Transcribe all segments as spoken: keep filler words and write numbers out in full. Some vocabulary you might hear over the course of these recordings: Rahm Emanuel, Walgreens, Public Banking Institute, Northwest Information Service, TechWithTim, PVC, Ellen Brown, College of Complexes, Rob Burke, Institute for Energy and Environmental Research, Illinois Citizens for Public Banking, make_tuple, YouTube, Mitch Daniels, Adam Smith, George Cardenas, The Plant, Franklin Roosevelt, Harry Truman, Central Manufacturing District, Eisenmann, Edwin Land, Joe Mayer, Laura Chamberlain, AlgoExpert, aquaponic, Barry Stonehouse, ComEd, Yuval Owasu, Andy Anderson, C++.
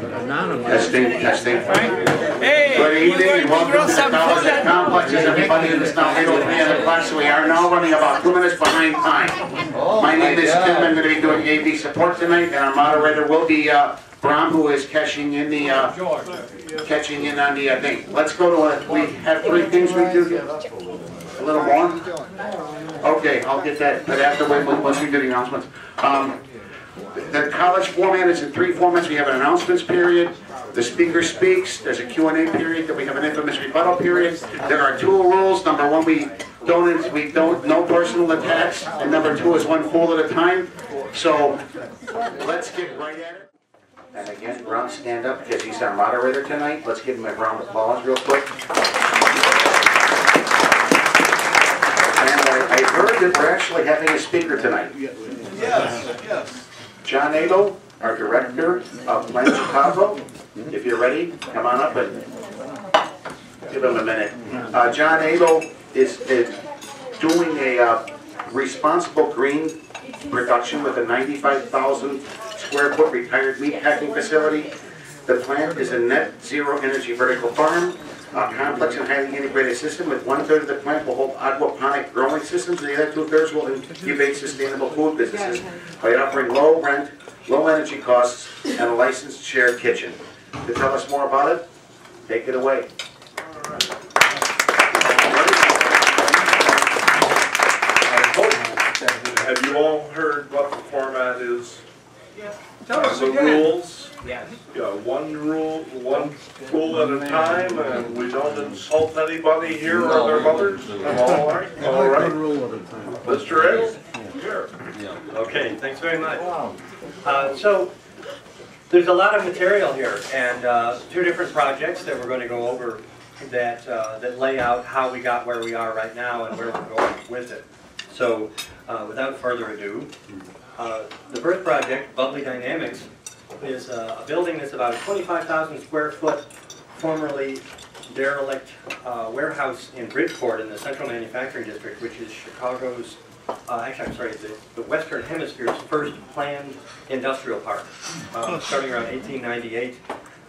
Testing, testing. Hey, good evening and welcome to the College of Complex. Everybody in this now eight oh three class, we are now running about two minutes behind time. Oh, my name my is God. Tim. I'm going to be doing A V support tonight, and our moderator will be uh, Bram, who is catching in the uh, catching in on the uh, thing. Let's go to uh, we have three things we do. A little more. Okay, I'll get that. But after we once we do the announcements. Um, The college format is in three formats. We have an announcements period, the speaker speaks, there's a Q and A period, then we have an infamous rebuttal period. There are two rules. Number one, we don't, we don't, no personal attacks, and number two is one fool at a time. So let's get right at it. And again, Brown, stand up, because he's our moderator tonight. Let's give him a round of applause real quick. And I, I heard that we're actually having a speaker tonight. Yes, yes. John Edel, our director of Plant Chicago. If you're ready, come on up and give him a minute. Uh, John Edel is, is doing a uh, responsible green production with a ninety-five thousand square foot retired meat packing facility. The plant is a net zero energy vertical farm, a complex and highly integrated system with one third of the plant will hold aquaponic growing systems and the other two thirds will incubate sustainable food businesses by offering low rent, low energy costs, and a licensed shared kitchen. To tell us more about it, take it away. All right. I hope, have you all heard what the format is? Yeah. Tell us the rules. Yes. Yeah, one rule, one rule at a time, and we don't insult anybody here or their mothers. All right, all right. Mister Edel? Sure. Okay, thanks very much. Uh, so, there's a lot of material here, and uh, two different projects that we're going to go over that, uh, that lay out how we got where we are right now and where we're going with it. So, uh, without further ado, uh, the first project, Bubbly Dynamics, is a building that's about a twenty-five thousand square foot, formerly derelict uh, warehouse in Bridgeport in the Central Manufacturing District, which is Chicago's, uh, actually I'm sorry, the, the Western Hemisphere's first planned industrial park. Uh, starting around eighteen ninety-eight,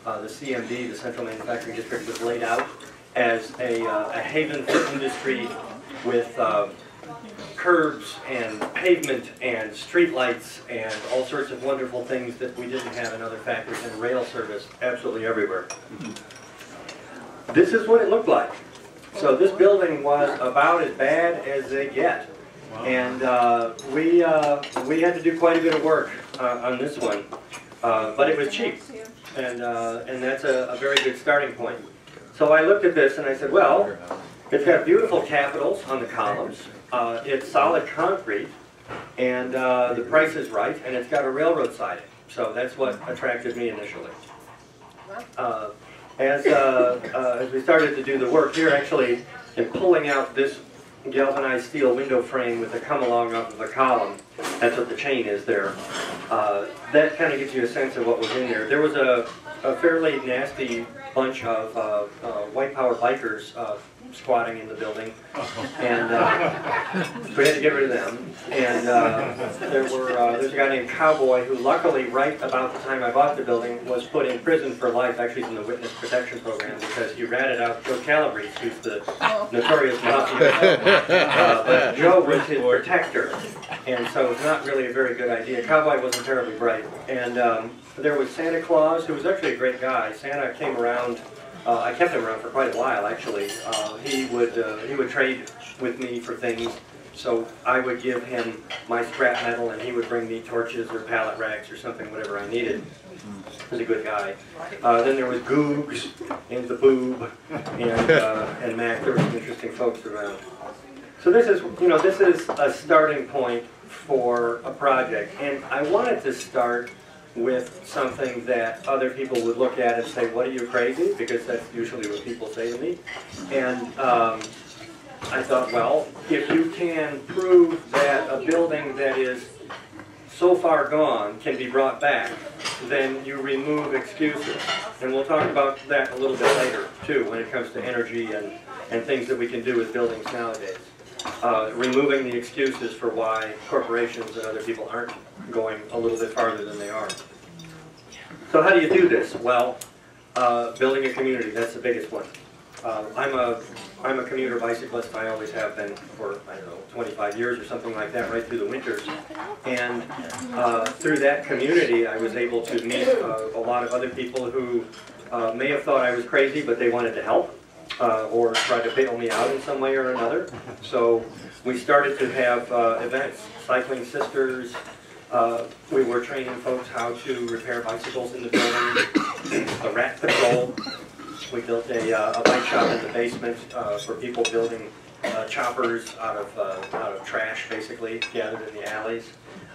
uh, the C M D, the Central Manufacturing District, was laid out as a, uh, a haven for industry with uh, curbs and pavement and street lights and all sorts of wonderful things that we didn't have in other factories, and rail service absolutely everywhere. Mm-hmm. This is what it looked like. So this building was about as bad as they get. Wow. And uh, we, uh, we had to do quite a bit of work uh, on this one, uh, but it was cheap. And, uh, and that's a, a very good starting point. So I looked at this and I said, well, it's got beautiful capitals on the columns. Uh, it's solid concrete, and uh, the price is right, and it's got a railroad siding. So that's what attracted me initially. Uh, as, uh, uh, as we started to do the work here, actually, in pulling out this galvanized steel window frame with the come-along off of the column, that's what the chain is there, uh, that kind of gives you a sense of what was in there. There was a, a fairly nasty bunch of uh, uh, white power bikers uh, squatting in the building, and uh, we had to get rid of them. And uh, there were uh, there's a guy named Cowboy who, luckily, right about the time I bought the building, was put in prison for life. Actually, he's in the witness protection program because he ratted out Joe Calabrese, who's the notorious mafia. Uh, but Joe was his protector, and so it's not really a very good idea. Cowboy wasn't terribly bright, and um, there was Santa Claus, who was actually a great guy. Santa came around. Uh, I kept him around for quite a while, actually. Uh, he would uh, he would trade with me for things, so I would give him my scrap metal, and he would bring me torches or pallet racks or something, whatever I needed. He was a good guy. Uh, then there was Googs and the Boob and uh, and Mac. There were some interesting folks around. So this is you know this is a starting point for a project, and I wanted to start with something that other people would look at and say, what are you, crazy? Because that's usually what people say to me. And um, I thought, well, if you can prove that a building that is so far gone can be brought back, then you remove excuses. And we'll talk about that a little bit later, too, when it comes to energy and, and things that we can do with buildings nowadays. Uh, removing the excuses for why corporations and other people aren't going a little bit farther than they are. So how do you do this? Well, uh, building a community, that's the biggest one. Uh, I'm a I'm a commuter bicyclist. I always have been for, I don't know, twenty-five years or something like that, right through the winters. And uh, through that community, I was able to meet uh, a lot of other people who uh, may have thought I was crazy, but they wanted to help uh, or tried to bail me out in some way or another. So we started to have uh, events, Cycling Sisters. Uh, we were training folks how to repair bicycles in the building, the rat patrol. We built a, uh, a bike shop in the basement uh, for people building uh, choppers out of, uh, out of trash, basically, gathered in the alleys.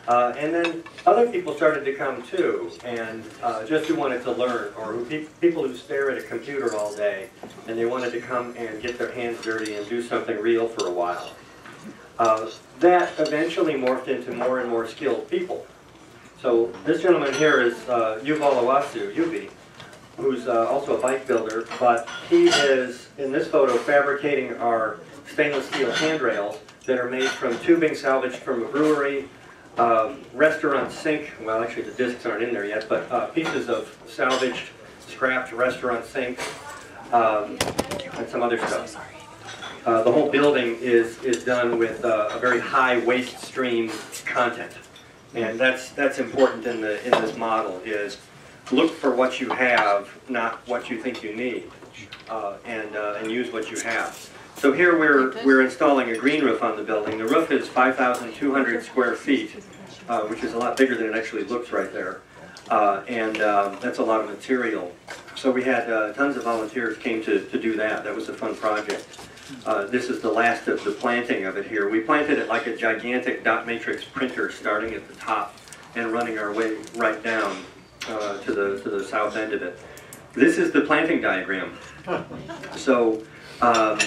Uh, and then other people started to come, too, and uh, just who wanted to learn, or who pe people who stare at a computer all day, and they wanted to come and get their hands dirty and do something real for a while. Uh, that eventually morphed into more and more skilled people. So this gentleman here is uh, Yuval Owasu, Yubi, who's uh, also a bike builder, but he is, in this photo, fabricating our stainless steel handrails that are made from tubing salvaged from a brewery, um, restaurant sink, well actually the discs aren't in there yet, but uh, pieces of salvaged, scrapped restaurant sinks, um, and some other stuff. Uh, the whole building is, is done with uh, a very high waste stream content. And that's, that's important in, the, in this model is, look for what you have, not what you think you need, uh, and uh, and use what you have. So here we're we're installing a green roof on the building. The roof is five thousand two hundred square feet, uh, which is a lot bigger than it actually looks right there, uh, and uh, that's a lot of material. So we had uh, tons of volunteers came to to do that. That was a fun project. Uh, this is the last of the planting of it here. We planted it like a gigantic dot matrix printer, starting at the top and running our way right down. Uh, to the to the south end of it. This is the planting diagram. So um,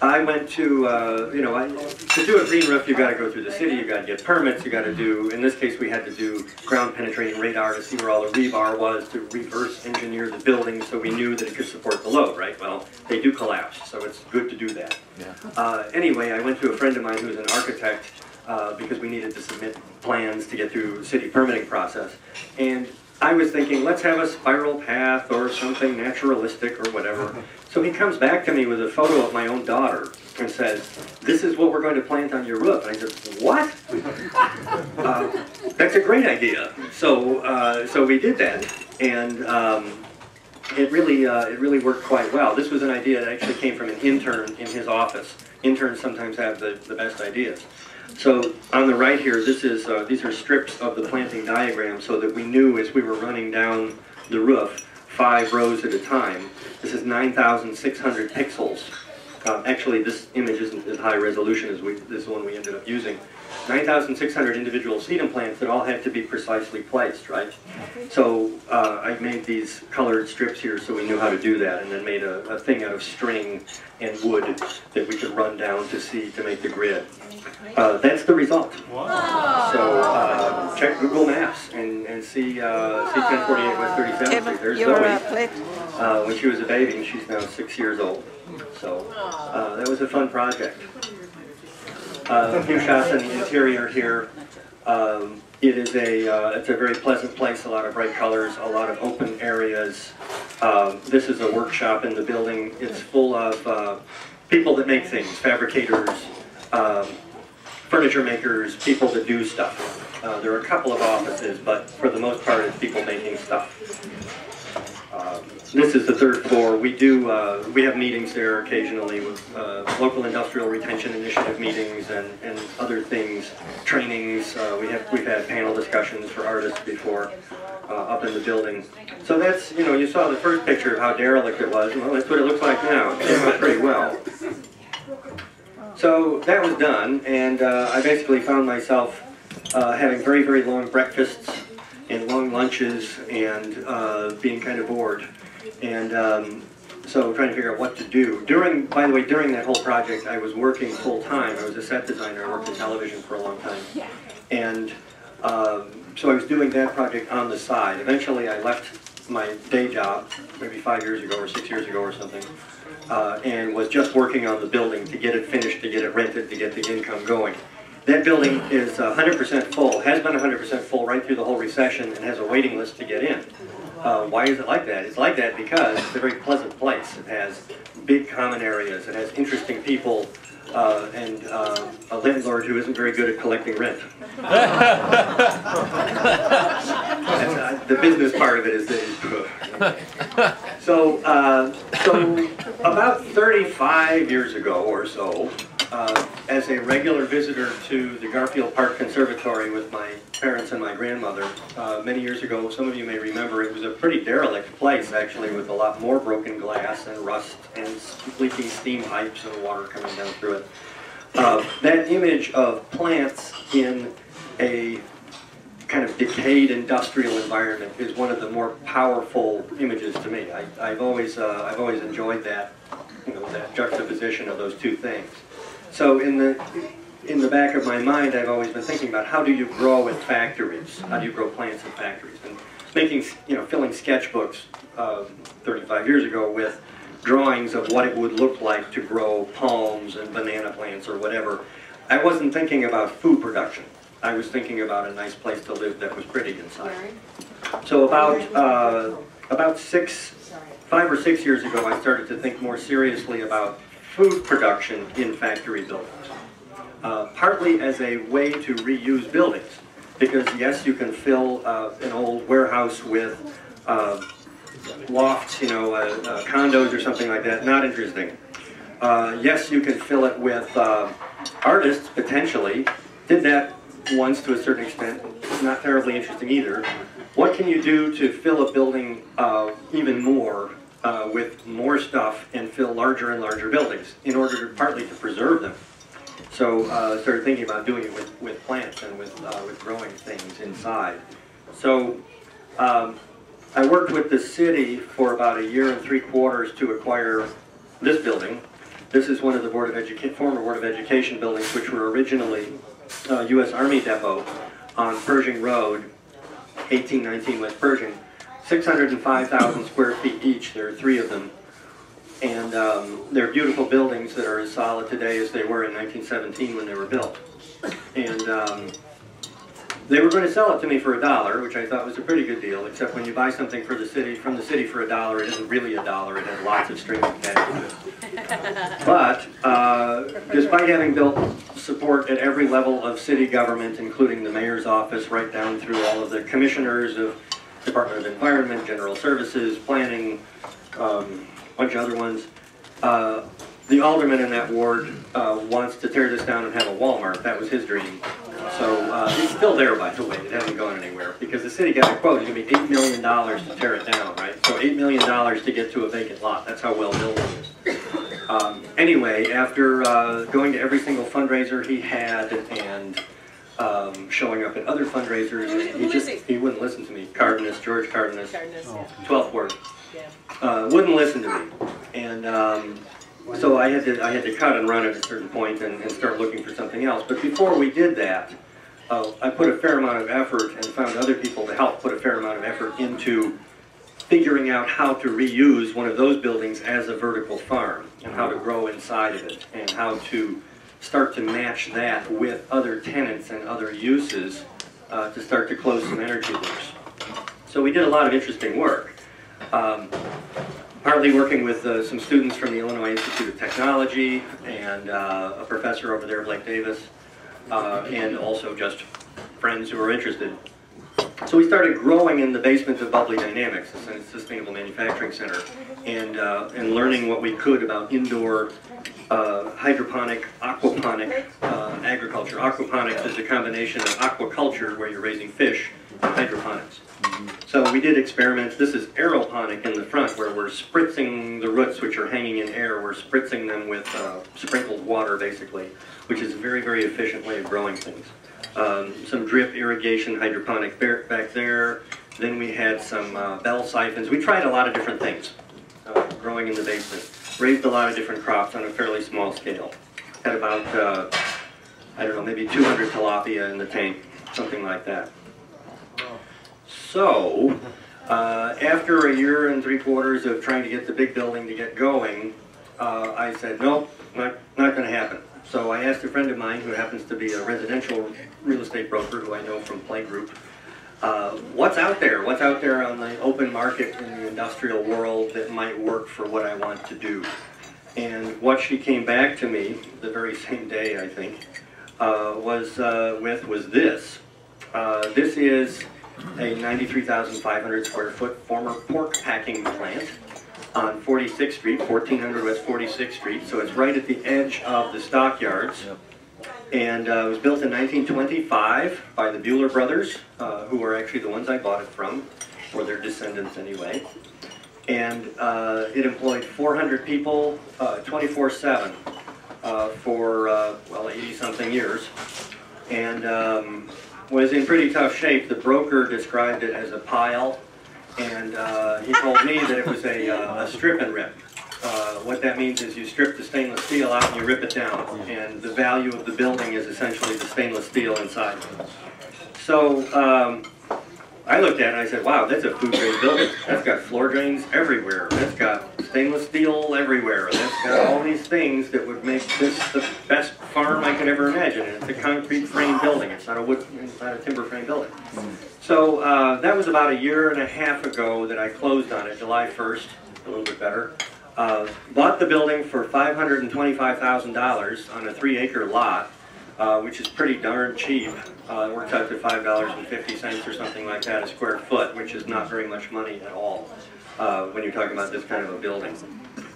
I went to uh, you know I, to do a green roof. You've got to go through the city. You've got to get permits. You got to do. In this case, we had to do ground penetrating radar to see where all the rebar was to reverse engineer the building so we knew that it could support the load. Right. Well, they do collapse, so it's good to do that. Yeah. Uh, anyway, I went to a friend of mine who's an architect uh, because we needed to submit plans to get through the city permitting process, and I was thinking, let's have a spiral path or something naturalistic or whatever. So he comes back to me with a photo of my own daughter and says, this is what we're going to plant on your roof. And I said, what? uh, that's a great idea. So uh, so we did that. And um, it really uh, it really worked quite well. This was an idea that actually came from an intern in his office. Interns sometimes have the, the best ideas. So on the right here, this is uh, these are strips of the planting diagram so that we knew as we were running down the roof, five rows at a time. This is nine thousand six hundred pixels. Um, actually, this image isn't as high resolution as we, this one we ended up using. nine thousand six hundred individual sedum plants that all had to be precisely placed, right? So uh, I made these colored strips here so we knew how to do that, and then made a, a thing out of string and wood that we could run down to see to make the grid. Uh, that's the result. Wow. So uh, check Google Maps and, and see, uh, see ten forty-eight West thirty-seventh Street. There's Zoe. Uh, when she was a baby, and she's now six years old. So uh, that was a fun project. Uh, a few shots in the interior here. Um, it is a uh, it's a very pleasant place. A lot of bright colors, a lot of open areas. Um, this is a workshop in the building. It's full of uh, people that make things, fabricators, um, furniture makers, people that do stuff. Uh, there are a couple of offices, but for the most part, it's people making stuff. Um, This is the third floor. We do uh, we have meetings there occasionally with uh, local industrial retention initiative meetings and, and other things, trainings. Uh, we have we've had panel discussions for artists before uh, up in the building. So that's you know you saw the first picture of how derelict it was. Well, that's what it looks like now. It came out pretty well. So that was done, and uh, I basically found myself uh, having very very long breakfasts and long lunches and uh, being kind of bored. And um, so trying to figure out what to do. During, by the way, during that whole project, I was working full time. I was a set designer. I worked in television for a long time. And um, so I was doing that project on the side. Eventually I left my day job, maybe five years ago or six years ago or something, uh, and was just working on the building to get it finished, to get it rented, to get the income going. That building is one hundred percent full, has been one hundred percent full right through the whole recession, and has a waiting list to get in. Uh, why is it like that? It's like that because it's a very pleasant place. It has big common areas. It has interesting people uh, and uh, a landlord who isn't very good at collecting rent. uh, the business part of it is, is uh, so. Uh, so about thirty-five years ago or so, uh, as a regular visitor to the Garfield Park Conservatory with my parents and my grandmother, uh, many years ago, some of you may remember, it was a pretty derelict place, actually, with a lot more broken glass and rust and leaking steam pipes and water coming down through it. Uh, that image of plants in a kind of decayed industrial environment is one of the more powerful images to me. I, I've always, uh, I've always enjoyed that, you know, that juxtaposition of those two things. So in the in the back of my mind, I've always been thinking about how do you grow in factories? How do you grow plants in factories? And making, you know, filling sketchbooks uh, thirty-five years ago with drawings of what it would look like to grow palms and banana plants or whatever. I wasn't thinking about food production. I was thinking about a nice place to live that was pretty inside. So about uh, about six, five or six years ago, I started to think more seriously about food production in factory buildings, uh, partly as a way to reuse buildings, because yes, you can fill uh, an old warehouse with uh, lofts, you know, uh, uh, condos or something like that. Not interesting. Uh, yes, you can fill it with uh, artists potentially. Did that once to a certain extent. It's not terribly interesting either. What can you do to fill a building uh, even more? Uh, with more stuff and fill larger and larger buildings in order to partly to preserve them. So uh, started thinking about doing it with, with plants and with, uh, with growing things inside. So um, I worked with the city for about a year and three quarters to acquire this building. This is one of the Board of Educa- former Board of Education buildings, which were originally uh, U S Army Depot on Pershing Road, eighteen nineteen West Pershing. six hundred five thousand square feet each. There are three of them. And um, they're beautiful buildings that are as solid today as they were in nineteen seventeen when they were built. And um, they were going to sell it to me for a dollar, which I thought was a pretty good deal, except when you buy something for the city, from the city for a dollar, it isn't really a dollar. It has lots of strings attached to it. But uh, despite having built support at every level of city government, including the mayor's office, right down through all of the commissioners of Department of Environment, General Services, Planning, um, a bunch of other ones. Uh, the alderman in that ward uh, wants to tear this down and have a Walmart. That was his dream. So uh, it's still there, by the way. It hasn't gone anywhere because the city got a quote. It's going to be eight million dollars to tear it down, right? So eight million dollars to get to a vacant lot. That's how well built it is. Um, anyway, after uh, going to every single fundraiser he had and Um, showing up at other fundraisers, who, who he just he? he wouldn't listen to me. Cardenas, George Cardenas, Cardenas oh. twelfth ward, yeah. uh, wouldn't listen to me, and um, so I had to I had to cut and run at a certain point and, and start looking for something else. But before we did that, uh, I put a fair amount of effort and found other people to help put a fair amount of effort into figuring out how to reuse one of those buildings as a vertical farm and how to grow inside of it and how to start to match that with other tenants and other uses uh, to start to close some energy loops. So we did a lot of interesting work, um, partly working with uh, some students from the Illinois Institute of Technology and uh, a professor over there, Blake Davis, uh, and also just friends who were interested. So we started growing in the basement of Bubbly Dynamics, a sustainable manufacturing center, and, uh, and learning what we could about indoor Uh, hydroponic, aquaponic uh, agriculture. Aquaponics is a combination of aquaculture, where you're raising fish, and hydroponics. So we did experiments. This is aeroponic in the front, where we're spritzing the roots, which are hanging in air. We're spritzing them with uh, sprinkled water, basically, which is a very, very efficient way of growing things. Um, some drip irrigation, hydroponic back there. Then we had some uh, bell siphons. We tried a lot of different things uh, growing in the basement. Raised a lot of different crops on a fairly small scale. Had about, uh, I don't know, maybe two hundred tilapia in the tank, something like that. So, uh, after a year and three quarters of trying to get the big building to get going, uh, I said, nope, not, not going to happen. So I asked a friend of mine who happens to be a residential real estate broker who I know from Playgroup, Uh, what's out there? What's out there on the open market in the industrial world that might work for what I want to do? And what she came back to me the very same day, I think, uh, was uh, with was this. Uh, this is a ninety-three thousand five hundred square foot former pork packing plant on forty-sixth Street, fourteen hundred West forty-sixth Street. So it's right at the edge of the stockyards. Yep. And uh, it was built in nineteen twenty-five by the Bueller brothers, uh, who are actually the ones I bought it from, or their descendants anyway. And uh, it employed four hundred people twenty-four seven uh, for, uh, well, eighty-something years. And um, was in pretty tough shape. The broker described it as a pile. And uh, he told me that it was a, uh, a strip and rip. Uh, what that means is you strip the stainless steel out and you rip it down, and the value of the building is essentially the stainless steel inside. So um, I looked at it and I said, wow, that's a food grade building. That's got floor drains everywhere. That's got stainless steel everywhere. That's got all these things that would make this the best farm I could ever imagine. And it's a concrete frame building. It's not a wood, it's not a timber frame building. So uh, that was about a year and a half ago that I closed on it, July first, a little bit better. Uh, bought the building for five hundred twenty-five thousand dollars on a three acre lot, uh, which is pretty darn cheap. Uh, it works out to five dollars and fifty cents or something like that a square foot, which is not very much money at all uh, when you're talking about this kind of a building.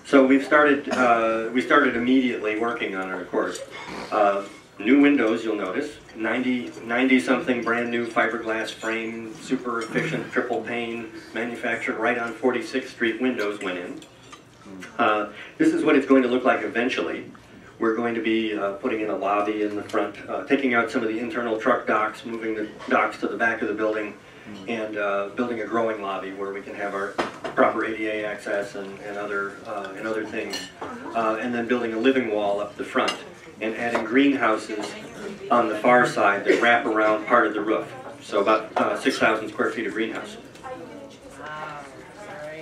So we've started, uh, we started immediately working on it, of course. Uh, new windows, you'll notice, ninety, ninety something brand new fiberglass frame, super efficient triple pane, manufactured right on forty-sixth Street windows went in. Uh, this is what it's going to look like eventually. We're going to be uh, putting in a lobby in the front, uh, taking out some of the internal truck docks, moving the docks to the back of the building, and uh, building a growing lobby where we can have our proper A D A access and, and, other, uh, and other things, uh, and then building a living wall up the front and adding greenhouses on the far side that wrap around part of the roof. So about uh, six thousand square feet of greenhouse.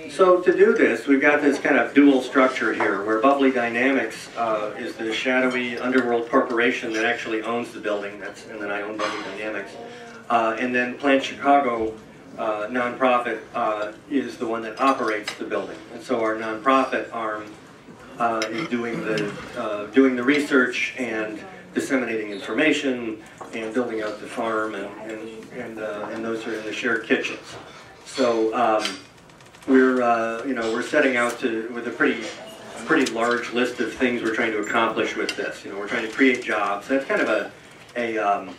So to do this, we've got this kind of dual structure here where Bubbly Dynamics uh, is the shadowy underworld corporation that actually owns the building, that's, and then I own Bubbly Dynamics. Uh, and then Plant Chicago uh, nonprofit uh, is the one that operates the building. And so our nonprofit arm uh, is doing the, uh, doing the research and disseminating information and building out the farm, and, and, and, uh, and those are in the shared kitchens. So. Um, We're, uh, you know, we're setting out to with a pretty, pretty large list of things we're trying to accomplish with this. You know, we're trying to create jobs. That's kind of a, a, um,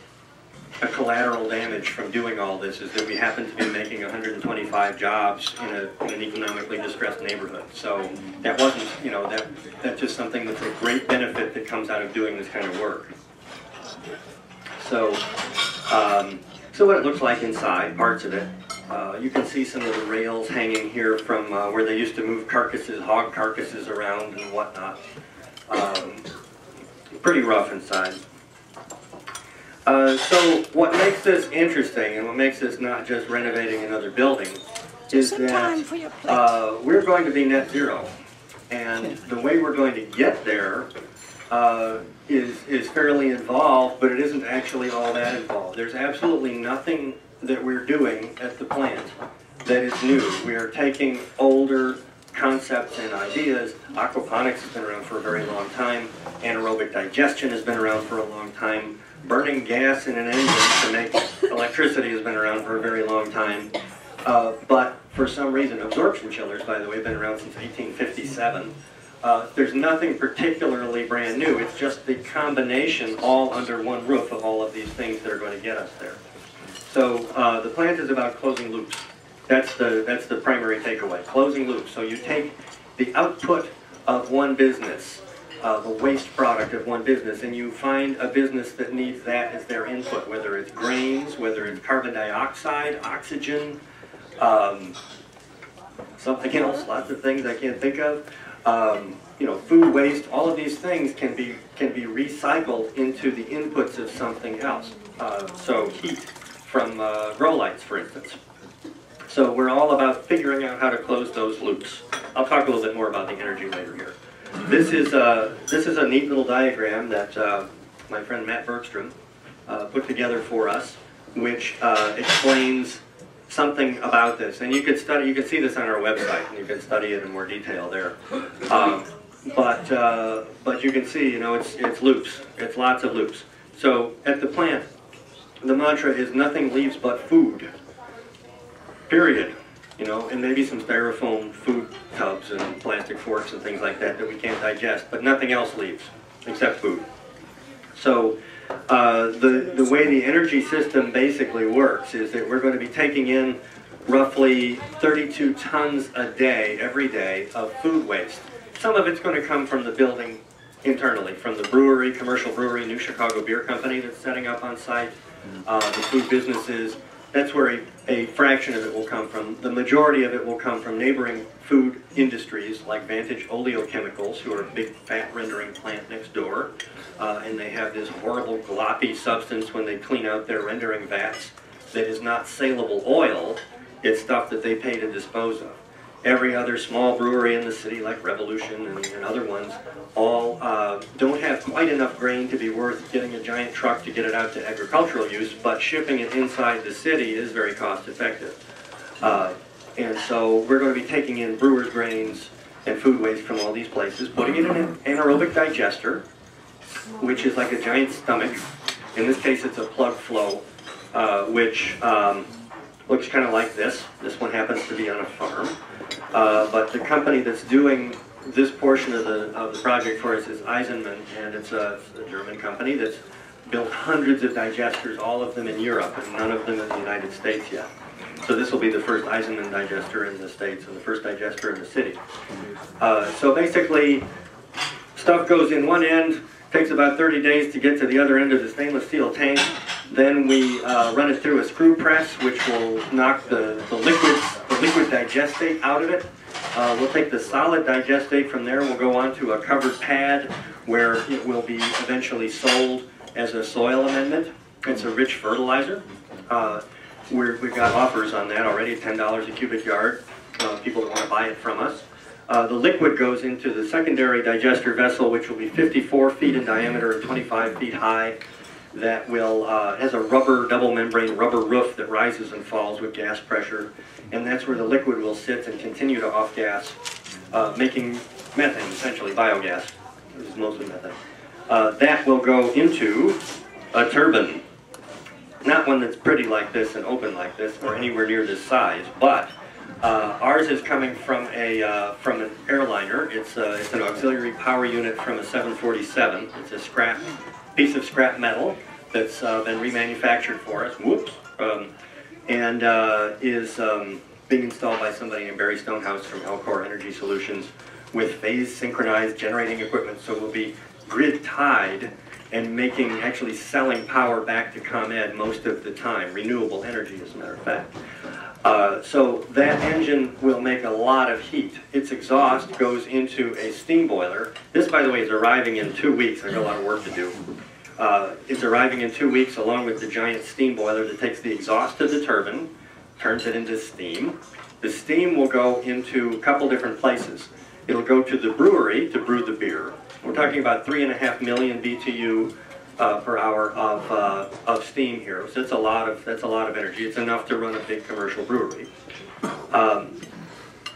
a collateral damage from doing all this is that we happen to be making one hundred twenty-five jobs in, a, in an economically distressed neighborhood. So that wasn't, you know, that that's just something that's a great benefit that comes out of doing this kind of work. So, um, so what it looks like inside, parts of it. Uh, you can see some of the rails hanging here from uh, where they used to move carcasses, hog carcasses around and whatnot. Um, pretty rough inside. Uh, so what makes this interesting and what makes this not just renovating another building is that uh, we're going to be net zero. And the way we're going to get there uh, is, is fairly involved, but it isn't actually all that involved. There's absolutely nothing that we're doing at the plant that is new. We are taking older concepts and ideas. Aquaponics has been around for a very long time. Anaerobic digestion has been around for a long time. Burning gas in an engine to make electricity has been around for a very long time. Uh, but for some reason, absorption chillers, by the way, have been around since eighteen fifty-seven. Uh, there's nothing particularly brand new. It's just the combination all under one roof of all of these things that are going to get us there. So uh, the plant is about closing loops. That's the, that's the primary takeaway, closing loops. So you take the output of one business, uh, the waste product of one business, and you find a business that needs that as their input, whether it's grains, whether it's carbon dioxide, oxygen, um, something else, lots of things I can't think of. Um, you know, food waste, all of these things can be, can be recycled into the inputs of something else. Uh, so heat. From uh, grow lights, for instance. So we're all about figuring out how to close those loops. I'll talk a little bit more about the energy later here. This is a, this is a neat little diagram that uh, my friend Matt Bergstrom uh, put together for us which uh, explains something about this. And you could study, you could see this on our website, and you can study it in more detail there. Um, but uh, but you can see, you know, it's it's loops. It's lots of loops. So at the plant, the mantra is nothing leaves but food. Period. You know, and maybe some styrofoam food tubs and plastic forks and things like that that we can't digest, but nothing else leaves except food. So uh, the, the way the energy system basically works is that we're going to be taking in roughly thirty-two tons a day, every day, of food waste. Some of it's going to come from the building internally, from the brewery, commercial brewery, New Chicago Beer Company that's setting up on site, uh, the food businesses. That's where a, a fraction of it will come from. The majority of it will come from neighboring food industries like Vantage Oleochemicals, who are a big fat rendering plant next door. Uh, and they have this horrible gloppy substance when they clean out their rendering vats that is not saleable oil. It's stuff that they pay to dispose of. Every other small brewery in the city, like Revolution and, and other ones, all uh, don't have quite enough grain to be worth getting a giant truck to get it out to agricultural use, but shipping it inside the city is very cost effective. Uh, and so we're going to be taking in brewer's grains and food waste from all these places, putting it in an anaerobic digester, which is like a giant stomach. In this case, it's a plug flow, uh, which um, looks kind of like this. This one happens to be on a farm. Uh, but the company that's doing this portion of the, of the project for us is Eisenmann, and it's a, a German company that's built hundreds of digesters, all of them in Europe, and none of them in the United States yet. So this will be the first Eisenmann digester in the States and the first digester in the city. Uh, so basically, stuff goes in one end, takes about thirty days to get to the other end of the stainless steel tank. Then we uh, run it through a screw press, which will knock the, the liquids, the liquid digestate out of it. Uh, we'll take the solid digestate from there. We'll go onto a covered pad where it will be eventually sold as a soil amendment. It's a rich fertilizer. Uh, we're, we've got offers on that already, ten dollars a cubic yard, uh, people that want to buy it from us. Uh, the liquid goes into the secondary digester vessel, which will be fifty-four feet in diameter and twenty-five feet high. That will uh, has a rubber double membrane rubber roof that rises and falls with gas pressure, and that's where the liquid will sit and continue to off gas, uh, making methane, essentially biogas. This is mostly methane. Uh, that will go into a turbine, not one that's pretty like this and open like this or anywhere near this size, but uh, ours is coming from a uh, from an airliner. It's uh, it's an auxiliary power unit from a seven forty-seven. It's a scrap. piece of scrap metal that's uh, been remanufactured for us, whoops, um, and uh, is um, being installed by somebody named Barry Stonehouse from Elcor Energy Solutions with phase synchronized generating equipment. So we'll be grid tied and making, actually selling power back to ComEd most of the time, renewable energy as a matter of fact. Uh, so that engine will make a lot of heat. Its exhaust goes into a steam boiler. This, by the way, is arriving in two weeks. I've got a lot of work to do. Uh, it's arriving in two weeks along with the giant steam boiler that takes the exhaust of the turbine, turns it into steam. The steam will go into a couple different places. It'll go to the brewery to brew the beer. We're talking about three and a half million B T U Uh, per hour of uh, of steam here. So that's a lot of that's a lot of energy. It's enough to run a big commercial brewery. Um,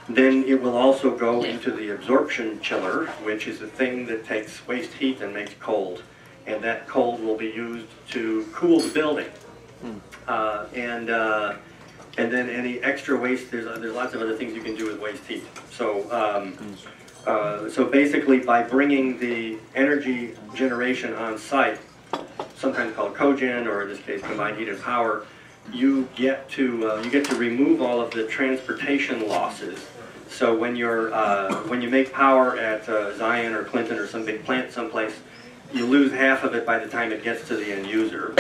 then it will also go into the absorption chiller, which is a thing that takes waste heat and makes cold, and that cold will be used to cool the building. Uh, and uh, and then any extra waste. There's uh, there's lots of other things you can do with waste heat. So. Um, Uh, so basically, by bringing the energy generation on site, sometimes called cogen, or in this case combined heat and power, you get to uh, you get to remove all of the transportation losses. So when you're uh, when you make power at uh, Zion or Clinton or some big plant someplace, you lose half of it by the time it gets to the end user.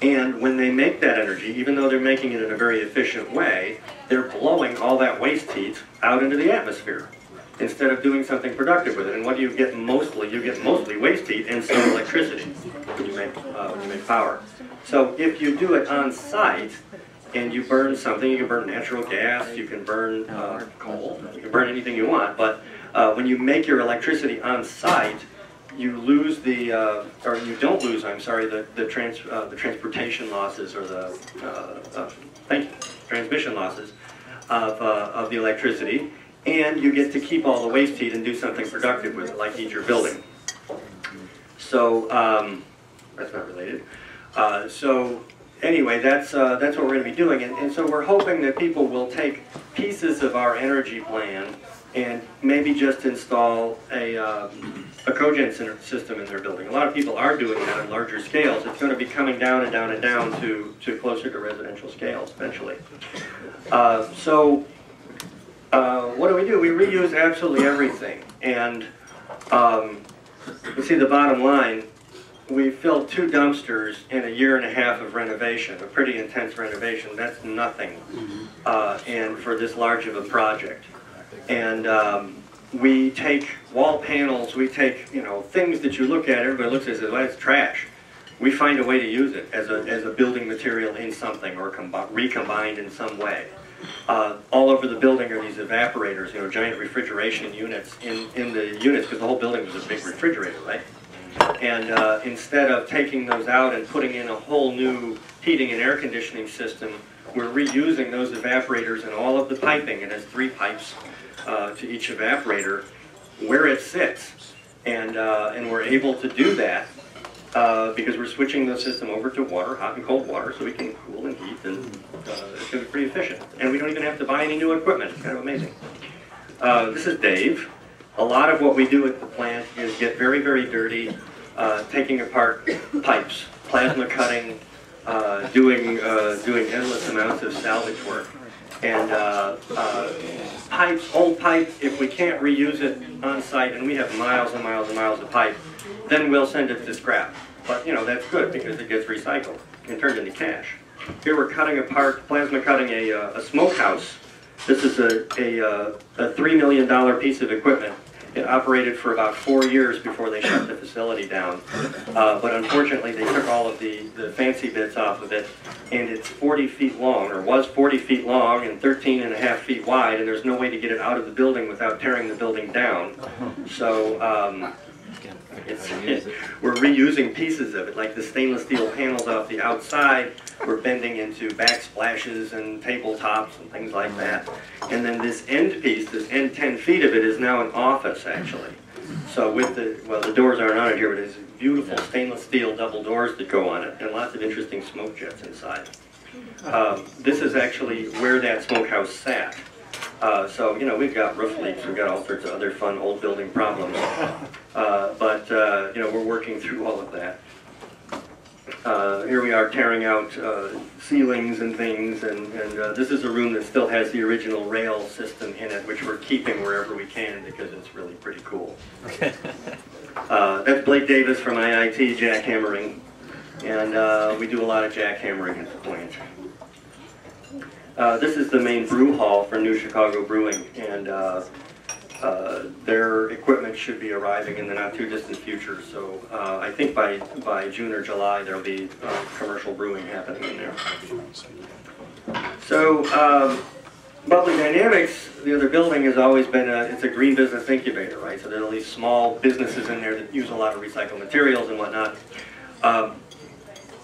And when they make that energy, even though they're making it in a very efficient way, they're blowing all that waste heat out into the atmosphere, instead of doing something productive with it. And what do you get mostly? You get mostly waste heat and some electricity when you make, uh, when you make power. So if you do it on site and you burn something, you can burn natural gas, you can burn uh, coal, you can burn anything you want, but uh, when you make your electricity on site, you lose the, uh, or you don't lose, I'm sorry, the the, trans, uh, the transportation losses or the uh, uh, thank you, transmission losses of, uh, of the electricity, and you get to keep all the waste heat and do something productive with it, like heat your building. So um, that's not related. Uh, so anyway, that's uh, that's what we're going to be doing, and, and so we're hoping that people will take pieces of our energy plan and maybe just install a, uh, a cogen system in their building. A lot of people are doing that on larger scales. It's going to be coming down and down and down to, to closer to residential scales eventually. Uh, so uh, what do we do? We reuse absolutely everything. And um, you see the bottom line, we filled two dumpsters in a year and a half of renovation, a pretty intense renovation. That's nothing uh, and for this large of a project. And um, we take wall panels, we take, you know, things that you look at, everybody looks at it and says, well, that's trash. We find a way to use it as a, as a building material in something or recombined in some way. Uh, all over the building are these evaporators, you know, giant refrigeration units in, in the units, because the whole building was a big refrigerator, right? And uh, instead of taking those out and putting in a whole new heating and air conditioning system, we're reusing those evaporators and all of the piping. It has three pipes uh, to each evaporator where it sits. And, uh, and we're able to do that uh, because we're switching the system over to water, hot and cold water, so we can cool and heat, and uh, it's going to be pretty efficient. And we don't even have to buy any new equipment. It's kind of amazing. Uh, this is Dave. A lot of what we do at the plant is get very, very dirty, uh, taking apart pipes, plasma cutting, uh, doing uh, doing endless amounts of salvage work. And uh, uh, pipes, old pipe, if we can't reuse it on site, and we have miles and miles and miles of pipe, then we'll send it to scrap. But, you know, that's good because it gets recycled and turned into cash. Here we're cutting apart, plasma cutting a, uh, a smokehouse. This is a, a, a three million dollar piece of equipment. It operated for about four years before they shut the facility down. Uh, but unfortunately, they took all of the, the fancy bits off of it, and it's forty feet long, or was forty feet long and thirteen and a half feet wide, and there's no way to get it out of the building without tearing the building down. So um, it's, it, we're reusing pieces of it, like the stainless steel panels off the outside, we're bending into backsplashes and tabletops and things like that. And then this end piece, this end ten feet of it, is now an office, actually. So with the, well, the doors aren't on it here, but it's beautiful stainless steel double doors that go on it, and lots of interesting smoke jets inside. Um, this is actually where that smokehouse sat. Uh, so, you know, we've got roof leaks, we've got all sorts of other fun old building problems. Uh, but, uh, you know, we're working through all of that. Uh, here we are tearing out uh, ceilings and things, and, and uh, this is a room that still has the original rail system in it, which we're keeping wherever we can because it's really pretty cool. uh, that's Blake Davis from I I T jackhammering, and uh, we do a lot of jackhammering at the plant. Uh, this is the main brew hall for New Chicago Brewing, and uh, uh, their equipment should be arriving in the not-too-distant future, so uh, I think by, by June or July there will be uh, commercial brewing happening in there. So um, Bubbly Dynamics, the other building, has always been a, it's a green business incubator, right? So there are these small businesses in there that use a lot of recycled materials and whatnot. Um,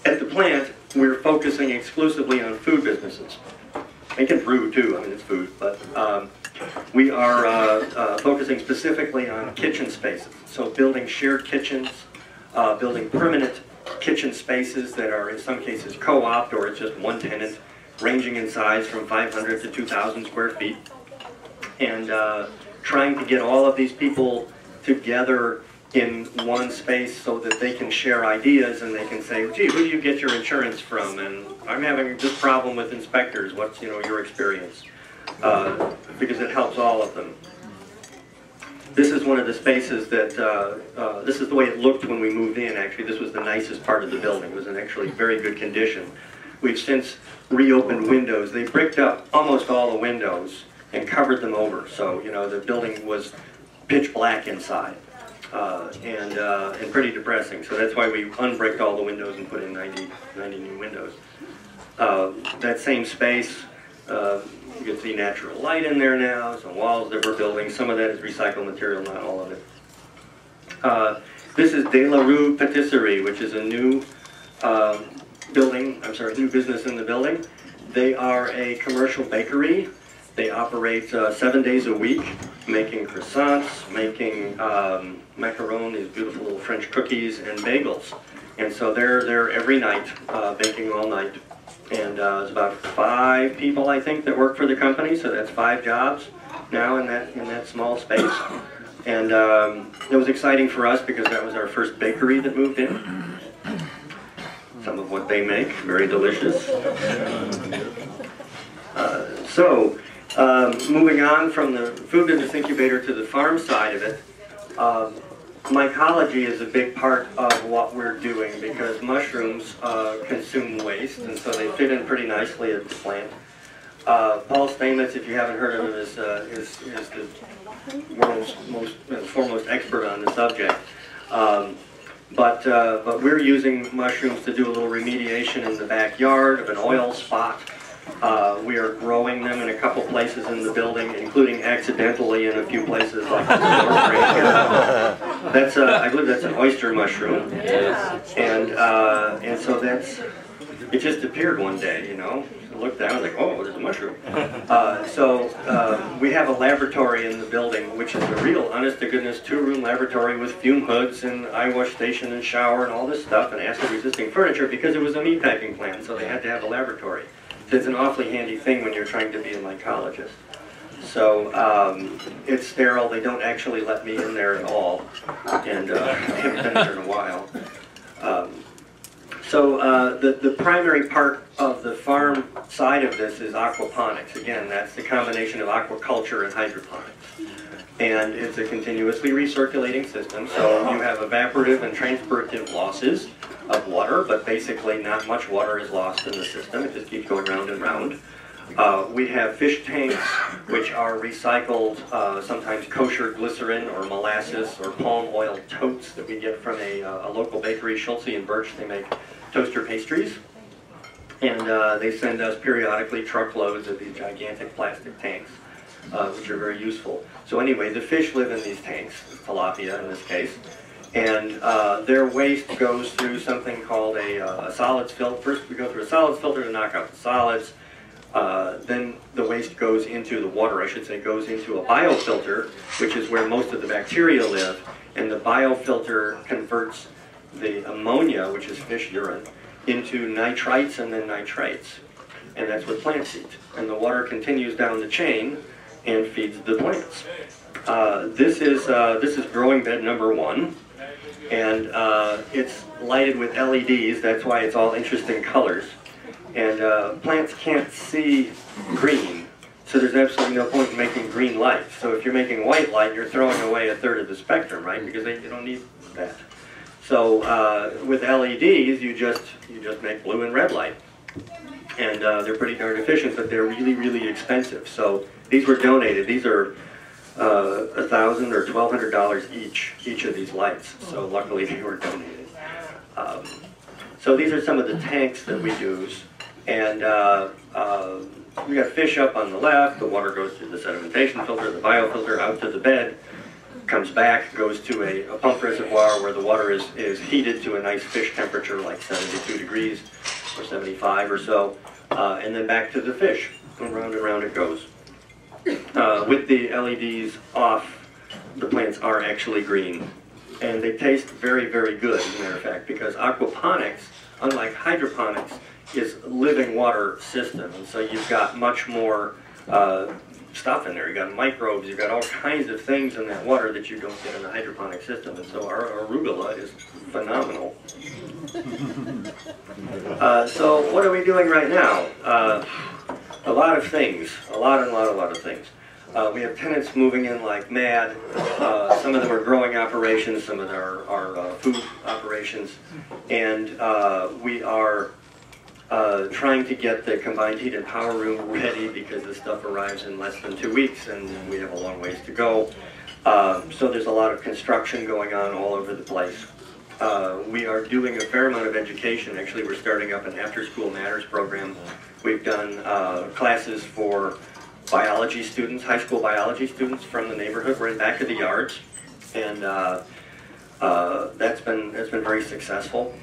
at the plant, we're focusing exclusively on food businesses. They can brew too, I mean it's food, but um, we are uh, uh, focusing specifically on kitchen spaces. So building shared kitchens, uh, building permanent kitchen spaces that are in some cases co-opt or it's just one tenant, ranging in size from five hundred to two thousand square feet. And uh, trying to get all of these people together in one space so that they can share ideas and they can say, gee, who do you get your insurance from? And I'm having this problem with inspectors. What's, you know, your experience? Uh, because it helps all of them. This is one of the spaces that, uh, uh, this is the way it looked when we moved in, actually. This was the nicest part of the building. It was in actually very good condition. We've since reopened windows. They bricked up almost all the windows and covered them over. So, you know, the building was pitch black inside. Uh, and, uh, and pretty depressing. So that's why we unbricked all the windows and put in ninety, ninety new windows. Uh, that same space, uh, you can see natural light in there now, some walls that we're building. Some of that is recycled material, not all of it. Uh, This is De La Rue Patisserie, which is a new um, building, I'm sorry, new business in the building. They are a commercial bakery. They operate uh, seven days a week, making croissants, making um, macarons, these beautiful little French cookies, and bagels. And so they're there every night, uh, baking all night. And uh, there's about five people, I think, that work for the company, so that's five jobs now in that, in that small space. And um, it was exciting for us because that was our first bakery that moved in. Some of what they make, very delicious. Uh, so, um, moving on from the food business incubator to the farm side of it, um, mycology is a big part of what we're doing because mushrooms uh, consume waste, and so they fit in pretty nicely at the plant. Uh, Paul Stamets, if you haven't heard of him, is, uh, is, is the world's most, uh, foremost expert on the subject. Um, but, uh, but we're using mushrooms to do a little remediation in the backyard of an oil spot. Uh, we are growing them in a couple places in the building, including accidentally in a few places like the right here. That's a, I believe that's an oyster mushroom. Yeah. And, uh, and so that's, it just appeared one day, you know. I looked down, I was like, oh, there's a mushroom. Uh, so uh, we have a laboratory in the building, which is a real, honest-to-goodness, two-room laboratory with fume hoods and eye wash station and shower and all this stuff and acid-resisting furniture because it was a meatpacking plant, so they had to have a laboratory. It's an awfully handy thing when you're trying to be a mycologist. So um, it's sterile. They don't actually let me in there at all, and uh, I haven't been there in a while. Um, so uh, the, the primary part of the farm side of this is aquaponics. Again, that's the combination of aquaculture and hydroponics. And it's a continuously recirculating system, so you have evaporative and transpirative losses of water, but basically not much water is lost in the system. It just keeps going round and round. Uh, we have fish tanks, which are recycled, uh, sometimes kosher glycerin or molasses or palm oil totes that we get from a, uh, a local bakery, Schulze and Birch. They make toaster pastries, and uh, they send us periodically truckloads of these gigantic plastic tanks, uh, which are very useful. So anyway, the fish live in these tanks, tilapia in this case. And uh, their waste goes through something called a, uh, a solids filter. First we go through a solids filter to knock out the solids. Uh, then the waste goes into the water, I should say, goes into a biofilter, which is where most of the bacteria live. And the biofilter converts the ammonia, which is fish urine, into nitrites and then nitrates. And that's what plants eat. And the water continues down the chain and feeds the plants. Uh, this is, uh, this is growing bed number one. And uh, it's lighted with L E Ds, that's why it's all interesting colors. And uh, plants can't see green, so there's absolutely no point in making green light. So if you're making white light, you're throwing away a third of the spectrum, right? Because they, you don't need that. So uh, with L E Ds, you just, you just make blue and red light. And uh, they're pretty darn efficient, but they're really, really expensive. So these were donated. These are Uh, a thousand or twelve hundred dollars each, each of these lights. So luckily they were donated. Um, so these are some of the tanks that we use, and uh, uh, we got fish up on the left. The water goes through the sedimentation filter, the biofilter, out to the bed, comes back, goes to a, a pump reservoir where the water is is heated to a nice fish temperature, like seventy-two degrees or seventy-five or so, uh, and then back to the fish. And round and round it goes. Uh, with the L E Ds off, the plants are actually green. And they taste very, very good, as a matter of fact, because aquaponics, unlike hydroponics, is a living water system. And so you've got much more uh, stuff in there. You've got microbes, you've got all kinds of things in that water that you don't get in the hydroponic system. And so our arugula is phenomenal. Uh, so what are we doing right now? Uh, A lot of things, a lot and a lot, a lot of things. Uh, we have tenants moving in like mad. Uh, some of them are growing operations, some of them are, are uh, food operations. And uh, we are uh, trying to get the combined heat and power room ready because this stuff arrives in less than two weeks and we have a long ways to go. Uh, so there's a lot of construction going on all over the place. Uh, we are doing a fair amount of education. Actually, we're starting up an after-school matters program. We've done uh, classes for biology students, high school biology students from the neighborhood, right back of the yards. And uh, Uh, that's been that's been very successful.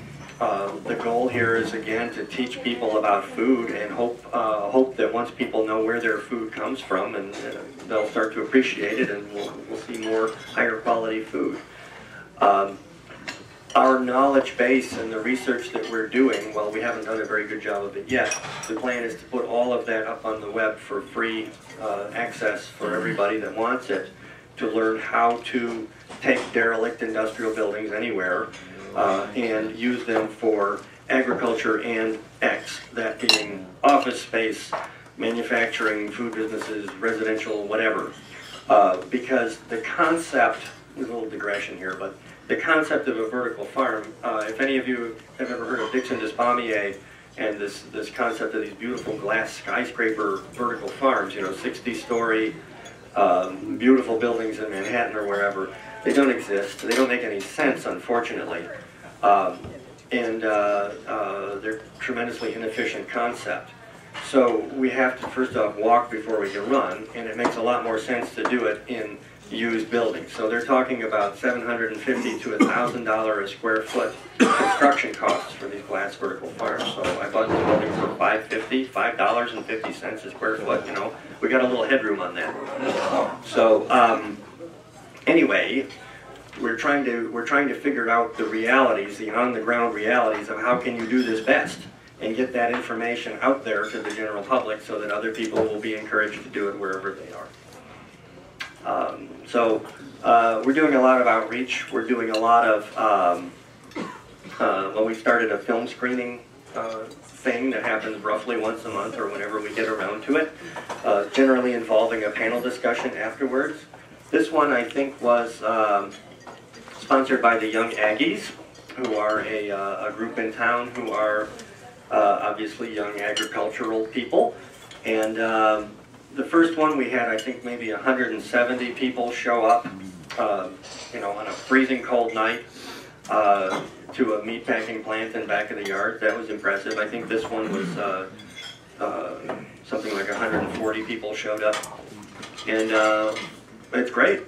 Uh, the goal here is again to teach people about food and hope uh, hope that once people know where their food comes from, and uh, they'll start to appreciate it, and we'll, we'll see more higher quality food. Um, our knowledge base and the research that we're doing, well, we haven't done a very good job of it yet. The plan is to put all of that up on the web for free uh, access for everybody that wants it, to learn how to take derelict industrial buildings anywhere uh, and use them for agriculture and X, that being office space, manufacturing, food businesses, residential, whatever. Uh, because the concept, there's a little digression here, but the concept of a vertical farm, uh, if any of you have ever heard of Dixon Despommier and this, this concept of these beautiful glass skyscraper vertical farms, you know, sixty story, Um, beautiful buildings in Manhattan or wherever, they don't exist. They don't make any sense, unfortunately. Um, and uh, uh, they're a tremendously inefficient concept. So we have to first off walk before we can run, and it makes a lot more sense to do it in used buildings. So they're talking about seven hundred fifty dollars to one thousand dollars a square foot construction costs for these glass vertical farms. So I bought this building for five fifty, five dollars and fifty cents a square foot, you know. We got a little headroom on that. So um, anyway, we're trying to we're trying to figure out the realities, the on-the-ground realities of how can you do this best and get that information out there to the general public so that other people will be encouraged to do it wherever they are. Um, so uh, we're doing a lot of outreach. We're doing a lot of, um, uh, well, we started a film screening uh, thing that happens roughly once a month or whenever we get around to it, uh, generally involving a panel discussion afterwards. This one, I think, was um, sponsored by the Young Aggies, who are a, uh, a group in town who are uh, obviously young agricultural people. And um, the first one we had, I think, maybe one hundred seventy people show up, uh, you know, on a freezing cold night uh, to a meatpacking plant in back of the yard. That was impressive. I think this one was uh, uh, something like one hundred forty people showed up, and uh, it's great.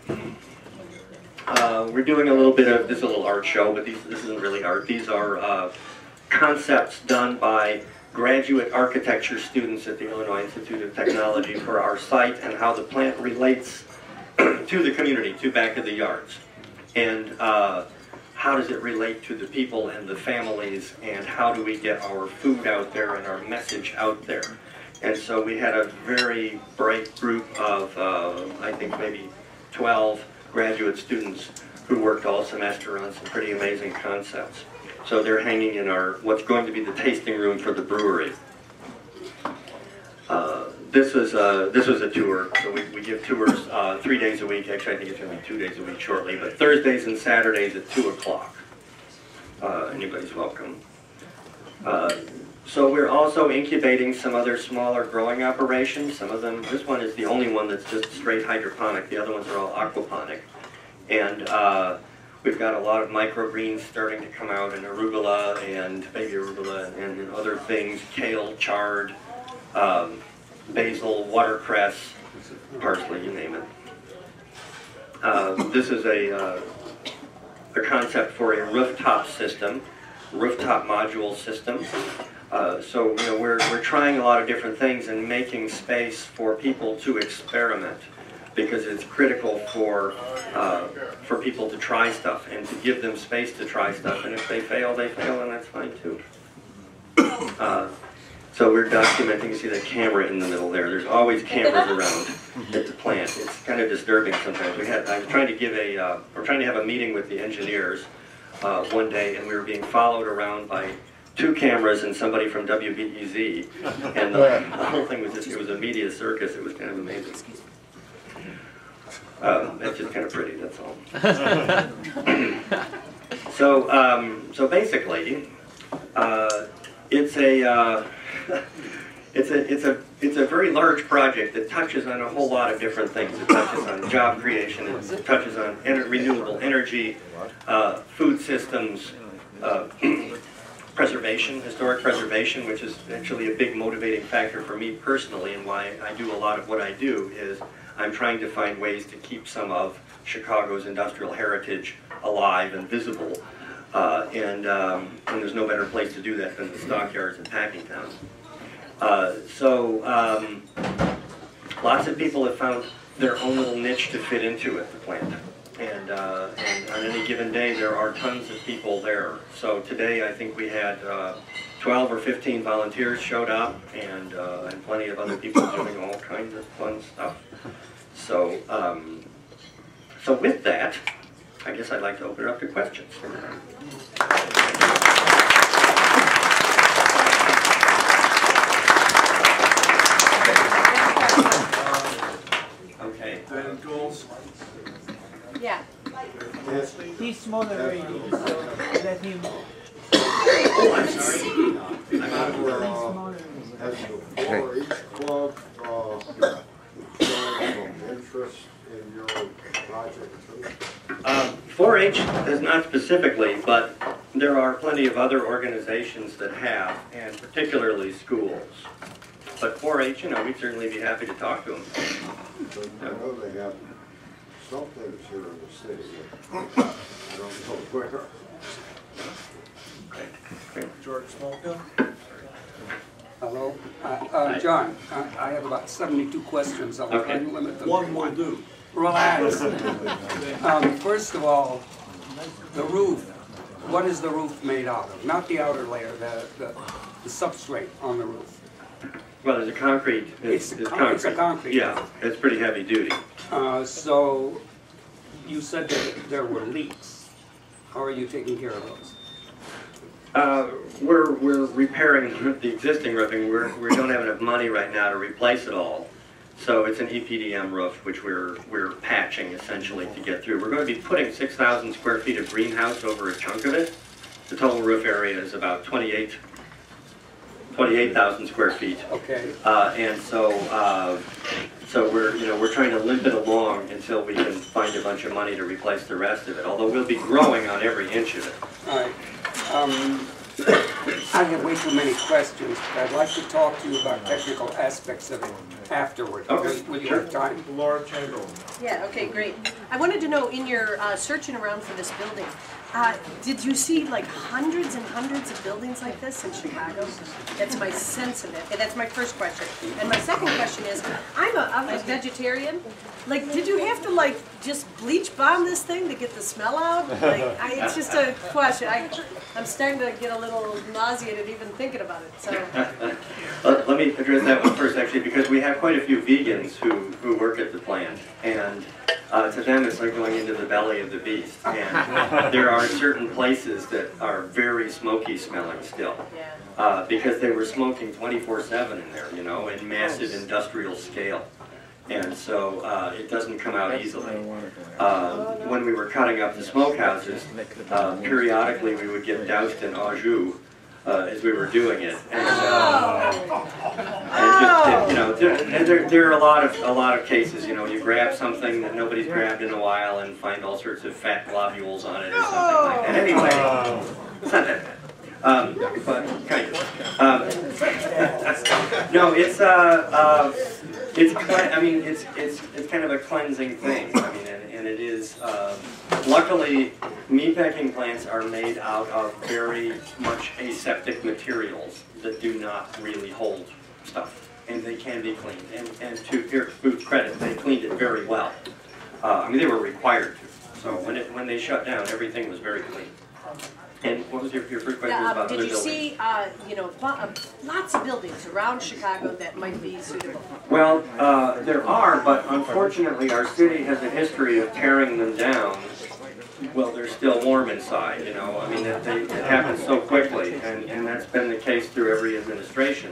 Uh, we're doing a little bit of this is a little art show, but these, this isn't really art. These are uh, concepts done by graduate architecture students at the Illinois Institute of Technology for our site and how the plant relates to the community, to back of the yards. And uh, how does it relate to the people and the families, and how do we get our food out there and our message out there. And so we had a very bright group of, uh, I think maybe twelve graduate students who worked all semester on some pretty amazing concepts. So they're hanging in our, what's going to be the tasting room for the brewery. Uh, this, was a, this was a tour, so we, we give tours uh, three days a week. Actually, I think it's going to be two days a week shortly, but Thursdays and Saturdays at two o'clock. Uh, anybody's welcome. Uh, so we're also incubating some other smaller growing operations. Some of them, this one is the only one that's just straight hydroponic. The other ones are all aquaponic. And uh, we've got a lot of microgreens starting to come out, and arugula and baby arugula and, and other things, kale, chard, um, basil, watercress, parsley, you name it. Uh, this is a, uh, a concept for a rooftop system, rooftop module system. Uh, so you know, we're, we're trying a lot of different things and making space for people to experiment, because it's critical for uh, for people to try stuff and to give them space to try stuff. And if they fail, they fail, and that's fine too. Uh, so we're documenting. You see that camera in the middle there. There's always cameras around at the plant. It's kind of disturbing sometimes. We had I was trying to give a uh, we're trying to have a meeting with the engineers uh, one day, and we were being followed around by two cameras and somebody from W B E Z, and the, the whole thing was just, it was a media circus. It was kind of amazing. Um, that's just kind of pretty, that's all. so, um, so basically, uh, it's a uh, it's a it's a it's a very large project that touches on a whole lot of different things. It touches on job creation. It touches on ener renewable energy, uh, food systems, uh, preservation, historic preservation, which is actually a big motivating factor for me personally, and why I do a lot of what I do is, I'm trying to find ways to keep some of Chicago's industrial heritage alive and visible. Uh, and, um, and there's no better place to do that than the stockyards and packing towns. Uh, so um, lots of people have found their own little niche to fit into at the plant. And, uh, and on any given day, there are tons of people there. So today, I think we had uh, twelve or fifteen volunteers showed up, and, uh, and plenty of other people doing all kinds of fun stuff. So, um, so with that, I guess I'd like to open it up to questions. Okay. Then goals. Yeah. Yes. He's smaller already, so let him. Oh, I'm sorry. I'm out of order. Has the four H Club uh, interest in your project? Uh, four H is not specifically, but there are plenty of other organizations that have, and particularly schools. But four H, you know, we'd certainly be happy to talk to them. But I know they have some things here in the city. I don't know where. Okay. Okay. George Smallfield. Hello. Uh, uh, John, I, I have about seventy-two questions. I'll okay. try and limit them. One will do. Relax. um, first of all, the roof. What is the roof made out of? Not the outer layer, the, the, the substrate on the roof. Well, there's a concrete. It's, it's, it's, con concrete. it's a concrete. Yeah, it's pretty heavy duty. Uh, so, you said that there were leaks. How are you taking care of those? Uh, we're we're repairing the existing roofing. We're, we don't have enough money right now to replace it all. So it's an E P D M roof, which we're we're patching essentially to get through. We're going to be putting six thousand square feet of greenhouse over a chunk of it. The total roof area is about twenty-eight thousand square feet. Okay. Uh, and so, uh, so we're you know we're trying to limp it along until we can find a bunch of money to replace the rest of it. Although we'll be growing on every inch of it. All right. Um, I have way too many questions, but I'd like to talk to you about technical aspects of it afterward. Okay. Will you have time? Laura Chamberlain. Yeah. Okay. Great. I wanted to know, in your uh, searching around for this building, Uh, did you see like hundreds and hundreds of buildings like this in Chicago? That's my sense of it. And that's my first question. And my second question is, I'm a, I'm a vegetarian. Like, did you have to like just bleach bomb this thing to get the smell out? Like, I, it's just a question. I, I'm starting to get a little nauseated even thinking about it. So uh, let me address that one first, actually, because we have quite a few vegans who who work at the plant, and. Uh, to them, it's like going into the belly of the beast, and there are certain places that are very smoky smelling still, uh, because they were smoking twenty-four seven in there, you know, in massive industrial scale, and so uh, it doesn't come out easily. Uh, when we were cutting up the smokehouses, uh, periodically we would get doused in au jus Uh, as we were doing it, and, uh, and just, you know, there, and there, there are a lot of a lot of cases. You know, you grab something that nobody's grabbed in a while and find all sorts of fat globules on it or something like that. Anyway, it's not that bad, um, but kind of. Um, no, it's uh, uh, it's I mean, it's it's it's kind of a cleansing thing. I mean, and, and it is. Uh, Luckily, meatpacking plants are made out of very much aseptic materials that do not really hold stuff, and they can be cleaned. And, and to Beer Food's credit, they cleaned it very well. Uh, I mean, they were required to. So when it, when they shut down, everything was very clean. And what was your your first question yeah, um, about did other buildings? Did you see, uh, you know, lots of buildings around Chicago that might be suitable? Well, uh, there are, but unfortunately, our city has a history of tearing them down. Well, they're still warm inside, you know. I mean, it, they, it happens so quickly, and, and that's been the case through every administration.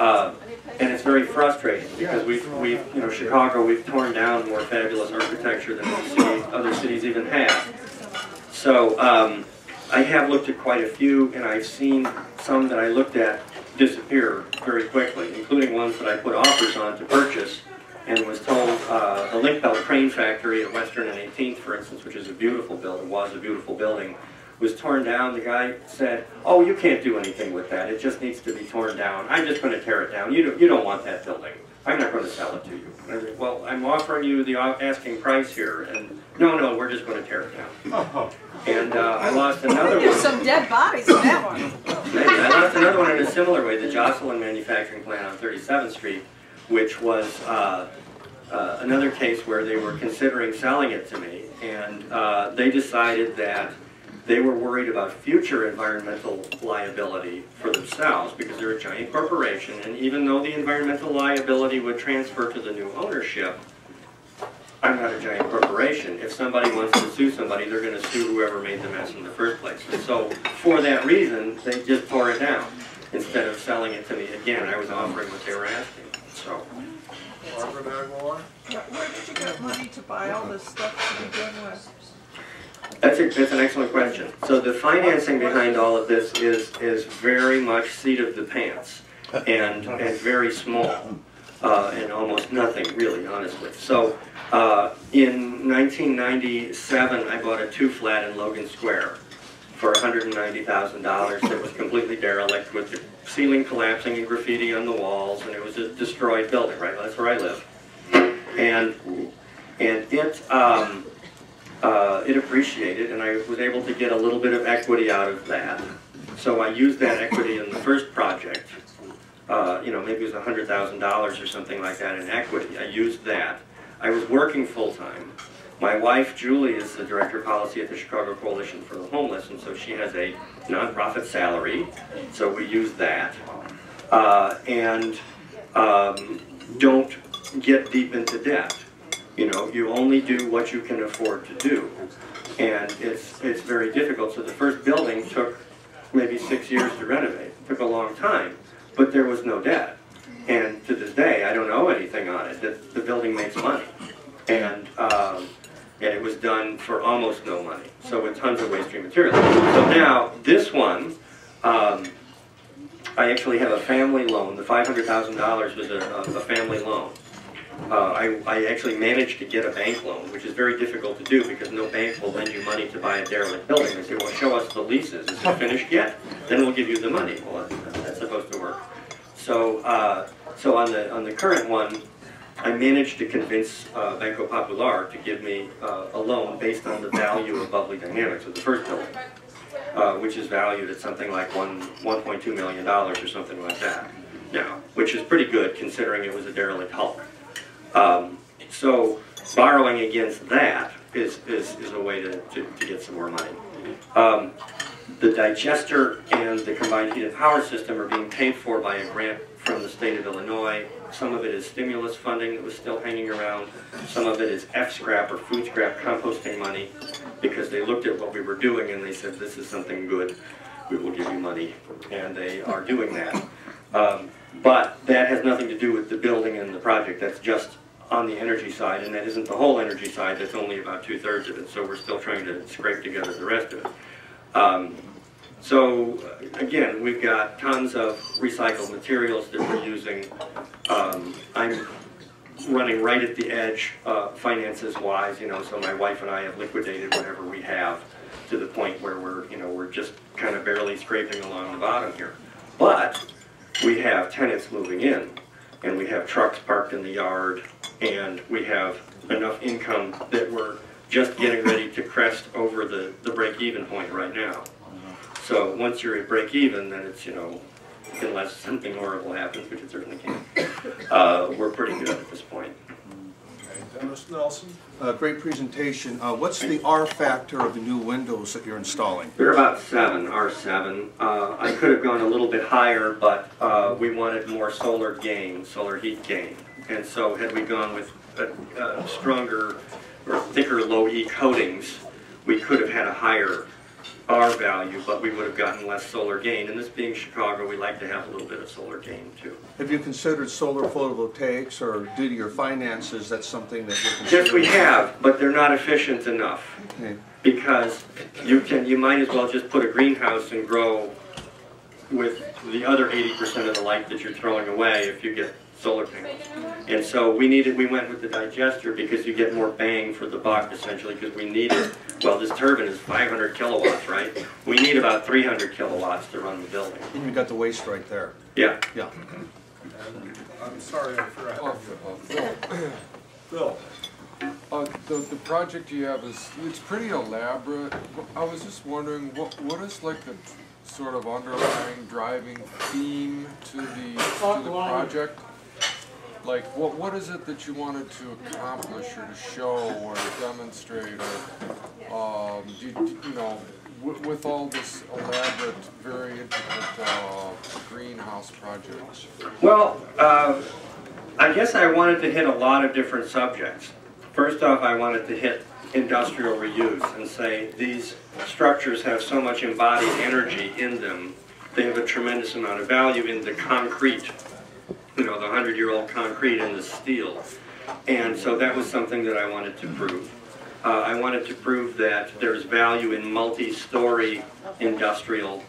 Uh, and it's very frustrating because we've, we've, you know, Chicago, we've torn down more fabulous architecture than cities, other cities even have. So um, I have looked at quite a few, and I've seen some that I looked at disappear very quickly, including ones that I put offers on to purchase. And was told uh, the Link Belt Crane Factory at Western and eighteenth, for instance, which is a beautiful building, was a beautiful building, was torn down. The guy said, "Oh, you can't do anything with that. It just needs to be torn down. I'm just going to tear it down. You don't, you don't want that building. I'm not going to sell it to you." And I said, "Well, I'm offering you the asking price here." And No, no, we're just going to tear it down. Oh, oh. And uh, I lost another one. There's some dead bodies in that one. I lost another one in a similar way, the Jocelyn Manufacturing Plant on thirty-seventh street, which was uh, uh, another case where they were considering selling it to me. And uh, they decided that they were worried about future environmental liability for themselves because they're a giant corporation. And even though the environmental liability would transfer to the new ownership, I'm not a giant corporation. If somebody wants to sue somebody, they're going to sue whoever made the mess in the first place. And so for that reason, they just tore it down instead of selling it to me. Again, I was offering what they were asking. So. Barbara Magwar? Where did you get money to buy all this stuff to begin with? That's, a, that's an excellent question. So the financing behind all of this is, is very much seat of the pants and, and very small uh, and almost nothing, really, honestly. So uh, in nineteen ninety-seven, I bought a two-flat in Logan Square for one hundred ninety thousand dollars that was completely derelict with the ceiling collapsing and graffiti on the walls, and it was a destroyed building, right? That's where I live. And, and it... Um, Uh, it appreciated, and I was able to get a little bit of equity out of that. So I used that equity in the first project. Uh, you know, maybe it was one hundred thousand dollars or something like that in equity. I used that. I was working full-time. My wife, Julie, is the director of policy at the Chicago Coalition for the Homeless, and so she has a nonprofit salary. So we used that. Uh, and um, don't get deep into debt. You know, you only do what you can afford to do, and it's it's very difficult. So the first building took maybe six years to renovate. It took a long time, but there was no debt. And to this day, I don't owe anything on it. The, the building makes money, and um, and it was done for almost no money. So with tons of waste stream material. So now this one, um, I actually have a family loan. The five hundred thousand dollars was a, a family loan. Uh, I, I actually managed to get a bank loan, which is very difficult to do because no bank will lend you money to buy a derelict building. They say, well, show us the leases. Is it finished yet? Then we'll give you the money. Well, that's, that's supposed to work. So, uh, so on the on the current one, I managed to convince uh, Banco Popular to give me uh, a loan based on the value of Bubbly Dynamics of the first building, uh, which is valued at something like one one point two million dollars or something like that now, which is pretty good considering it was a derelict hulk. Um, so borrowing against that is, is, is a way to, to, to get some more money. Um, the digester and the combined heat and power system are being paid for by a grant from the state of Illinois. Some of it is stimulus funding that was still hanging around. Some of it is F-scrap or food scrap composting money because they looked at what we were doing and they said, this is something good, we will give you money. And they are doing that. Um, but that has nothing to do with the building and the project. That's just on the energy side, and that isn't the whole energy side. That's only about two-thirds of it, so we're still trying to scrape together the rest of it. Um, so, again, we've got tons of recycled materials that we're using. Um, I'm running right at the edge, uh, finances-wise, you know, so my wife and I have liquidated whatever we have to the point where we're, you know, we're just kind of barely scraping along the bottom here. But we have tenants moving in, and we have trucks parked in the yard, and we have enough income that we're just getting ready to crest over the, the break-even point right now. So once you're at break-even, then it's, you know, unless something horrible happens, which it certainly can, uh, we're pretty good at this point. Dennis Nelson. Uh, great presentation. Uh, what's the R factor of the new windows that you're installing? They're about seven, R seven. Uh, I could have gone a little bit higher, but uh, we wanted more solar gain, solar heat gain. And so had we gone with a, a stronger or thicker low-E coatings, we could have had a higher R value, but we would have gotten less solar gain. And this being Chicago, we like to have a little bit of solar gain too. Have you considered solar photovoltaics, or due to your finances, that's something that you're considering? Yes, we have, but they're not efficient enough. Okay. Because you can, you might as well just put a greenhouse and grow with the other eighty percent of the light that you're throwing away if you get solar panels. And so we needed, we went with the digester because you get more bang for the buck, essentially, because we needed, well, this turbine is five hundred kilowatts, right? We need about three hundred kilowatts to run the building. And you got the waste right there. Yeah. Yeah. And I'm sorry, I forgot. Bill. Uh, the, the project you have is, it's pretty elaborate. I was just wondering, what what is like the sort of underlying driving theme to the, to the project? Like, what what is it that you wanted to accomplish or to show or demonstrate or, um, you, you know, w with all this elaborate, very intricate uh, greenhouse project? Well, uh, I guess I wanted to hit a lot of different subjects. First off, I wanted to hit industrial reuse and say these structures have so much embodied energy in them. They have a tremendous amount of value in the concrete, you know, the hundred-year-old concrete and the steel. And so that was something that I wanted to prove. Uh, I wanted to prove that there's value in multi-story industrial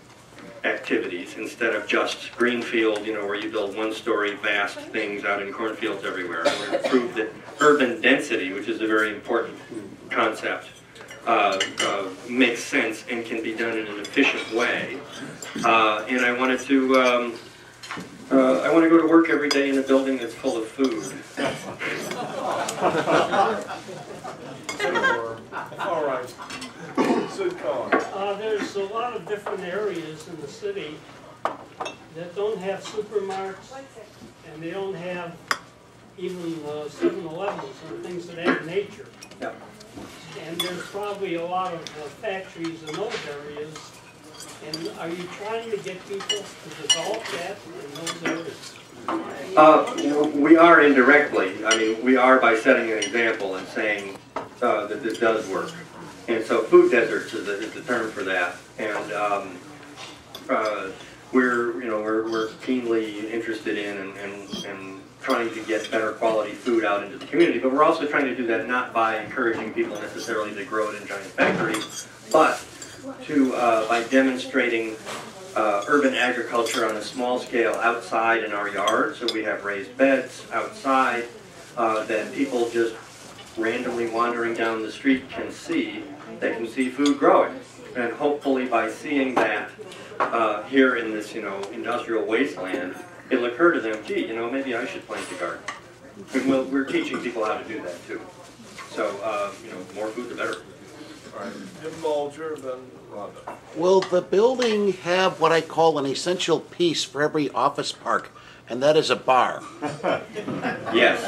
activities instead of just greenfield, you know, where you build one-story vast things out in cornfields everywhere. I wanted to prove that urban density, which is a very important concept, uh, uh, makes sense and can be done in an efficient way. Uh, and I wanted to, um, uh, I want to go to work every day in a building that's full of food. So, all right. Uh, there's a lot of different areas in the city that don't have supermarkets, and they don't have even uh, seven elevens and things of that nature. Yep. And there's probably a lot of uh, factories in those areas. And are you trying to get people to develop that in those areas? Uh, we are indirectly. I mean, we are by setting an example and saying uh, that this does work. And so food deserts is the, is the term for that. And um, uh, we're, you know, we're, we're keenly interested in and, and, and trying to get better quality food out into the community. But we're also trying to do that not by encouraging people necessarily to grow it in giant factories, but to, uh, by demonstrating uh, urban agriculture on a small scale outside in our yard. So we have raised beds outside uh, that people just randomly wandering down the street can see. They can see food growing, and hopefully by seeing that uh, here in this, you know, industrial wasteland, it'll occur to them, gee, you know, maybe I should plant a garden. And we'll, we're teaching people how to do that too. So, uh, you know, more food the better. All right, Jim Bulger, then Rhonda. Will the building have what I call an essential piece for every office park? And that is a bar. Yes.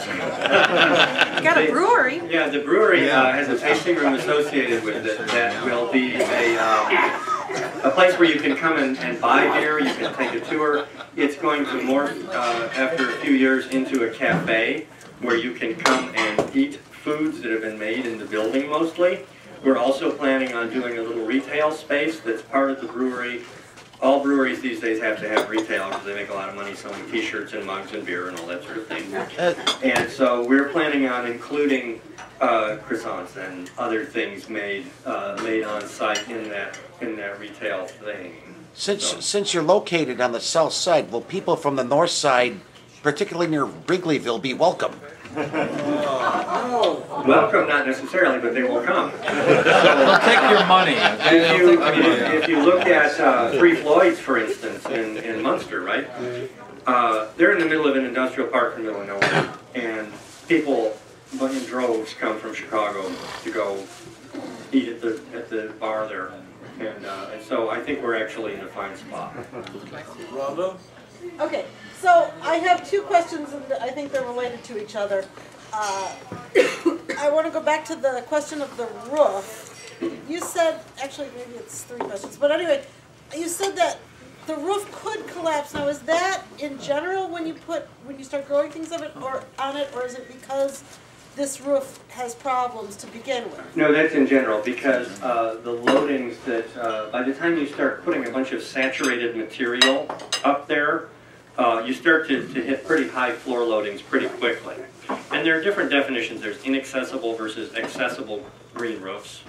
You got a brewery. They, yeah, the brewery uh, has a tasting room associated with it that will be a, uh, a place where you can come and, and buy beer, you can take a tour. It's going to morph uh, after a few years into a cafe where you can come and eat foods that have been made in the building mostly. We're also planning on doing a little retail space that's part of the brewery. All breweries these days have to have retail because they make a lot of money selling t-shirts and mugs and beer and all that sort of thing. And so we're planning on including uh, croissants and other things made uh, made on site in that in that retail thing. Since so. since you're located on the south side, will people from the north side, particularly near Wrigleyville, be welcome? Oh. Welcome, not necessarily, but they will come. So, they'll take your money. If you, if, if you look at uh, Three Floyds, for instance, in, in Munster, right? Uh, they're in the middle of an industrial park in the middle of nowhere, and people in droves come from Chicago to go eat at the, at the bar there. And, uh, and so I think we're actually in a fine spot. Rhonda? Okay, so I have two questions, and I think they're related to each other. Uh, I want to go back to the question of the roof. You said, actually maybe it's three questions, but anyway, you said that the roof could collapse. Now is that in general when you put, when you start growing things of it or on it, or is it because this roof has problems to begin with? No, that's in general, because uh, the loadings that, uh, by the time you start putting a bunch of saturated material up there, uh, you start to, to hit pretty high floor loadings pretty quickly. And there are different definitions. There's inaccessible versus accessible green roofs.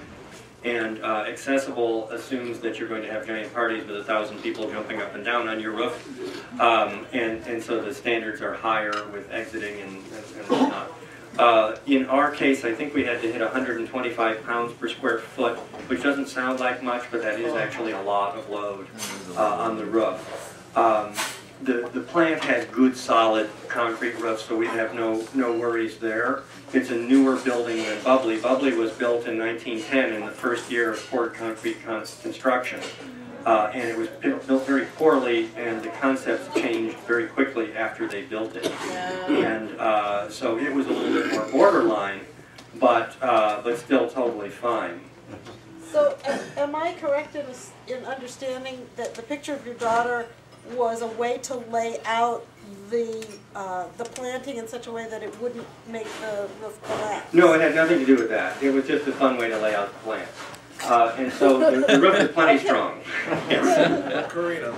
And uh, accessible assumes that you're going to have giant parties with a thousand people jumping up and down on your roof. Um, and, and so the standards are higher with exiting and, and, and whatnot. Uh, in our case, I think we had to hit one hundred twenty-five pounds per square foot, which doesn't sound like much, but that is actually a lot of load uh, on the roof. Um, The, the plant had good solid concrete roofs, so we have no, no worries there. It's a newer building than Bubbly. Bubbly was built in nineteen ten in the first year of poured concrete construction. Uh, and it was built very poorly, and the concepts changed very quickly after they built it. And uh, so it was a little bit more borderline, but, uh, but still totally fine. So am I correct in, in understanding that the picture of your daughter was a way to lay out the uh, the planting in such a way that it wouldn't make the roof collapse? No, it had nothing to do with that. It was just a fun way to lay out the plant. Uh, and so the, the roof is plenty strong. Karina. um,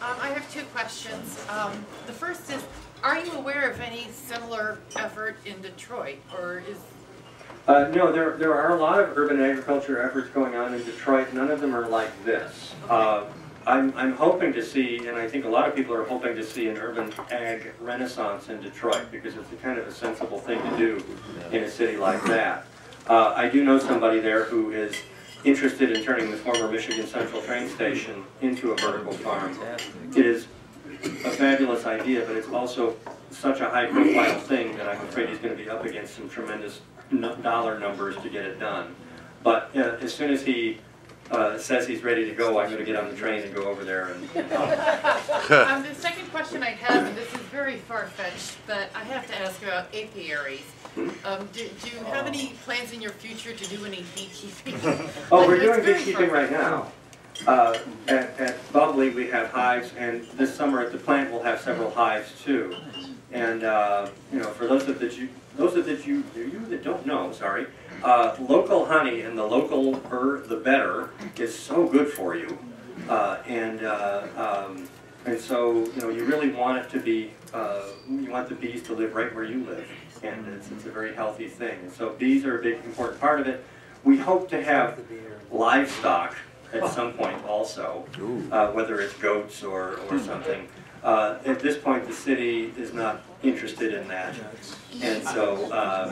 I have two questions. Um, the first is, are you aware of any similar effort in Detroit, or is... Uh, no, there, there are a lot of urban agriculture efforts going on in Detroit. None of them are like this. Okay. Uh, I'm, I'm hoping to see, and I think a lot of people are hoping to see, an urban ag renaissance in Detroit, because it's a kind of a sensible thing to do in a city like that. Uh, I do know somebody there who is interested in turning the former Michigan Central train station into a vertical farm. It is a fabulous idea, but it's also such a high-profile thing that I'm afraid he's going to be up against some tremendous dollar numbers to get it done. But uh, as soon as he Uh, says he's ready to go, I'm going to get on the train and go over there. And, you know. um, the second question I have, and this is very far-fetched, but I have to ask about apiaries. Um, do, do you have any plans in your future to do any beekeeping? Oh, like, we're doing beekeeping right now. Uh, at, at Bubbly, we have hives, and this summer at the plant, we'll have several hives too. And uh, you know, for those of the you, those of the you, you that don't know, sorry, uh, local honey and the localer the better is so good for you, uh, and uh, um, and so you know you really want it to be uh, you want the bees to live right where you live, and it's, it's a very healthy thing. And so bees are a big important part of it. We hope to have livestock at some point also, uh, whether it's goats or or something. Uh, at this point, the city is not interested in that, and so um,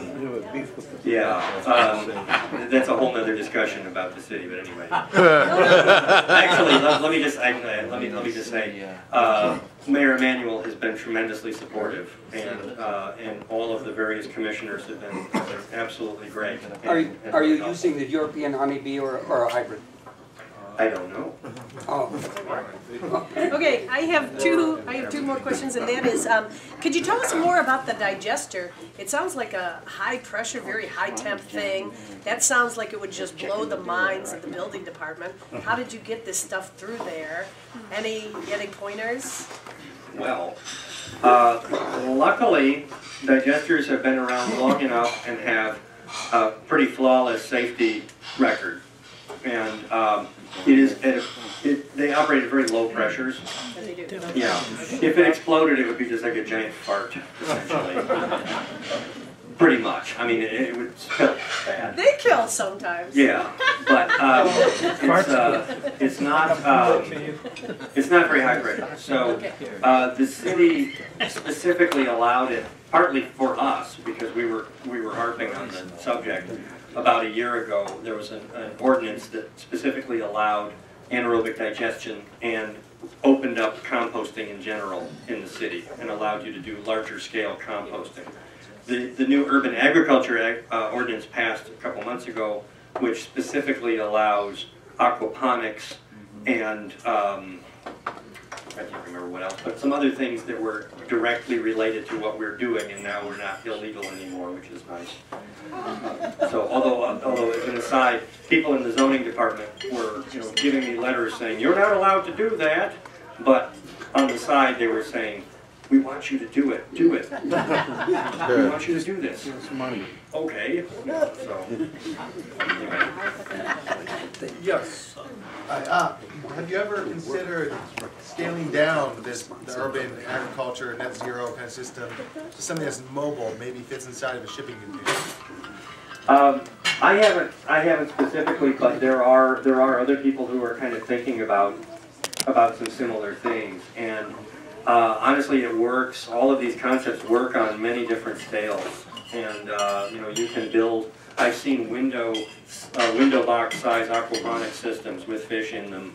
yeah, um, that's a whole other discussion about the city. But anyway, actually, let, let me just I, let me let me just say, uh, Mayor Emanuel has been tremendously supportive, and uh, and all of the various commissioners have been, have been absolutely great. And, are you, are you using the European honeybee or or a hybrid? I don't know. Oh. Okay, I have two. I have two more questions, and that is, um, could you tell us more about the digester? It sounds like a high-pressure, very high-temp thing. That sounds like it would just blow the minds of the building department. How did you get this stuff through there? Any any pointers? Well, uh, luckily, digesters have been around long enough and have a pretty flawless safety record. And um, it is at a, it, they operate at very low pressures. They do. Yeah. If it exploded, it would be just like a giant fart, essentially. Pretty much. I mean, it, it would smell bad. They kill sometimes. Yeah, but um, it's, uh, it's not um, it's not very high pressure. So uh, the city specifically allowed it, partly for us because we were we were harping on the subject. About a year ago, there was an, an ordinance that specifically allowed anaerobic digestion and opened up composting in general in the city and allowed you to do larger scale composting. The, the new urban agriculture uh, ordinance passed a couple months ago, which specifically allows aquaponics and, um, I can't remember what else, but some other things that were directly related to what we're doing, and now we're not illegal anymore, which is nice. Uh, so, although, uh, although as an aside, people in the zoning department were, you know, giving me letters saying, you're not allowed to do that, but on the side they were saying, we want you to do it, do it. We want you to do this. Okay. So, anyway. Yes. Uh, have you ever considered scaling down this the urban agriculture net zero kind of system to something that's mobile, maybe fits inside of a shipping container? Um, I haven't. I haven't specifically, but there are there are other people who are kind of thinking about about some similar things. And Uh, honestly, it works. All of these concepts work on many different scales, and uh, you know you can build. I've seen window uh, window box size aquaponic systems with fish in them,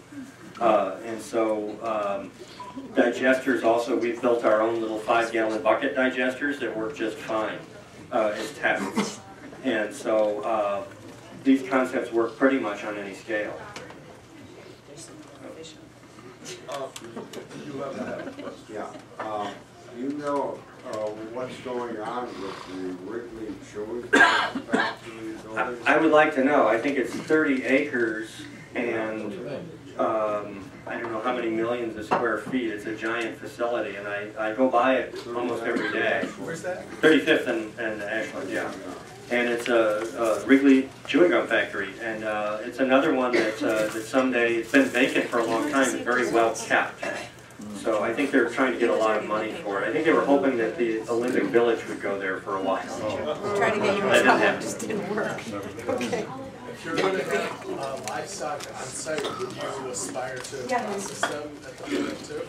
uh, and so um, Digesters also, we've built our own little five-gallon bucket digesters that work just fine uh, as tests. And so uh, these concepts work pretty much on any scale. Uh, you have that. Yeah. Uh, you know uh, what's going on with the Wrigley chewing factory building? I would like to know. I think it's thirty acres and um, I don't know how many millions of square feet. It's a giant facility, and I, I go by it almost every day. Where's that? thirty-fifth and, and Ashland, yeah. And it's a, a Wrigley chewing gum factory, and uh, it's another one that, uh, that someday, it's been vacant for a long time and very well kept. So I think they're trying to get a lot of money for it. I think they were hoping that the Olympic Village would go there for a while. Oh. Trying to get you in trouble, it just didn't work. Okay. If you're going to have uh, livestock on site, would you aspire to a yeah. system at the moment too?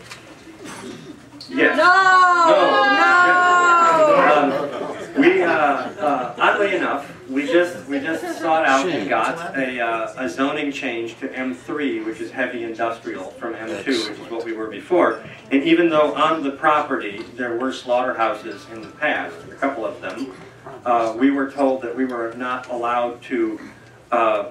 Yes. No! No! no. no. Um, We, uh, uh, oddly enough, we just we just sought out and got a, uh, a zoning change to M three, which is heavy industrial, from M two, which is what we were before. And even though on the property there were slaughterhouses in the past, a couple of them, uh, we were told that we were not allowed to uh,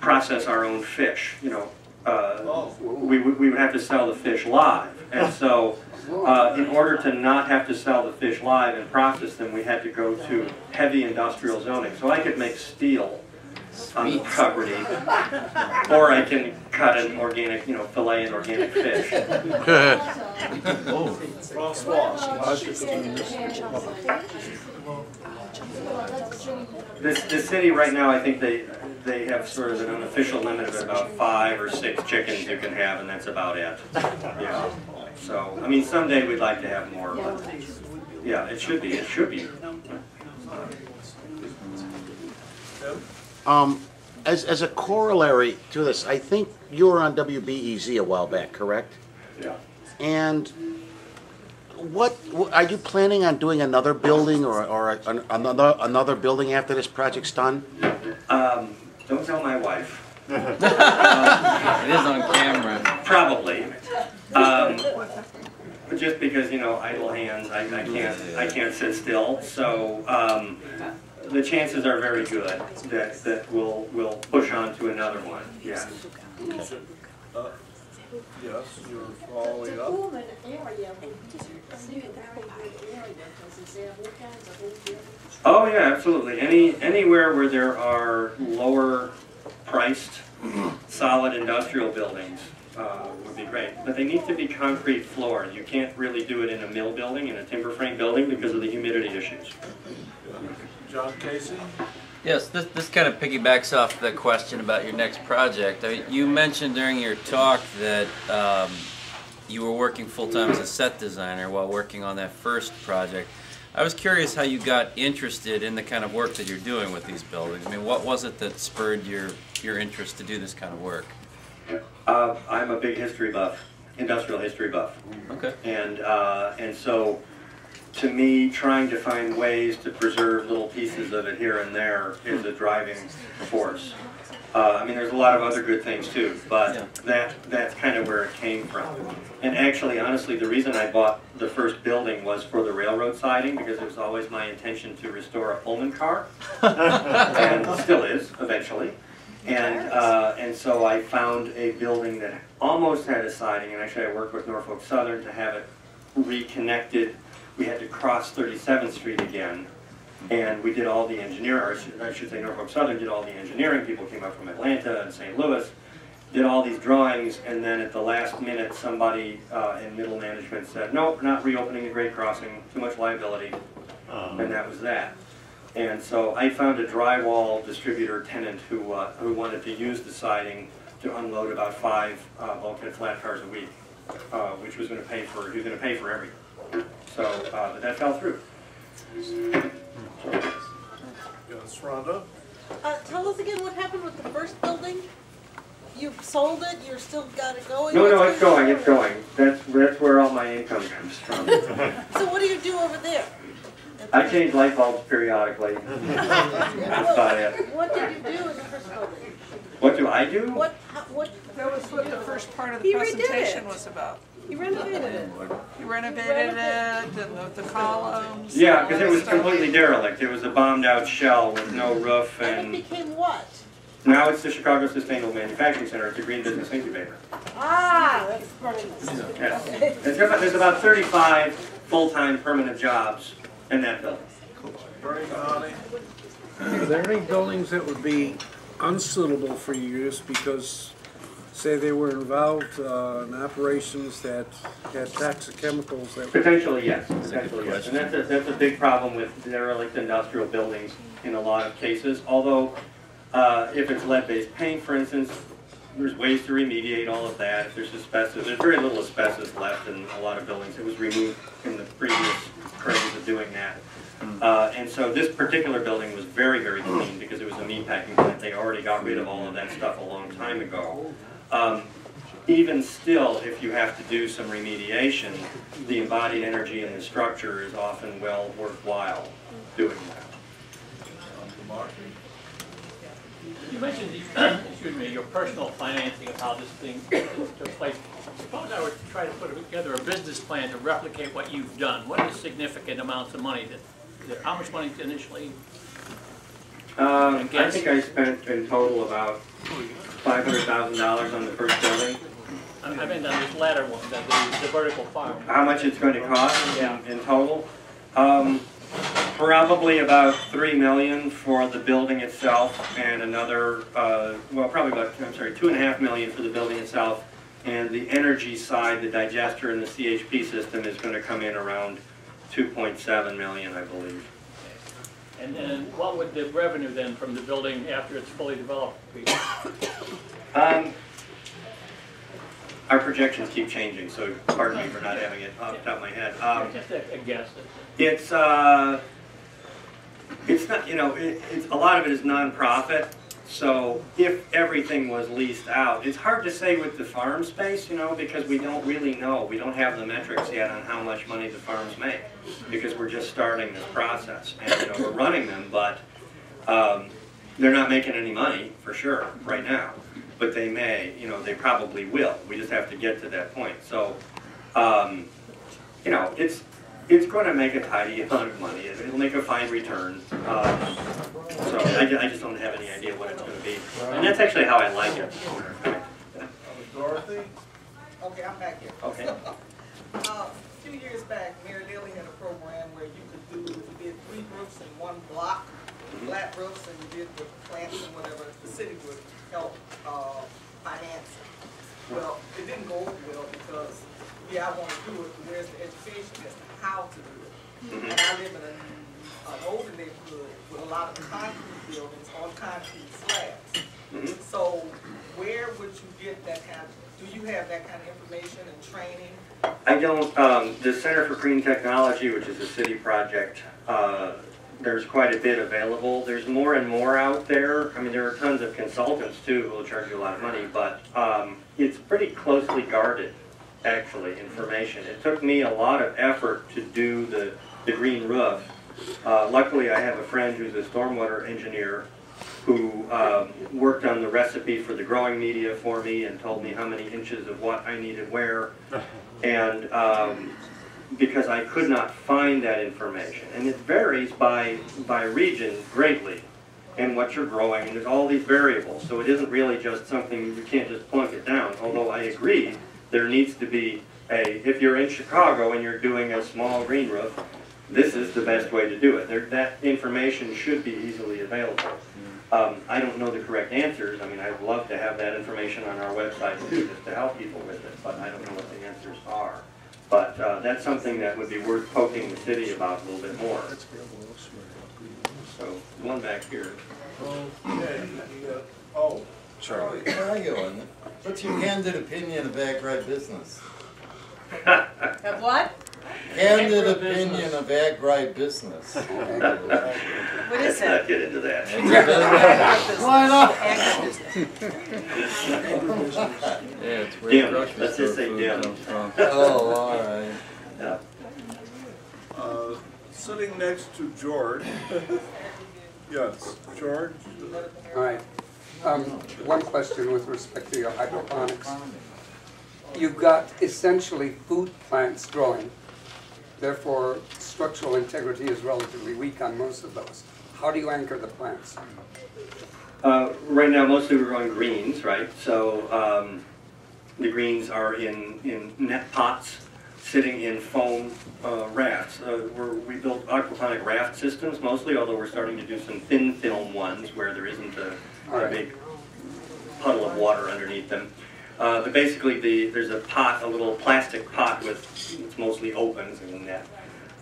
process our own fish. You know, uh, we we would have to sell the fish live, and so. Uh, in order to not have to sell the fish live and process them, we had to go to heavy industrial zoning. So I could make steel on the property, or I can cut an organic, you know, fillet an organic fish. Oh. This, this city right now, I think they they have sort of an unofficial limit of about five or six chickens you can have, and that's about it. Yeah. So, I mean, someday we'd like to have more, but yeah, it should be, it should be. Um, as, as a corollary to this, I think you were on W B E Z a while back, correct? Yeah. And what, are you planning on doing another building or, or another, another building after this project's done? Um, don't tell my wife. um, it is on camera. Probably. Um, but just because, you know, idle hands, I, I can't, I can't sit still. So um, the chances are very good that that we'll we'll push on to another one. Yes. Okay. Uh, yes, you're following up. Oh yeah, absolutely. Any anywhere where there are lower priced solid industrial buildings uh, would be great. But they need to be concrete floor. You can't really do it in a mill building, in a timber frame building, because of the humidity issues. John Casey? Yes, this, this kind of piggybacks off the question about your next project. I mean, you mentioned during your talk that um, you were working full-time as a set designer while working on that first project. I was curious how you got interested in the kind of work that you're doing with these buildings. I mean, what was it that spurred your, your interest to do this kind of work? Uh, I'm a big history buff, industrial history buff. Okay. And, uh, and so, to me, trying to find ways to preserve little pieces of it here and there is a driving force. Uh, I mean, there's a lot of other good things too, but yeah. that that's kind of where it came from. And actually, honestly, the reason I bought the first building was for the railroad siding, because it was always my intention to restore a Pullman car, and still is eventually. And uh, and so I found a building that almost had a siding, and actually I worked with Norfolk Southern to have it reconnected. We had to cross thirty-seventh Street again. And we did all the engineering, I should say Norfolk Southern did all the engineering, people came up from Atlanta and Saint Louis, did all these drawings, and then at the last minute somebody uh, in middle management said, nope, not reopening the grade crossing, too much liability, um. and that was that. And so I found a drywall distributor tenant who, uh, who wanted to use the siding to unload about five uh, bulkhead flat cars a week, uh, which was going to pay for, he was going to pay for everything. So, uh, but that fell through. Yes, Rhonda? Uh, tell us again what happened with the first building. You sold it, you're still got it going? No, What's no, it's going, it's going. That's, that's where all my income comes from. So what do you do over there? I change light bulbs periodically. That's about it. What did you do in the first building? What do I do? What, how, what, that was what the first part of the he presentation was about. He renovated it. He renovated it, and the columns. Yeah, because it was completely derelict. It was a bombed-out shell with no roof. And, and it became what? Now it's the Chicago Sustainable Manufacturing Center. It's a green business incubator. Ah, that's permanent. Yes. There's about thirty-five full-time permanent jobs in that building. Are there any buildings that would be unsuitable for use because, say, they were involved uh, in operations that had toxic chemicals? That potentially, yes. Potentially, yes. And that's a, that's a big problem with derelict industrial buildings in a lot of cases. Although, uh, if it's lead-based paint, for instance, there's ways to remediate all of that. If there's asbestos, there's very little asbestos left in a lot of buildings. It was removed in the previous craze of doing that. Uh, and so this particular building was very, very clean because it was a meatpacking plant. They already got rid of all of that stuff a long time ago. Um, even still, if you have to do some remediation, the embodied energy in the structure is often well worthwhile doing that. You mentioned the, excuse me, your personal financing of how this thing took place. Suppose I were to try to put together a business plan to replicate what you've done. What are the significant amounts of money that? How much money initially? Um, I, I think I spent in total about five hundred thousand dollars on the first building. I mean, on this latter one, the, the, the vertical farm. How much it's going to cost yeah. in, in total? Um, probably about three million dollars for the building itself, and another, uh, well, probably about, I'm sorry, two point five million dollars for the building itself. And the energy side, the digester and the C H P system is going to come in around two point seven million dollars, I believe. And then what would the revenue then from the building after it's fully developed be? Um, our projections keep changing, so pardon me for not having it off the top of my head. Um, Just a, a guess. It's, uh, it's not, you know, it, it's, a lot of it is nonprofit. So if everything was leased out, it's hard to say with the farm space, you know, because we don't really know. We don't have the metrics yet on how much money the farms make because we're just starting this process. And, you know, we're running them, but um, they're not making any money for sure right now. But they may, you know, they probably will. We just have to get to that point. So, um, you know, it's it's going to make a tidy amount of money. It'll make a fine return. Um, so I, I just don't have any idea what it's going to be. And that's actually how I like it. Dorothy? Okay, I'm back here. Okay. uh, a few years back, Mayor Daley had a program where you could do, you did three roofs in one block, mm-hmm. flat roofs, and you did with plants and whatever. The city would help uh, finance it. Well, it didn't go over well because, yeah, I want to do it, but where's the education as to how to do it? Mm-hmm. And I live in a, an older neighborhood with a lot of concrete buildings on concrete slabs. Mm-hmm. So where would you get that kind of, do you have that kind of information and training? I don't, um, the Center for Green Technology, which is a city project, uh, there's quite a bit available. There's more and more out there. I mean, there are tons of consultants, too, who will charge you a lot of money, but um, it's pretty closely guarded. Actually, information. It took me a lot of effort to do the, the green roof. Uh, luckily, I have a friend who's a stormwater engineer who um, worked on the recipe for the growing media for me and told me how many inches of what I needed where. And um, because I could not find that information. And it varies by, by region greatly and what you're growing. And there's all these variables. So it isn't really just something, you can't just plunk it down. Although I agree, there needs to be a, if you're in Chicago and you're doing a small green roof, this is the best way to do it. There, that information should be easily available. Um, I don't know the correct answers. I mean, I'd love to have that information on our website too, just to help people with it, but I don't know what the answers are. But uh, that's something that would be worth poking the city about a little bit more. So, one back here. Oh. Charlie, where are you on that? What's your candid opinion of ag-right business? Of what? Candid opinion of ag-right business. What is it? Let's not get into that. Why not? Yeah, it's where let's just say dim. Oh, all right. Yeah. Uh, sitting next to George. Yes, George. All right. Um, one question with respect to your hydroponics. you've got essentially food plants growing. Therefore, structural integrity is relatively weak on most of those. How do you anchor the plants? Uh, right now, mostly we're growing greens, right? So um, the greens are in, in net pots, sitting in foam uh, rafts. Uh, we're, we built aquaponic raft systems mostly, although we're starting to do some thin film ones where there isn't a, a right. big puddle of water underneath them. Uh, but basically, the, there's a pot, a little plastic pot with, it's mostly open, it's in that,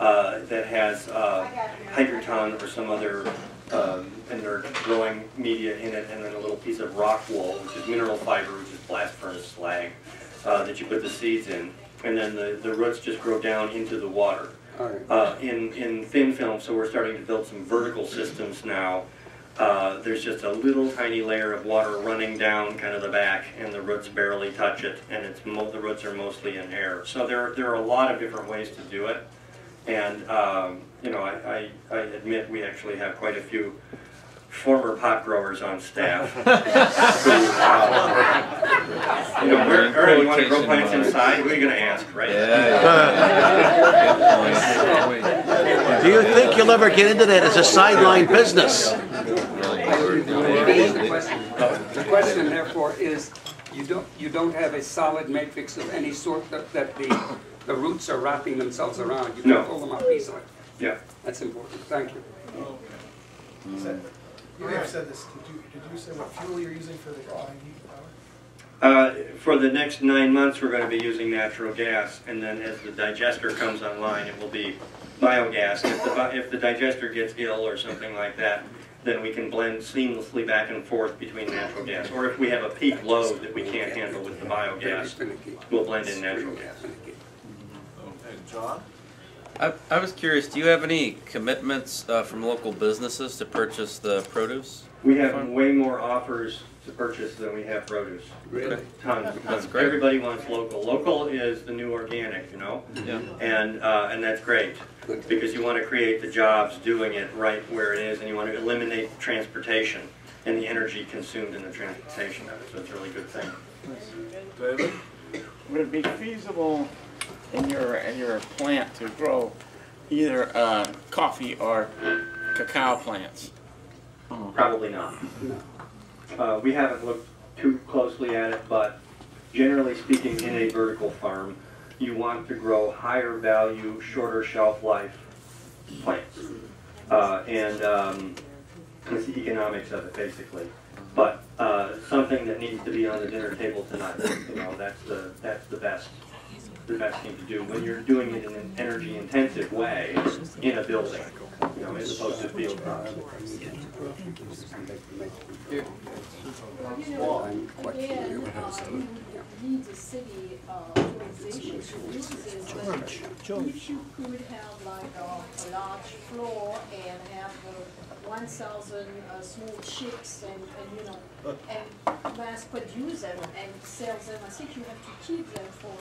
uh, that has uh, hydroton or some other um, and they're growing media in it, and then a little piece of rock wool, which is mineral fiber, which is blast furnace slag, uh, that you put the seeds in, and then the, the roots just grow down into the water. All right. uh, in, in thin film, so we're starting to build some vertical systems now. Uh, there's just a little tiny layer of water running down kind of the back, and the roots barely touch it, and it's mo the roots are mostly in air. So there, there are a lot of different ways to do it, and um, you know, I, I, I admit we actually have quite a few former pot growers on staff. Who, uh, you know, where, or you want to grow plants inside? Who are you going to ask, right? Yeah, yeah, yeah. Do you think you'll ever get into that as a sideline business? The question, the question, therefore, is you don't you don't have a solid matrix of any sort that, that the the roots are wrapping themselves around. You can no. pull them up easily. Yeah, that's important. Thank you. Mm. Said, you may have said this. Did you, did you say what fuel you're using for the combined heat power? Uh, for the next nine months, we're going to be using natural gas, and then as the digester comes online, it will be biogas. If the, if the digester gets ill or something like that, then we can blend seamlessly back and forth between natural gas. Or if we have a peak load that we can't handle with the biogas, we'll blend in natural gas. Okay, John? I, I was curious, do you have any commitments uh, from local businesses to purchase the produce? We have farm? way more offers to purchase than we have produce. Really? Tons. Tons. That's great. Everybody wants local. Local is the new organic, you know? Yeah. And, uh, and that's great because you want to create the jobs doing it right where it is, and you want to eliminate transportation and the energy consumed in the transportation of it. So it's a really good thing. David? Would it be feasible in your, in your plant to grow either uh, coffee or cacao plants? Probably not. Uh, we haven't looked too closely at it, but generally speaking, in a vertical farm, you want to grow higher value, shorter shelf life plants. Uh, and um, it's the economics of it, basically. But uh, something that needs to be on the dinner table tonight, you know, that's the, that's the best. The best thing to do when you're doing it in an energy-intensive way in a building, you know, as opposed to field crops. George, you could have like a large floor and have one thousand small chips, and, and you know, and mass produce them and sell them. I think you have to keep them for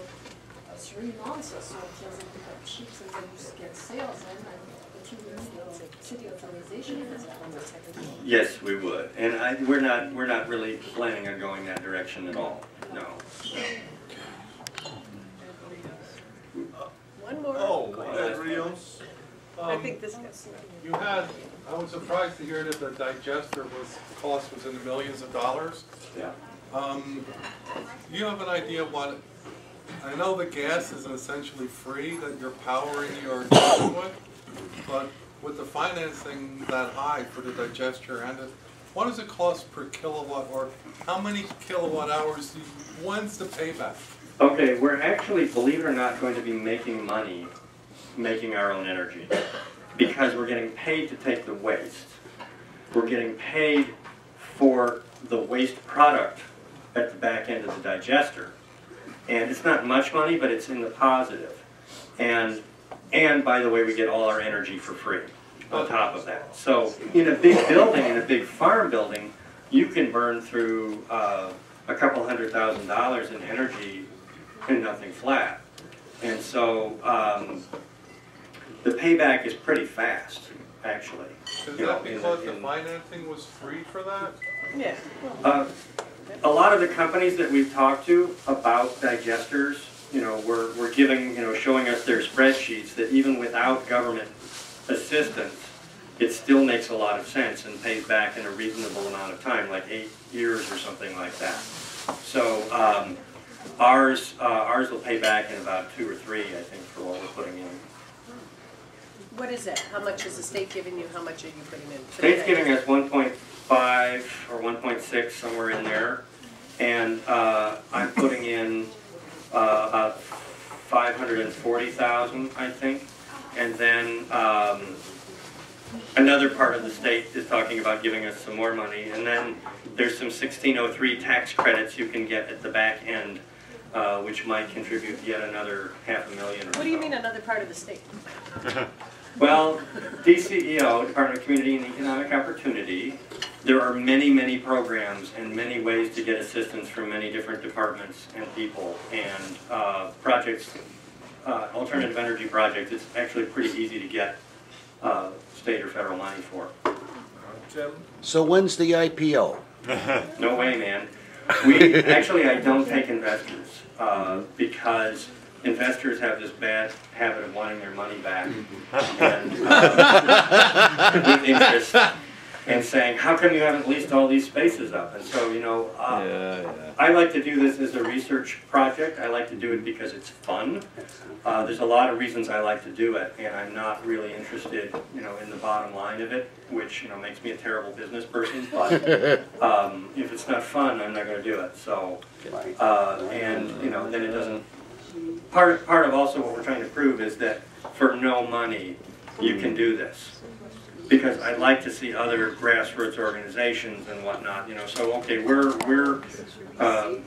three months or so until they become cheap, so then you get sales in, and but you need a city authorization for that. Yes, we would, and I, we're not we're not really planning on going that direction at all. No. One more. Oh, Rios. Um, I think this gets. You had. I was surprised to hear that the digester was cost was in the millions of dollars. Yeah. Um, you have an idea what? I know the gas is essentially free that you're powering your job with, but with the financing that high for the digester and it, what does it cost per kilowatt, or how many kilowatt hours, do you, when's the payback? Okay, we're actually, believe it or not, going to be making money making our own energy because we're getting paid to take the waste. We're getting paid for the waste product at the back end of the digester. And it's not much money, but it's in the positive. And, and by the way, we get all our energy for free on top of that. So in a big building, in a big farm building, you can burn through uh, a couple hundred thousand dollars in energy and nothing flat. And so um, the payback is pretty fast, actually. Is that because the financing was free for that? Yeah. Uh, a lot of the companies that we've talked to about digesters, you know, were, were giving, you know, showing us their spreadsheets that even without government assistance, it still makes a lot of sense and pays back in a reasonable amount of time, like eight years or something like that. So um, ours, uh, ours will pay back in about two or three, I think, for what we're putting in. What is that? How much is the state giving you? How much are you putting in? State's giving us one point five or one point six, somewhere in there, and uh, I'm putting in uh, about five hundred forty thousand, I think, and then um, another part of the state is talking about giving us some more money, and then there's some sixteen oh three tax credits you can get at the back end, uh, which might contribute yet another half a million or so. What do you mean another part of the state? Well, D C E O, Department of Community and Economic Opportunity, there are many, many programs and many ways to get assistance from many different departments and people and uh, projects, uh, alternative energy projects. It's actually pretty easy to get uh, state or federal money for. So when's the I P O? No way, man. We actually, I don't take investors uh, because investors have this bad habit of wanting their money back and, uh, with interest, and saying, how come you haven't leased all these spaces up? And so, you know, uh, yeah, yeah. I like to do this as a research project. I like to do it because it's fun. Uh, there's a lot of reasons I like to do it, and I'm not really interested, you know, in the bottom line of it, which, you know, makes me a terrible business person. But um, if it's not fun, I'm not going to do it. So, uh, and, you know, then it doesn't. Part, part of also what we're trying to prove is that for no money, you can do this. Because I'd like to see other grassroots organizations and whatnot, you know, so okay, we're, we're uh,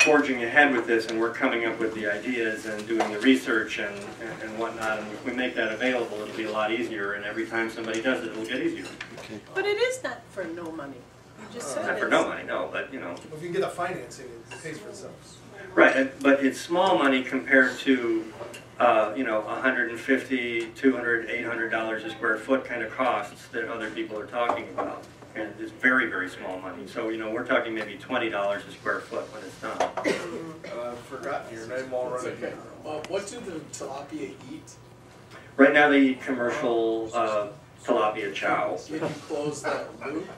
forging ahead with this, and we're coming up with the ideas and doing the research and, and, and whatnot, and if we make that available, it'll be a lot easier, and every time somebody does it, it'll get easier. Okay. But it is not for no money. You just said not for no money, no, but, you know. Well, if you get a financing, it pays for itself. Right, but it's small money compared to, uh, you know, one hundred fifty, two hundred, eight hundred dollars a square foot kind of costs that other people are talking about. And it's very, very small money. So, you know, we're talking maybe twenty dollars a square foot when it's done. uh, I've forgotten your name already. Okay. Uh, what do the tilapia eat? Right now they eat commercial uh, tilapia chow. Did you close that loop?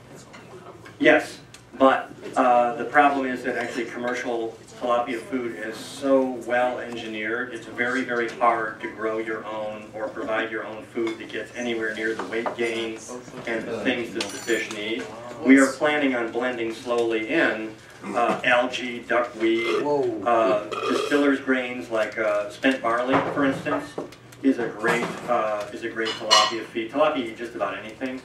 Yes, but uh, the problem is that actually commercial tilapia food is so well engineered, it's very, very hard to grow your own or provide your own food that gets anywhere near the weight gain and the things that the fish need. We are planning on blending slowly in uh, algae, duckweed, uh, distillers grains like uh, spent barley, for instance, is a great uh, is a great tilapia feed. Tilapia eat just about anything.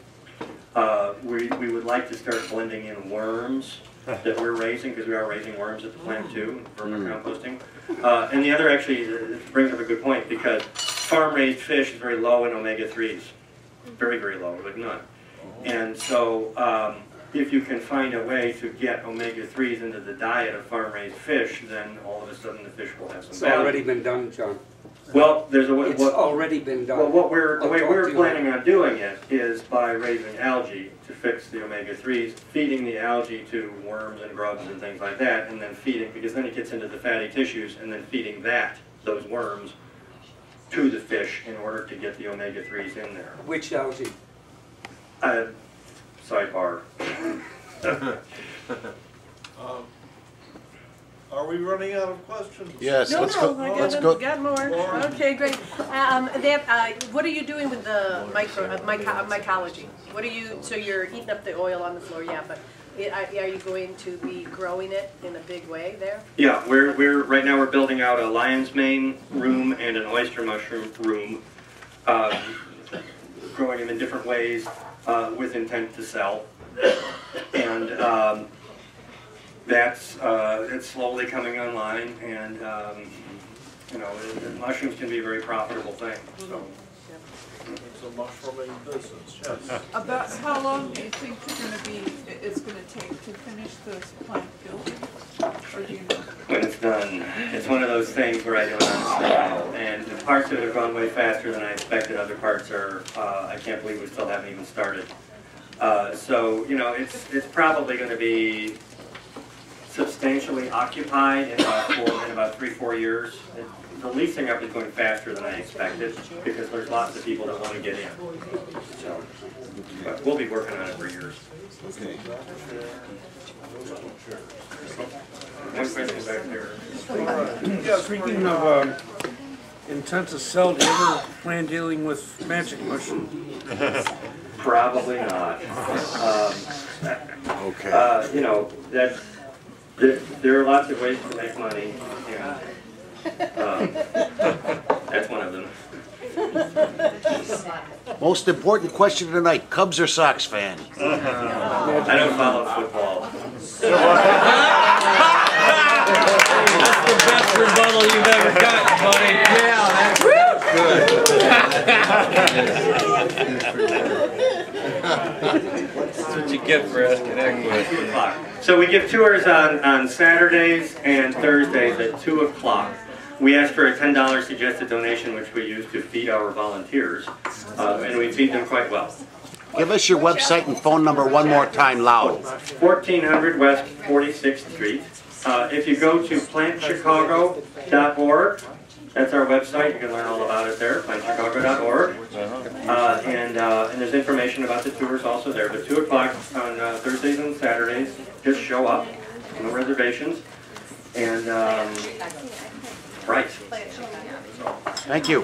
Uh, we, we would like to start blending in worms that we're raising, because we are raising worms at the plant too, vermicomposting. Uh, and the other actually it brings up a good point, because farm-raised fish is very low in omega threes. Very, very low, like none. And so um, if you can find a way to get omega threes into the diet of farm-raised fish, then all of a sudden the fish will have some value. It's already been done, John. Well, there's a way. It's what, already been done. Well, what we're, the way we're planning on doing it is by raising algae to fix the omega threes, feeding the algae to worms and grubs and things like that, and then feeding, because then it gets into the fatty tissues, and then feeding that, those worms, to the fish in order to get the omega threes in there. Which algae? Uh, sidebar. um. Are we running out of questions? Yes, no, let's, no, go. I let's go. Got more. Lauren. Okay, great. Um, they have, uh, what are you doing with the micro, uh, myco uh, mycology? What are you? So you're eating up the oil on the floor, yeah. But it, are you going to be growing it in a big way there? Yeah, we're we're right now we're building out a lion's mane room and an oyster mushroom room, uh, growing them in different ways uh, with intent to sell, and. Um, That's uh, it's slowly coming online, and um, you know, it, it, mushrooms can be a very profitable thing. So, it's a mushrooming business. Yes. About how long do you think you're going to be? It's going to take to finish this plant building, or do you know? When it's done, it's one of those things where I don't understand. And the parts of it have gone way faster than I expected. Other parts are uh, I can't believe we still haven't even started. Uh, so, you know, it's, it's probably going to be substantially occupied in about, four, in about three, four years. It, the leasing up is going faster than I expected because there's lots of people that want to get in. So, but we'll be working on it for years. Okay. One question back there. Yeah, speaking of um, intent to sell, do you ever plan dealing with magic mushroom? Probably not. Um, okay. Uh, you know, that's, there, there are lots of ways to make money. Yeah. Um, that's one of them. Most important question tonight, Cubs or Sox fan? Uh, I don't follow football. That's the best rebuttal you've ever got, buddy. Yeah, that's good. That's what you get for asking that question. So we give tours on, on Saturdays and Thursdays at two o'clock. We ask for a ten dollar suggested donation, which we use to feed our volunteers, uh, and we feed them quite well. Give us your website and phone number one more time, loud. fourteen hundred West forty-sixth Street. Uh, if you go to plant chicago dot org, that's our website. You can learn all about it there, plant chicago dot org. Uh, and, uh, and there's information about the tours also there. But two o'clock on uh, Thursdays and Saturdays, just show up. No reservations. And, um, right. Thank you.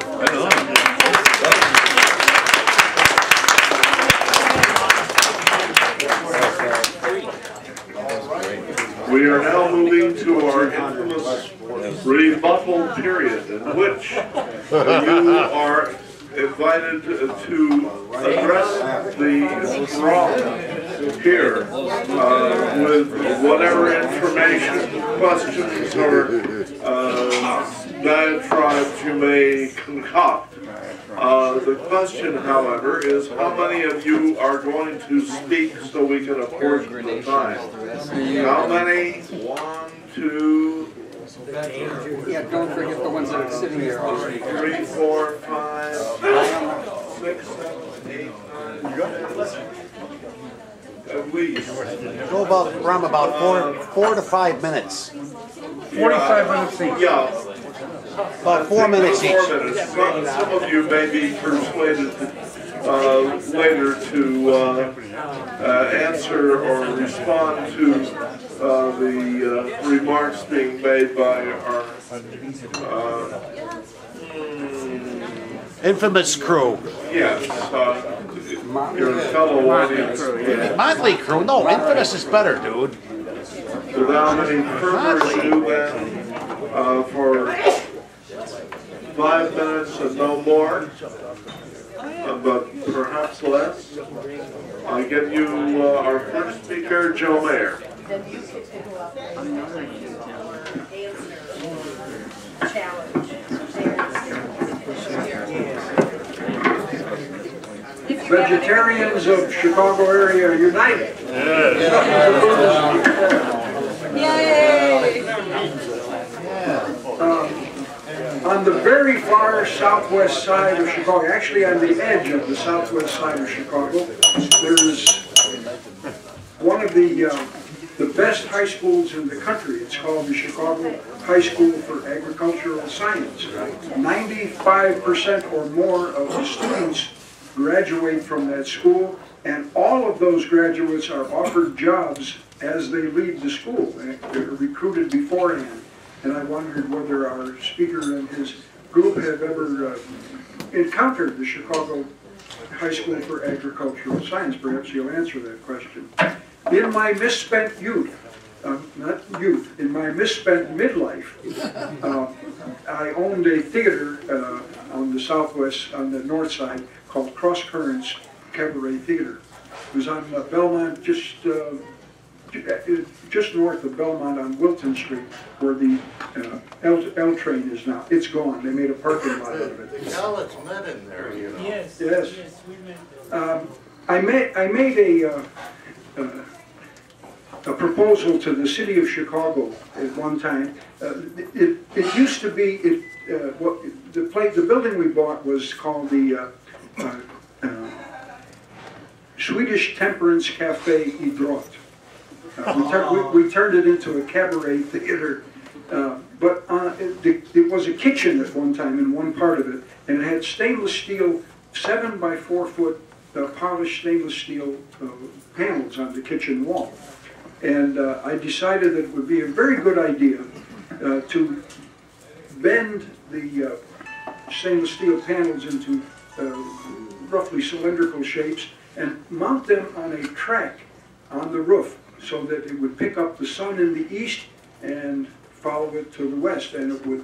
We are now moving to our infamous rebuttal period, in which you are invited to address the throng here uh, with whatever information, questions, or uh, diatribes you may concoct. Uh, the question, however, is how many of you are going to speak so we can afford the time? How many? One, two, yeah, don't forget the ones that are sitting here already. Three, four, five, six, seven, eight, nine, at least. Go about, from about four, four to five minutes. Forty-five minutes each. Yeah. About four minutes each. Four minutes. Some, some of you may be persuaded uh, later to uh, uh, answer or respond to uh, the uh, remarks being made by our uh, infamous crew. Yes. Uh, your fellow audience. Yeah. Motley crew. No, infamous is better, dude. Without any further ado, then, uh, for five minutes and no more, uh, but perhaps less, I give you uh, our first speaker, Joe Mayer. Vegetarians of Chicago area are united. Yay! Um, on the very far southwest side of Chicago, actually on the edge of the southwest side of Chicago, there's one of the uh, the best high schools in the country. It's called the Chicago High School for Agricultural Science. ninety-five percent or more of the students graduate from that school, and all of those graduates are offered jobs as they leave the school. They're recruited beforehand. And I wondered whether our speaker and his group have ever uh, encountered the Chicago High School for Agricultural Science. Perhaps you'll answer that question. In my misspent youth, uh, not youth, in my misspent midlife, uh, I owned a theater uh, on the southwest, on the north side, called Cross Currents Cabaret Theater. It was on uh, Belmont, just uh, just north of Belmont on Wilton Street, where the uh, L, L train is now. It's gone. They made a parking lot out of it. The college met in there, you know. Yes. Yes. Yes, we met there. Um, I made I made a uh, uh, a proposal to the city of Chicago at one time. Uh, it it used to be it uh, what the place the building we bought was called the. Uh, uh, Swedish Temperance Cafe Idrott. Uh, we, tur we, we turned it into a cabaret theater, uh, but uh, it, it was a kitchen at one time in one part of it, and it had stainless steel, seven by four foot uh, polished stainless steel uh, panels on the kitchen wall. And uh, I decided that it would be a very good idea uh, to bend the uh, stainless steel panels into uh, roughly cylindrical shapes and mount them on a track on the roof so that it would pick up the sun in the east and follow it to the west, and it would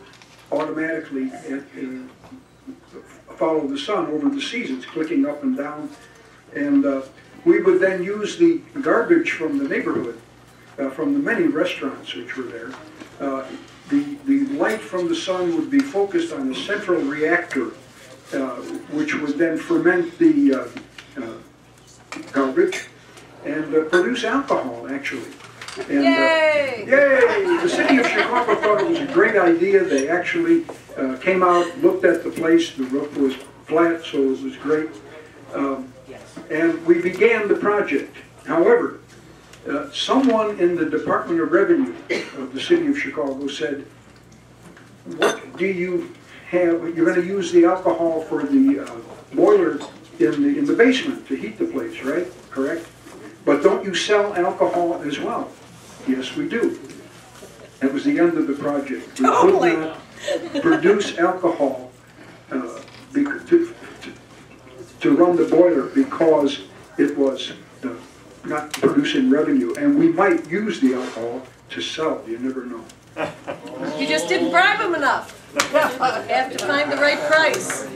automatically uh, follow the sun over the seasons, clicking up and down. And uh, we would then use the garbage from the neighborhood, uh, from the many restaurants which were there. Uh, the, the light from the sun would be focused on a central reactor, uh, which would then ferment the uh, uh, garbage and uh, produce alcohol, actually. And, yay! Uh, yay! The city of Chicago thought it was a great idea. They actually uh, came out, looked at the place. The roof was flat, so it was great. Um, And we began the project. However, uh, someone in the Department of Revenue of the City of Chicago said, what do you have? You're going to use the alcohol for the uh, boiler in the, in the basement to heat the place, right? Correct? But don't you sell alcohol as well? Yes, we do. That was the end of the project. We totally could not produce alcohol uh, because, to, to run the boiler because it was uh, not producing revenue, and we might use the alcohol to sell. You never know. You just didn't bribe them enough. You have to find the right price.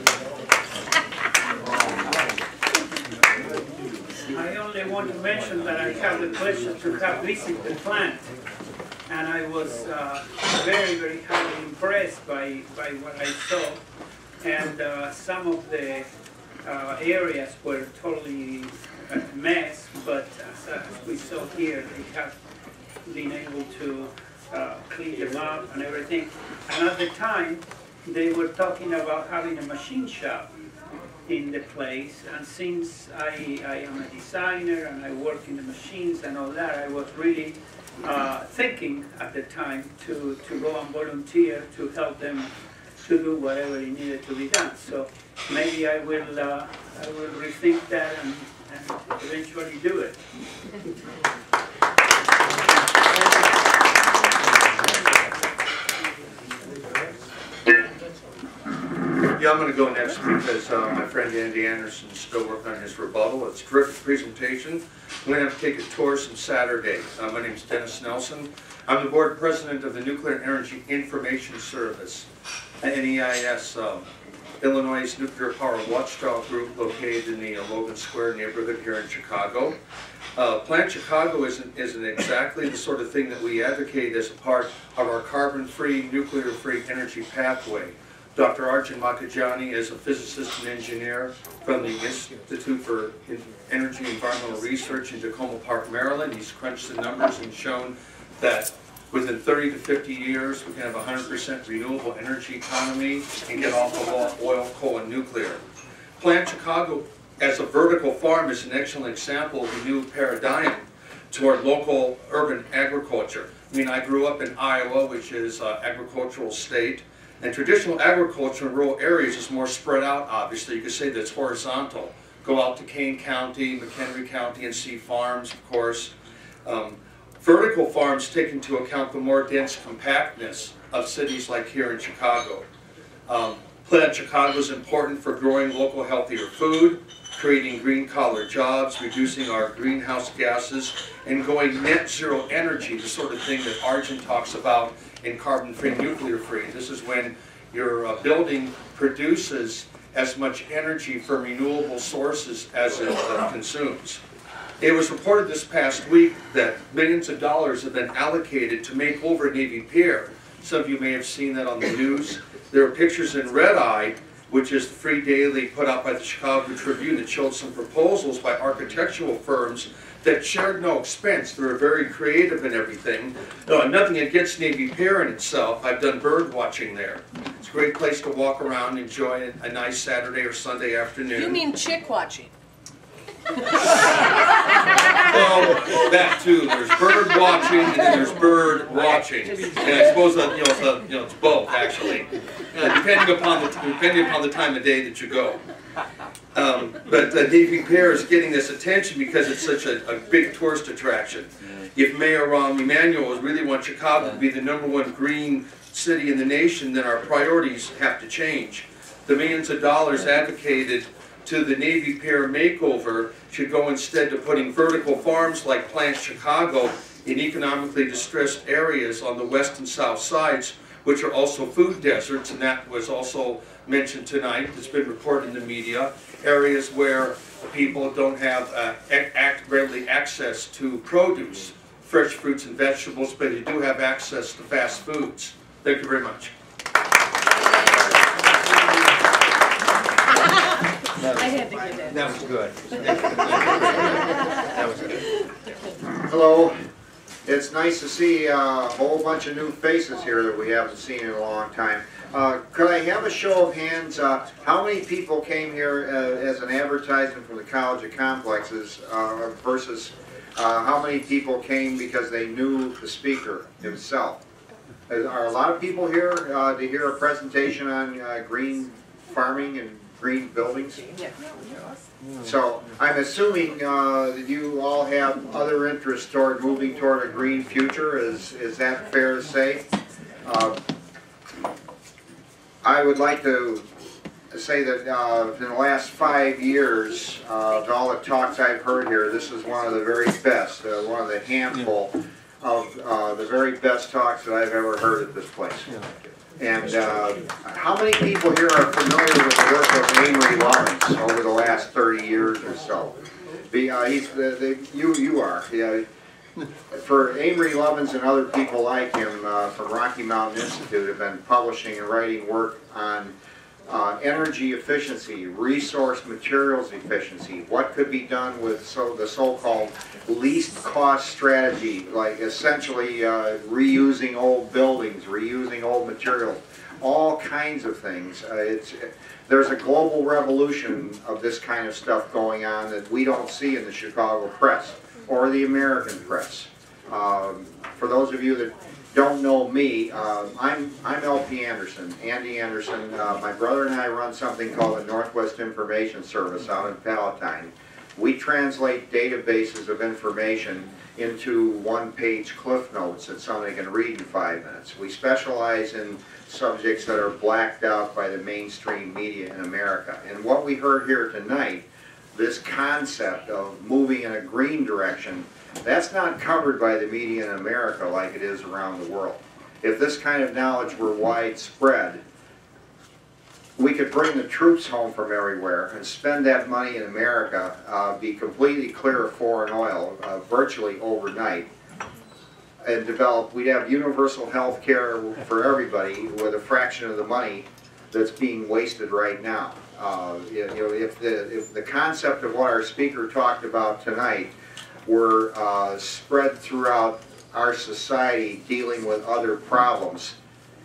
I only want to mention that I have the pleasure to have visited the plant, and I was uh, very, very highly impressed by by what I saw, and uh, some of the Uh, areas were totally a mess, but as, as we saw here, they have been able to uh, clean them up and everything. And at the time, they were talking about having a machine shop in the place. And since I, I am a designer and I work in the machines and all that, I was really uh, thinking at the time to, to go and volunteer to help them to do whatever it needed to be done. So maybe I will, uh, I will rethink that and, and eventually do it. Yeah, I'm going to go next because uh, my friend Andy Anderson is still working on his rebuttal. It's a terrific presentation. I'm going to have to take a tour some Saturday. Uh, my name is Dennis Nelson. I'm the board president of the Nuclear Energy Information Service, N E I S, Illinois' nuclear power watchdog group located in the uh, Logan Square neighborhood here in Chicago. Uh, Plant Chicago isn't, isn't exactly the sort of thing that we advocate as a part of our carbon-free, nuclear-free energy pathway. Doctor Arjun Makhijani is a physicist and engineer from the Institute for Energy and Environmental Research in Tacoma Park, Maryland. He's crunched the numbers and shown that within thirty to fifty years, we can have a one hundred percent renewable energy economy and get off of oil, coal, and nuclear. Plant Chicago, as a vertical farm, is an excellent example of a new paradigm toward local urban agriculture. I mean, I grew up in Iowa, which is an agricultural state, and traditional agriculture in rural areas is more spread out, obviously. You could say that's horizontal. Go out to Kane County, McHenry County, and see farms, of course. Um, Vertical farms take into account the more dense compactness of cities like here in Chicago. Um, Plant Chicago is important for growing local healthier food, creating green-collar jobs, reducing our greenhouse gases, and going net zero energy, the sort of thing that Arjun talks about in carbon-free, nuclear-free. This is when your uh, building produces as much energy from renewable sources as it uh, consumes. It was reported this past week that millions of dollars have been allocated to make over Navy Pier. Some of you may have seen that on the news. There are pictures in Red Eye, which is the free daily put out by the Chicago Tribune that showed some proposals by architectural firms that shared no expense. They were very creative in everything. No, nothing against Navy Pier in itself. I've done bird watching there. It's a great place to walk around, enjoy a nice Saturday or Sunday afternoon. You mean chick watching? So that too, there's bird watching and then there's bird watching, and I suppose that you know it's, a, you know, it's both actually, uh, depending upon the depending upon the time of day that you go. Um, but uh, D P Pear is getting this attention because it's such a, a big tourist attraction. If Mayor Rahm Emanuel really wants Chicago to be the number one green city in the nation, then our priorities have to change. The millions of dollars advocated to the Navy Pier makeover should go instead to putting vertical farms like Plant Chicago in economically distressed areas on the west and south sides, which are also food deserts, and that was also mentioned tonight, it's been reported in the media, areas where people don't have uh, act readily access to produce, fresh fruits and vegetables, but they do have access to fast foods. Thank you very much. That was, I had to get that. That was good. That was good. Hello. It's nice to see uh, a whole bunch of new faces here that we haven't seen in a long time. Uh, could I have a show of hands? Uh, how many people came here uh, as an advertisement for the College of Complexes uh, versus uh, how many people came because they knew the speaker himself? Are a lot of people here uh, to hear a presentation on uh, green farming and green buildings? Yeah. So I'm assuming uh, that you all have other interests toward moving toward a green future. Is is that fair to say? Uh, I would like to say that uh, in the last five years, uh, of all the talks I've heard here, this is one of the very best, uh, one of the handful of uh, the very best talks that I've ever heard at this place. Yeah. And uh, how many people here are familiar with the work of Amory Lovins over the last thirty years or so? The, uh, he's, the, the, you, you are. Yeah. For Amory Lovins and other people like him uh, from Rocky Mountain Institute have been publishing and writing work on uh, energy efficiency, resource materials efficiency, what could be done with so the so-called least cost strategy, like essentially uh, reusing old buildings, reusing old materials, all kinds of things. Uh, it's, it, there's a global revolution of this kind of stuff going on that we don't see in the Chicago press or the American press. Um, for those of you that don't know me, uh, I'm, I'm L P Anderson, Andy Anderson. Uh, my brother and I run something called the Northwest Information Service out in Palatine. We translate databases of information into one-page cliff notes that somebody can read in five minutes. We specialize in subjects that are blacked out by the mainstream media in America. And what we heard here tonight, this concept of moving in a green direction, that's not covered by the media in America like it is around the world. If this kind of knowledge were widespread, we could bring the troops home from everywhere and spend that money in America, uh, be completely clear of foreign oil uh, virtually overnight, and develop, we'd have universal health care for everybody with a fraction of the money that's being wasted right now. Uh, you know, if the, if the concept of what our speaker talked about tonight were uh, spread throughout our society dealing with other problems,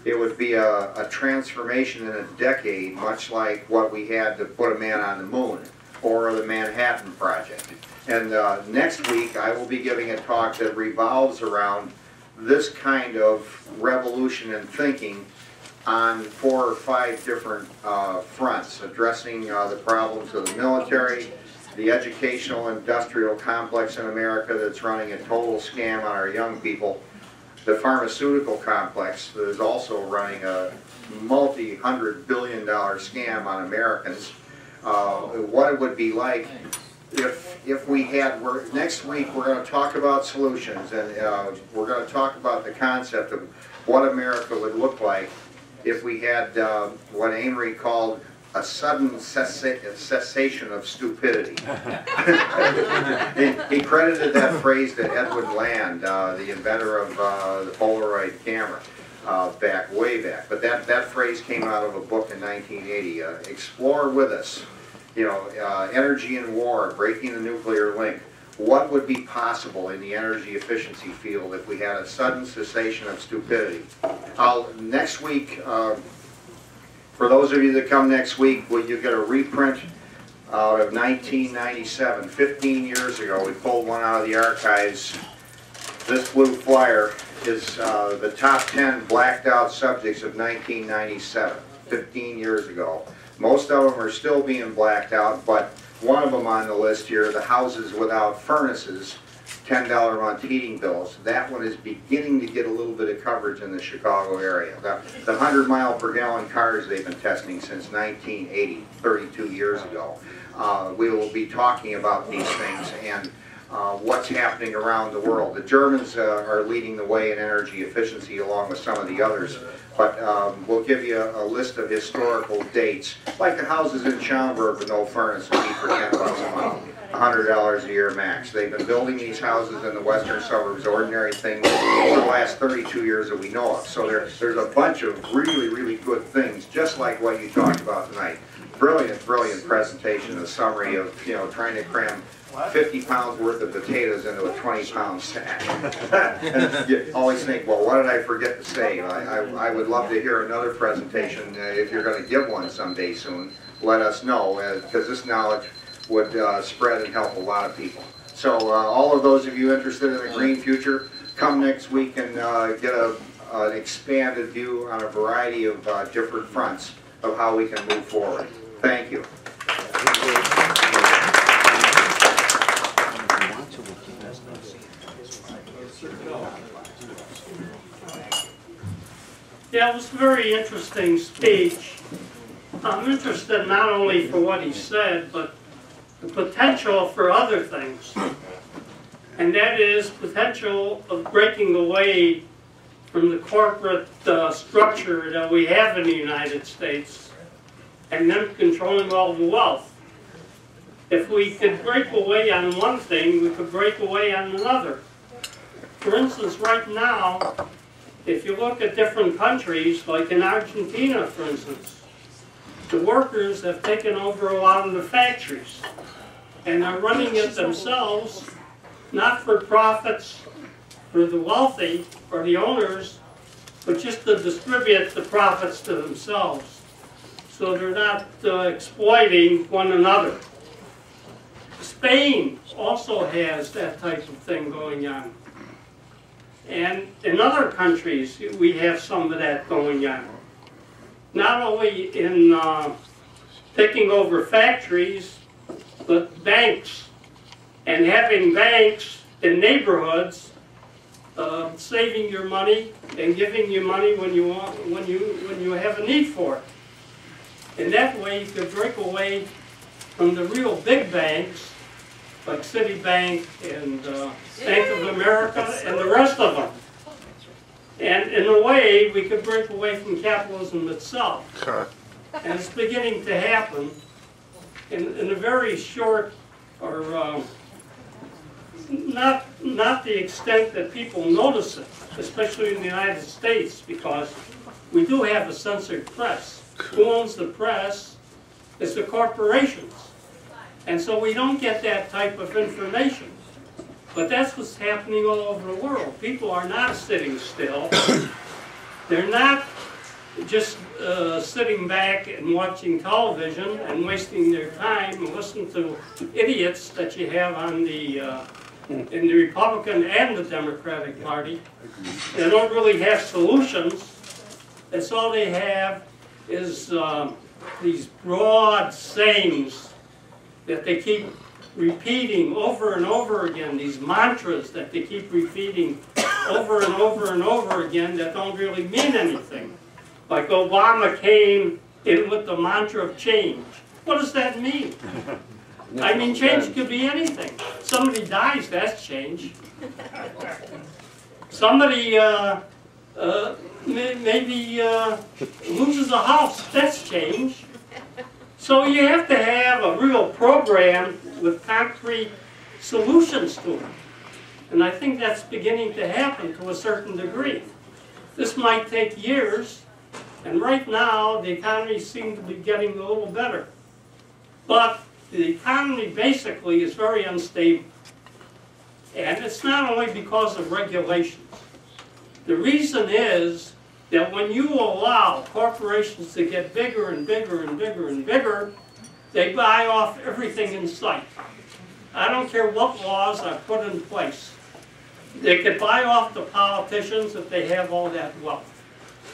it would be a, a transformation in a decade, much like what we had to put a man on the moon or the Manhattan Project. And uh, next week I will be giving a talk that revolves around this kind of revolution in thinking on four or five different uh, fronts, addressing uh, the problems of the military, the educational industrial complex in America that's running a total scam on our young people, the pharmaceutical complex that is also running a multi-hundred billion dollar scam on Americans, uh, what it would be like if, if we had, we're, next week we're going to talk about solutions, and uh, we're going to talk about the concept of what America would look like if we had uh, what Amory called a sudden cessa cessation of stupidity. he, he credited that phrase to Edwin Land, uh, the inventor of uh, the Polaroid camera, uh, back way back. But that, that phrase came out of a book in nineteen eighty, uh, Explore With Us, you know, uh, Energy and War, Breaking the Nuclear Link. What would be possible in the energy efficiency field if we had a sudden cessation of stupidity? I'll, next week, uh, for those of you that come next week, will you get a reprint out of nineteen ninety-seven, fifteen years ago. We pulled one out of the archives. This blue flyer is uh, the top ten blacked out subjects of nineteen ninety-seven, fifteen years ago. Most of them are still being blacked out, but one of them on the list here, the houses without furnaces, ten dollar a month heating bills. That one is beginning to get a little bit of coverage in the Chicago area. The, the one hundred mile per gallon cars they've been testing since nineteen eighty, thirty-two years ago. Uh, we will be talking about these things and uh, what's happening around the world. The Germans uh, are leading the way in energy efficiency along with some of the others. But um, we'll give you a, a list of historical dates, like the houses in Schaumburg with no furnace would be for ten bucks a month, one hundred dollars a year max. They've been building these houses in the western suburbs, ordinary things, for the last thirty-two years that we know of. So there, there's a bunch of really, really good things, just like what you talked about tonight. Brilliant, brilliant presentation, a summary of, you know, trying to cram fifty pounds worth of potatoes into a twenty pound sack. And you always think, well, what did I forget to say? I, I, I would love to hear another presentation. Uh, if you're going to give one someday soon, let us know, because uh, this knowledge would uh, spread and help a lot of people. So uh, all of those of you interested in the green future, come next week and uh, get a, an expanded view on a variety of uh, different fronts of how we can move forward. Thank you. Yeah, it was a very interesting speech. I'm interested not only for what he said, but the potential for other things. And that is potential of breaking away from the corporate uh, structure that we have in the United States and them controlling all the wealth. If we could break away on one thing, we could break away on another. For instance, right now, if you look at different countries, like in Argentina, for instance, the workers have taken over a lot of the factories and are running it themselves, not for profits, for the wealthy, or the owners, but just to distribute the profits to themselves. So they're not uh, exploiting one another. Spain also has that type of thing going on. And in other countries, we have some of that going on. Not only in uh, taking over factories, but banks. And having banks in neighborhoods, uh, saving your money and giving you money when you want, when you when you have a need for it. And that way, you could break away from the real big banks, like Citibank and uh, Bank of America and the rest of them. And in a way, we could break away from capitalism itself. Huh. And it's beginning to happen in, in a very short, or uh, not, not the extent that people notice it, especially in the United States, because we do have a censored press. Who owns the press? It's the corporations. And so we don't get that type of information. But that's what's happening all over the world. People are not sitting still. They're not just uh, sitting back and watching television and wasting their time and listening to idiots that you have on the, uh, in the Republican and the Democratic Party. They don't really have solutions. That's all they have is um, these broad sayings that they keep repeating over and over again, these mantras that they keep repeating over and over and over again that don't really mean anything. Like Obama came in with the mantra of change. What does that mean? I mean, change could be anything. Somebody dies, that's change. Somebody uh, uh, maybe uh, loses a house, that's change. So you have to have a real program with concrete solutions to it. And I think that's beginning to happen to a certain degree. This might take years, and right now the economy seems to be getting a little better. But the economy basically is very unstable. And it's not only because of regulations. The reason is that when you allow corporations to get bigger and bigger and bigger and bigger, They buy off everything in sight. I don't care what laws are put in place. They could buy off the politicians if they have all that wealth.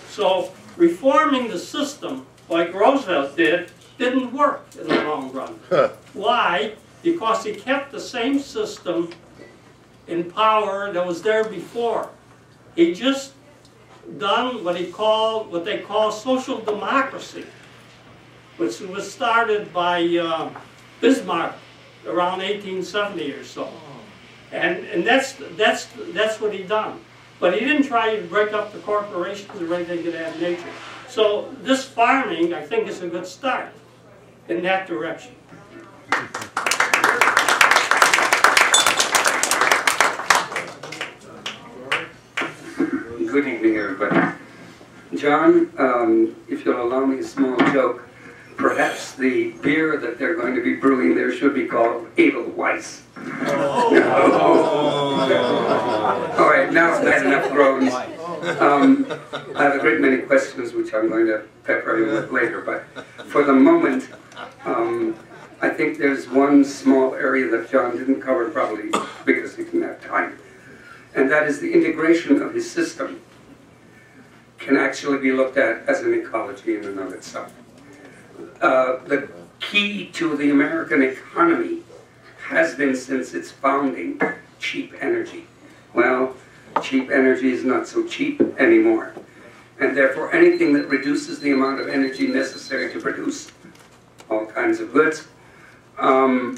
So reforming the system, like Roosevelt did, didn't work in the long run. Huh. Why? Because he kept the same system in power that was there before. He just done what he called, what they call social democracy, which was started by uh, Bismarck around eighteen seventy or so, and and that's that's that's what he done. But he didn't try to break up the corporations or anything of that nature. So this farming, I think, is a good start in that direction. Good evening, everybody. John, um, if you'll allow me a small joke, perhaps the beer that they're going to be brewing there should be called Edelweiss. Oh. No. All right, now I've had enough groans. Um, I have a great many questions, which I'm going to pepper you with later, but for the moment, um, I think there's one small area that John didn't cover, probably because he didn't have time, and that is the integration of his system can actually be looked at as an ecology in and of itself. Uh, the key to the American economy has been, since its founding, cheap energy. Well, cheap energy is not so cheap anymore, and therefore anything that reduces the amount of energy necessary to produce all kinds of goods, um,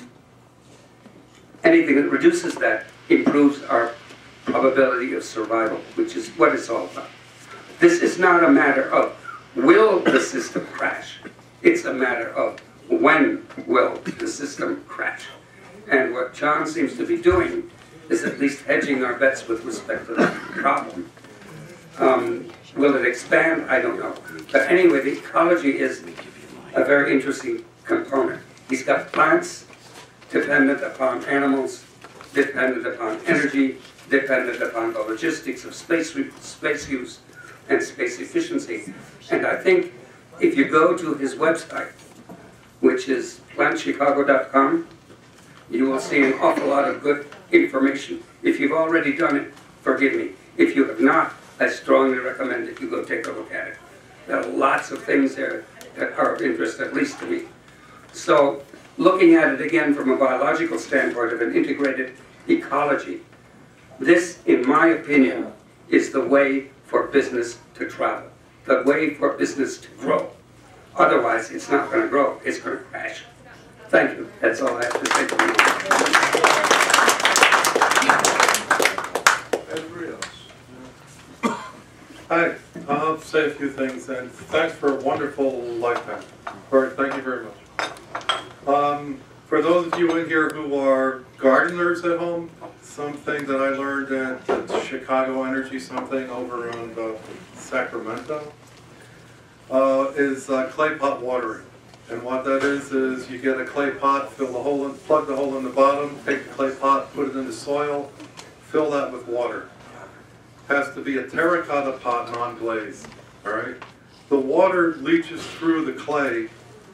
anything that reduces that improves our probability of survival, which is what it's all about. This is not a matter of will the system crash. It's a matter of when will the system crash. And what John seems to be doing is at least hedging our bets with respect to that problem. Um, will it expand? I don't know. But anyway, the ecology is a very interesting component. He's got plants dependent upon animals, dependent upon energy, dependent upon the logistics of space, space use and space efficiency. And I think if you go to his website, which is plant chicago dot com, you will see an awful lot of good information. If you've already done it, forgive me. If you have not, I strongly recommend that you go take a look at it. There are lots of things there that are of interest, at least to me. So looking at it again from a biological standpoint of an integrated ecology, this, in my opinion, is the way for business to travel, the way for business to grow. Otherwise, it's not going to grow. It's going to crash. Thank you. That's all I have to say to you. Everybody else? Hi. I'll say a few things, and thanks for a wonderful lifetime. All right. Thank you very much. Um, for those of you in here who are gardeners at home, something that I learned at the Chicago Energy something over around uh, Sacramento uh, is uh, clay pot watering. And what that is is you get a clay pot, fill the hole in, plug the hole in the bottom, take the clay pot, put it in the soil, fill that with water. It has to be a terracotta pot, non-glazed. All right. The water leaches through the clay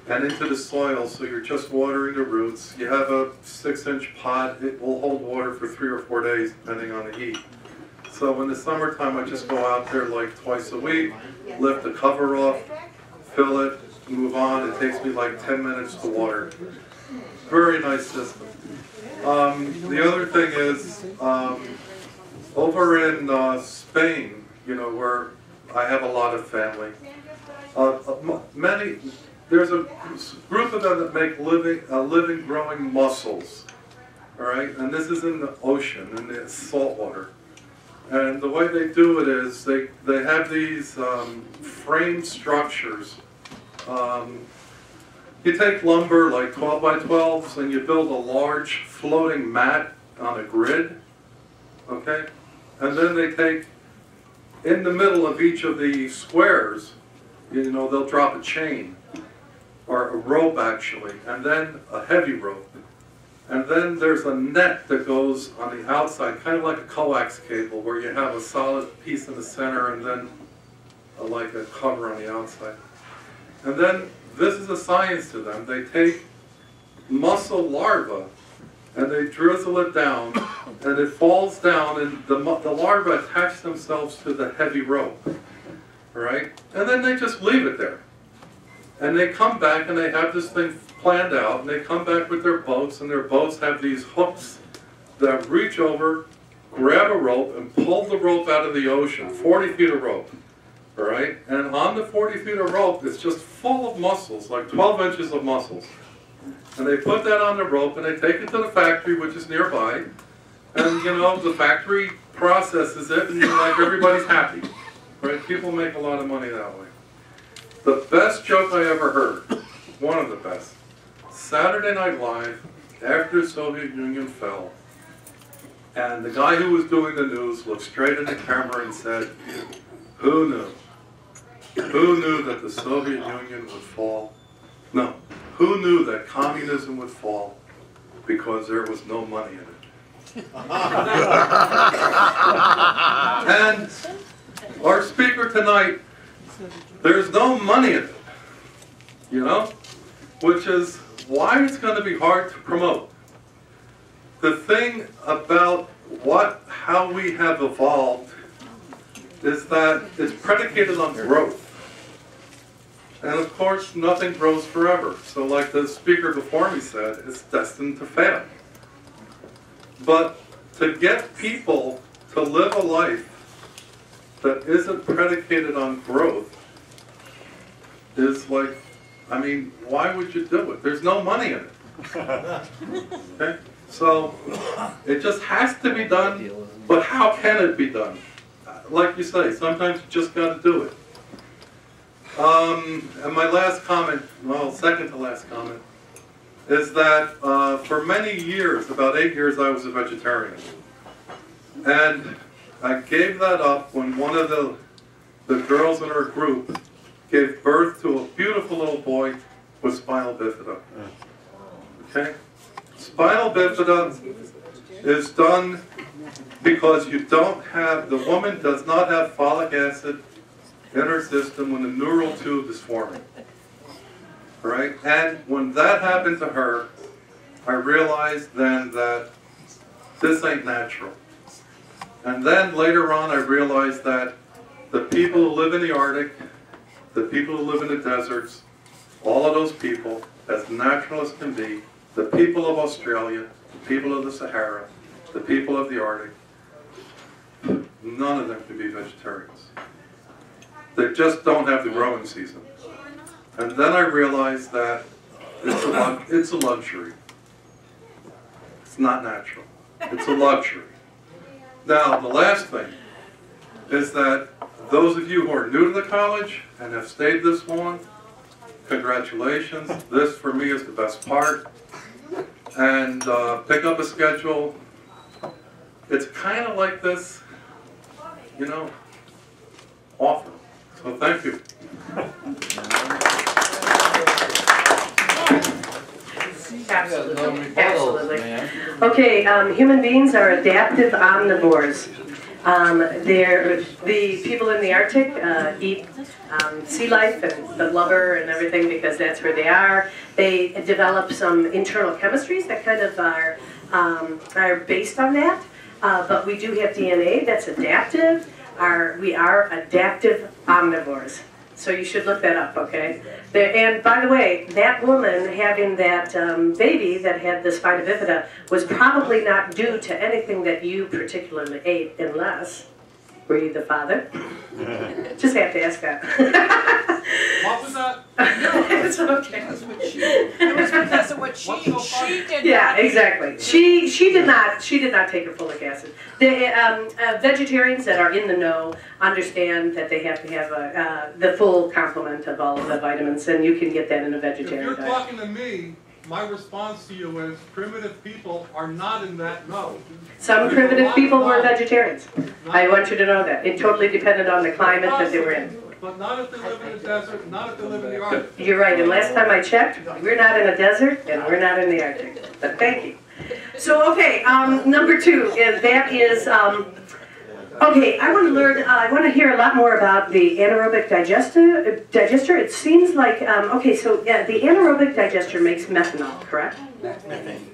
and into the soil, so you're just watering the roots. You have a six-inch pot. It will hold water for three or four days, depending on the heat. So in the summertime, I just go out there like twice a week, lift the cover off, fill it, move on. It takes me like ten minutes to water. Very nice system. Um, the other thing is, um, over in uh, Spain, you know, where I have a lot of family, uh, many, there's a group of them that make living, uh, living growing mussels, all right? And this is in the ocean, in the salt water. And the way they do it is they, they have these um, frame structures. Um, you take lumber, like twelve by twelves, and you build a large floating mat on a grid, okay? And then they take, in the middle of each of the squares, you know, they'll drop a chain, or a rope actually, and then a heavy rope. And then there's a net that goes on the outside, kind of like a coax cable, where you have a solid piece in the center and then a, like a cover on the outside. And then this is a science to them. They take mussel larva, and they drizzle it down, and it falls down, and the, the larvae attach themselves to the heavy rope, right? And then they just leave it there. And they come back, and they have this thing planned out, and they come back with their boats, and their boats have these hooks that reach over, grab a rope, and pull the rope out of the ocean, forty feet of rope, all right? And on the forty feet of rope, it's just full of mussels, like twelve inches of mussels. And they put that on the rope, and they take it to the factory, which is nearby. And, you know, the factory processes it, and, like, everybody's happy. Right? People make a lot of money that way. The best joke I ever heard, one of the best, Saturday Night Live, after the Soviet Union fell, and the guy who was doing the news looked straight in the camera and said, "Who knew? Who knew that the Soviet Union would fall? No. Who knew that communism would fall because there was no money in it?" And our speaker tonight, there's no money in it, you know, which is why it's going to be hard to promote. The thing about what, how we have evolved is that it's predicated on growth. And of course, nothing grows forever. So like the speaker before me said, it's destined to fail. But to get people to live a life that isn't predicated on growth is like, I mean, why would you do it? There's no money in it. Okay? So it just has to be done, but how can it be done? Like you say, sometimes you just got to do it. Um, and my last comment, well, second to last comment, is that uh, for many years, about eight years, I was a vegetarian. And I gave that up when one of the, the girls in our group gave birth to a beautiful little boy with spinal bifida. Okay? Spinal bifida is done because you don't have, the woman does not have folic acid in her system when the neural tube is forming. All right? And when that happened to her, I realized then that this ain't natural. And then later on I realized that the people who live in the Arctic, the people who live in the deserts, all of those people, as natural as can be, the people of Australia, the people of the Sahara, the people of the Arctic, none of them can be vegetarians. They just don't have the growing season. And then I realized that it's a, it's a luxury. It's not natural. It's a luxury. Now, the last thing is that those of you who are new to the college and have stayed this long, congratulations. This, for me, is the best part. And uh, pick up a schedule. It's kind of like this, you know, often. So thank you. Absolutely, absolutely. Okay, um, human beings are adaptive omnivores. Um, they're, the people in the Arctic uh, eat um, sea life and the blubber and everything because that's where they are. They develop some internal chemistries that kind of are, um, are based on that. Uh, but we do have D N A that's adaptive. Are, we are adaptive omnivores. So you should look that up, okay? There, and by the way, that woman having that um, baby that had the spina bifida was probably not due to anything that you particularly ate, unless, were you the father? Just have to ask that. What was that? No, it's okay. It was what she, it was because of what she, what she did. Yeah, not exactly. She she did not she did not take her folic acid. The um, uh, vegetarians that are in the know understand that they have to have a, uh, the full complement of all of the vitamins, and you can get that in a vegetarian diet. If you're talking to me, my response to you is primitive people are not in that mode. Some primitive people were vegetarians. I want you to know that. It totally depended on the climate that they were in. But not if they live in the desert, not if they live in the Arctic. You're right, and last time I checked, we're not in a desert and we're not in the Arctic. But thank you. So, okay, um, number two, and that is um, Okay, I want to learn, uh, I want to hear a lot more about the anaerobic digester. digester. It seems like, um, okay, so yeah, the anaerobic digester makes methanol, correct? Methane.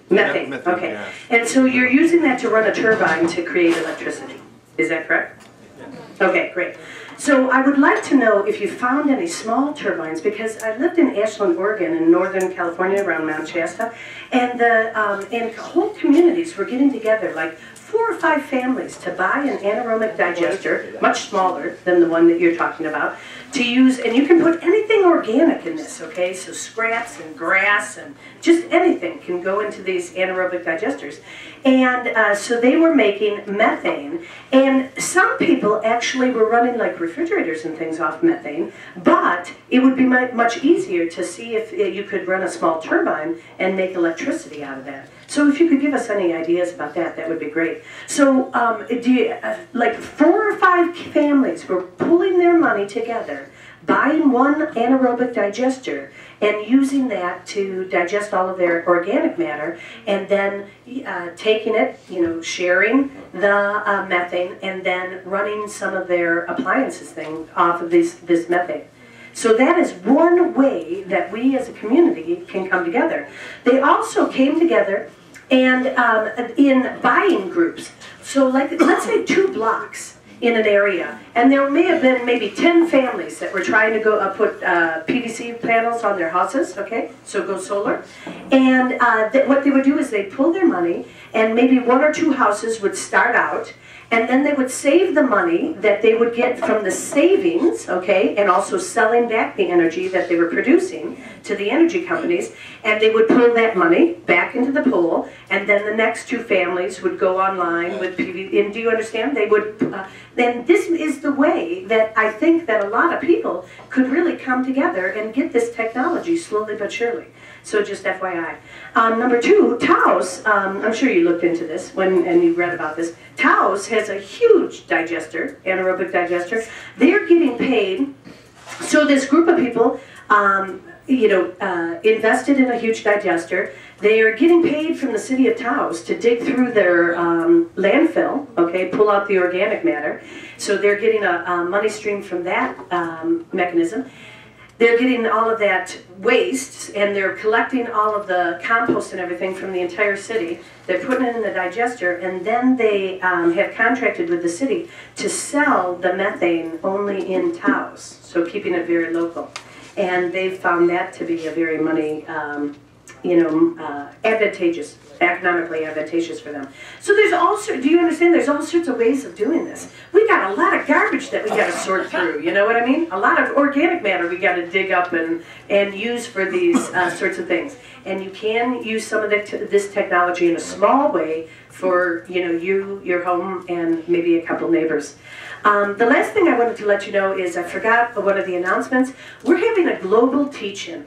Methane, yeah, methane okay. Yeah. And so you're using that to run a turbine to create electricity. Is that correct? Yeah. Okay, great. So I would like to know if you found any small turbines, because I lived in Ashland, Oregon, in Northern California, around Mount Shasta, and the um, and whole communities were getting together, like four or five families, to buy an anaerobic digester, much smaller than the one that you're talking about, to use, and you can put anything organic in this, okay? So scraps and grass and just anything can go into these anaerobic digesters. And uh, so they were making methane, and some people actually were running like refrigerators and things off methane, but it would be much easier to see if you could run a small turbine and make electricity out of that. So if you could give us any ideas about that, that would be great. So um, do you, uh, like four or five families were pulling their money together, buying one anaerobic digester and using that to digest all of their organic matter, and then uh, taking it, you know, sharing the uh, methane, and then running some of their appliances thing off of this, this methane. So that is one way that we as a community can come together. They also came together and um, in buying groups. So like, let's say two blocks in an area, and there may have been maybe ten families that were trying to go uh, put uh, P V C panels on their houses, okay, so go solar. And uh, th what they would do is they'd pull their money, and maybe one or two houses would start out, and then they would save the money that they would get from the savings, okay, and also selling back the energy that they were producing to the energy companies, and they would pull that money back into the pool, and then the next two families would go online with P V C. And do you understand? They would, uh, then this is the way that I think that a lot of people could really come together and get this technology slowly but surely. So just F Y I. Um, number two, Taos, um, I'm sure you looked into this when and you read about this. Taos has a huge digester, anaerobic digester. They're getting paid. So this group of people, um, you know, uh, invested in a huge digester. They are getting paid from the city of Taos to dig through their um, landfill, okay, pull out the organic matter. So they're getting a, a money stream from that um, mechanism. They're getting all of that waste, and they're collecting all of the compost and everything from the entire city. They're putting it in the digester, and then they um, have contracted with the city to sell the methane only in Taos, so keeping it very local. And they've found that to be a very money, um, you know, uh, advantageous, economically advantageous for them. So there's all sorts, do you understand, there's all sorts of ways of doing this. We got a lot of garbage that we got to sort through, you know what I mean? A lot of organic matter we got to dig up and, and use for these uh, sorts of things. And you can use some of the t this technology in a small way for, you know, you, your home, and maybe a couple neighbors. Um, the last thing I wanted to let you know is I forgot one of the announcements. We're having a global teach-in.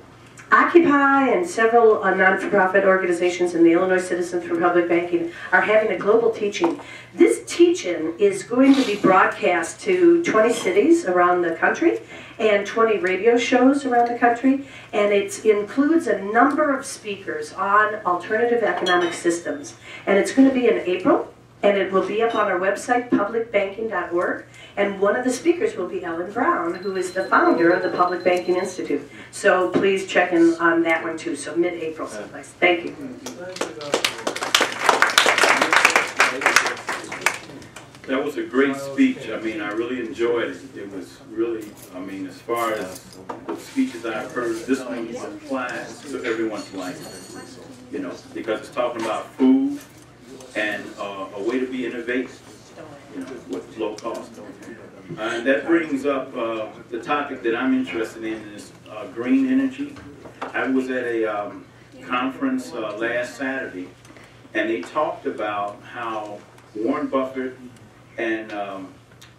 Occupy and several uh, non-for-profit organizations and the Illinois Citizens for Public Banking are having a global teaching. This teaching is going to be broadcast to twenty cities around the country and twenty radio shows around the country, and it includes a number of speakers on alternative economic systems. And it's going to be in April, and it will be up on our website, public banking dot org, and one of the speakers will be Ellen Brown, who is the founder of the Public Banking Institute. So please check in on that one too, so mid-April someplace. Thank you. That was a great speech. I mean, I really enjoyed it. It was really, I mean, as far as the speeches I've heard, this one applies to everyone's life, you know, because it's talking about food, and uh, a way to be innovative, you know, with low cost. Uh, and that brings up uh, the topic that I'm interested in is uh, green energy. I was at a um, conference uh, last Saturday, and they talked about how Warren Buffett and um,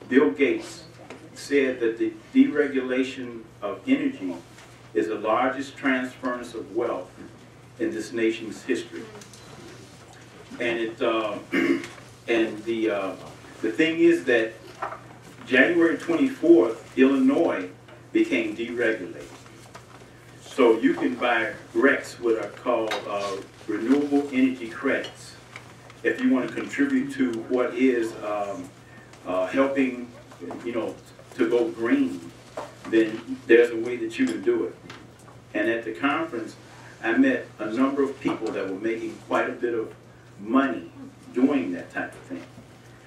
Bill Gates said that the deregulation of energy is the largest transference of wealth in this nation's history. And it uh, and the uh, the thing is that January twenty-fourth, Illinois became deregulated. So you can buy R E Cs, what are called uh, renewable energy credits, if you want to contribute to what is um, uh, helping, you know, to go green, then there's a way that you can do it. And at the conference, I met a number of people that were making quite a bit of money doing that type of thing.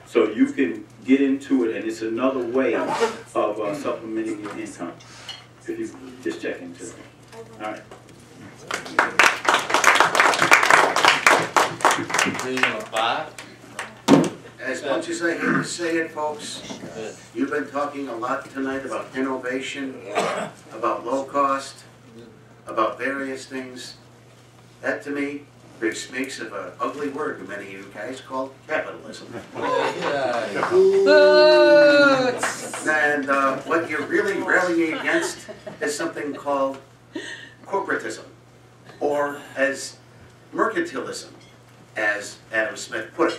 So you can get into it, and it's another way of uh, supplementing your income. If you just check into it. All right. As much as I hate to say it, folks, you've been talking a lot tonight about innovation, about low cost, about various things. That to me, which makes of an ugly word to many of you guys called capitalism. And uh, what you're really rallying against is something called corporatism, or as mercantilism, as Adam Smith put it.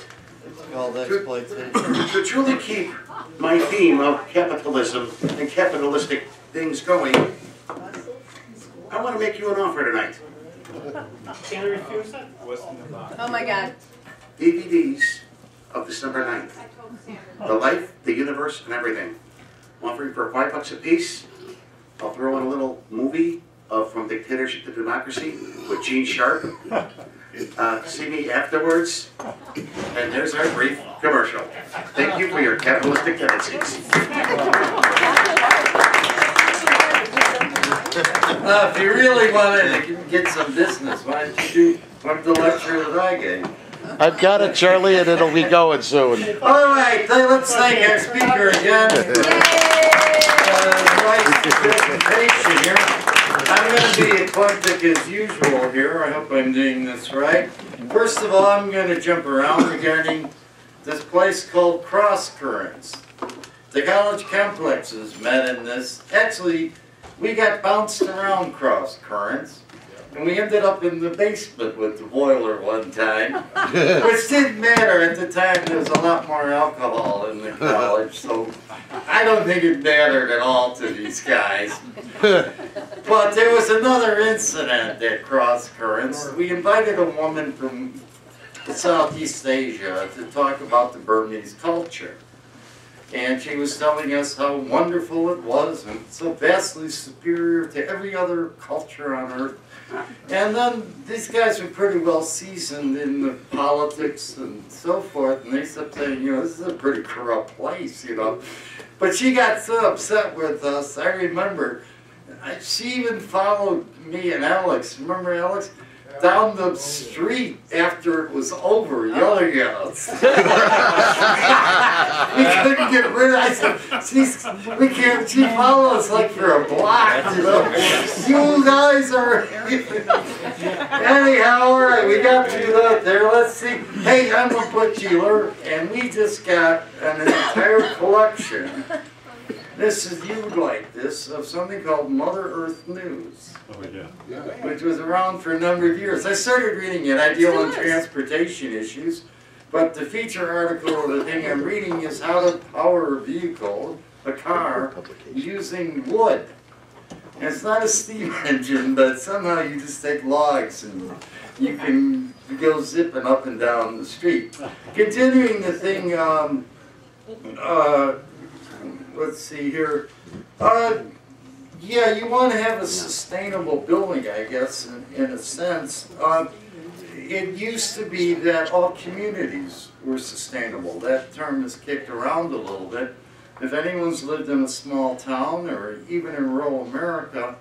To, to truly keep my theme of capitalism and capitalistic things going, I want to make you an offer tonight. Can I refuse it? Oh my God. D V Ds of December ninth. The Life, the Universe, and Everything. Offering for five bucks a piece. I'll throw in a little movie of From Dictatorship to Democracy with Gene Sharp. Uh, see me afterwards. And there's our brief commercial. Thank you for your capitalistic tendencies. Uh, if you really wanted to get some business, why don't you do one of the lectures that I gave? I've got it, Charlie, and it'll be going soon. All right, let's thank our speaker again. Presentation here. I'm going to be eclectic as usual here. I hope I'm doing this right. First of all, I'm going to jump around regarding this place called Cross Currents. The college complexes met in this. Actually, we got bounced around Cross Currents, and we ended up in the basement with the boiler one time, which didn't matter at the time. There was a lot more alcohol in the college, so I don't think it mattered at all to these guys. But there was another incident at Cross Currents. We invited a woman from Southeast Asia to talk about the Burmese culture. And she was telling us how wonderful it was and so vastly superior to every other culture on earth. And then these guys were pretty well seasoned in the politics and so forth, and they kept saying, you know, this is a pretty corrupt place, you know. But she got so upset with us, I remember. She even followed me and Alex, remember Alex? Down the street after it was over, yelling at us. We couldn't get rid of it. She's, we can't, she followed us like for a block, you know. You guys are... Anyhow, all right, we got through that there. Let's see. Hey, I'm a book dealer, and we just got an entire collection. This is, you like this, of something called Mother Earth News. Oh, yeah. Yeah. Which was around for a number of years. I started reading it. I deal in transportation issues. But the feature article of the thing I'm reading is how to power a vehicle, a car, using wood. And it's not a steam engine, but somehow you just take logs and you can go zipping up and down the street. Continuing the thing, um, uh, let's see here. Uh, yeah, you want to have a sustainable building, I guess, in, in a sense. Uh, it used to be that all communities were sustainable. That term is kicked around a little bit. If anyone's lived in a small town or even in rural America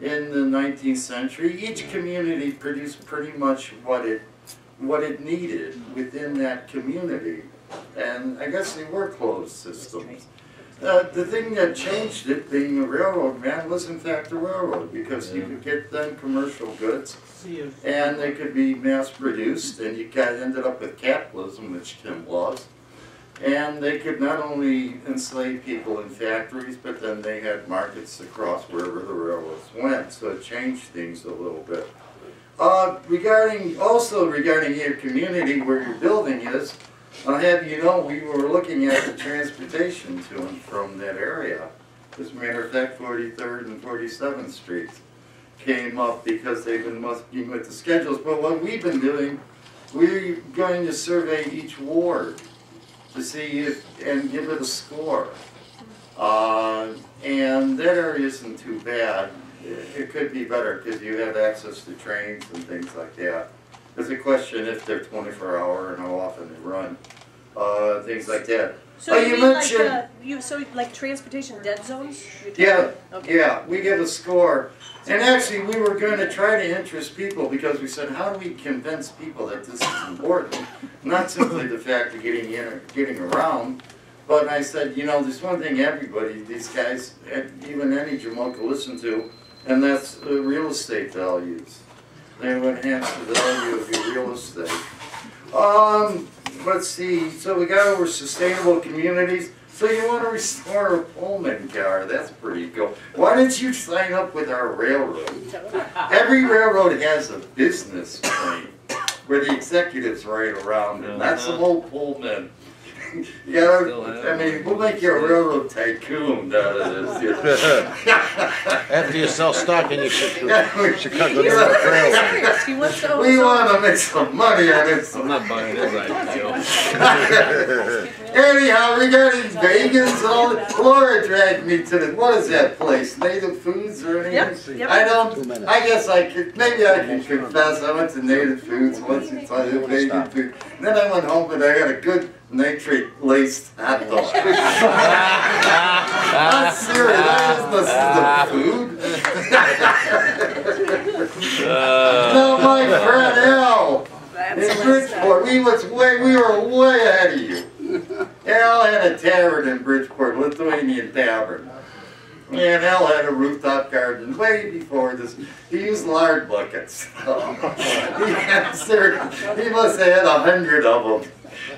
in the nineteenth century, each community produced pretty much what it, what it needed within that community. And I guess they were closed systems. Uh, the thing that changed it, being a railroad man, was in fact the railroad, because yeah. you could get then commercial goods, and they could be mass-produced, and you got ended up with capitalism, which Tim loves, and they could not only enslave people in factories, but then they had markets across wherever the railroads went, so it changed things a little bit. Uh, regarding, also regarding your community where your building is, I'll have you know, we were looking at the transportation to and from that area. As a matter of fact, forty-third and forty-seventh streets came up because they've been mucking with the schedules. But what we've been doing, we're going to survey each ward to see if, and give it a score. Uh, and that area isn't too bad. It, it could be better because you have access to trains and things like that. There's a question if they're twenty-four hour and how often they run, uh, things like that. So uh, you, you mean like, uh, you, so like transportation dead zones? Yeah, okay. Yeah, we give a score. And actually we were going to try to interest people because we said, how do we convince people that this is important? Not simply the fact of getting in or getting around, but I said, you know, there's one thing everybody, these guys, even any Jamal can listen to, and that's the real estate values. They would enhance the value of your real estate. Um, let's see, so we got over sustainable communities. So you want to restore a Pullman car, that's pretty cool. Why didn't you sign up with our railroad? Every railroad has a business plan where the executives ride around, and that's the whole Pullman. You gotta, I mean, we'll make you a railroad tycoon out of this. After you sell stock in your Chicago Railroad. We want to make some money on this. I'm not buying this idea. Anyhow, we got these vegans. All Laura dragged me to the, what is that place? Native Foods or anything? Yep, yep. I don't, I guess I could, maybe I can confess. I went to Native Foods once or twice. Native Foods. And then I went home and I got a good nitrate laced hot dog. I'm serious, that isn't the, the food. uh, no, my friend Al, in Bridgeport, we was way, we were way ahead of you. Al had a tavern in Bridgeport, Lithuanian Tavern. And Al had a rooftop garden way before this. He used lard buckets. he, had, sir, he must have had a hundred of them.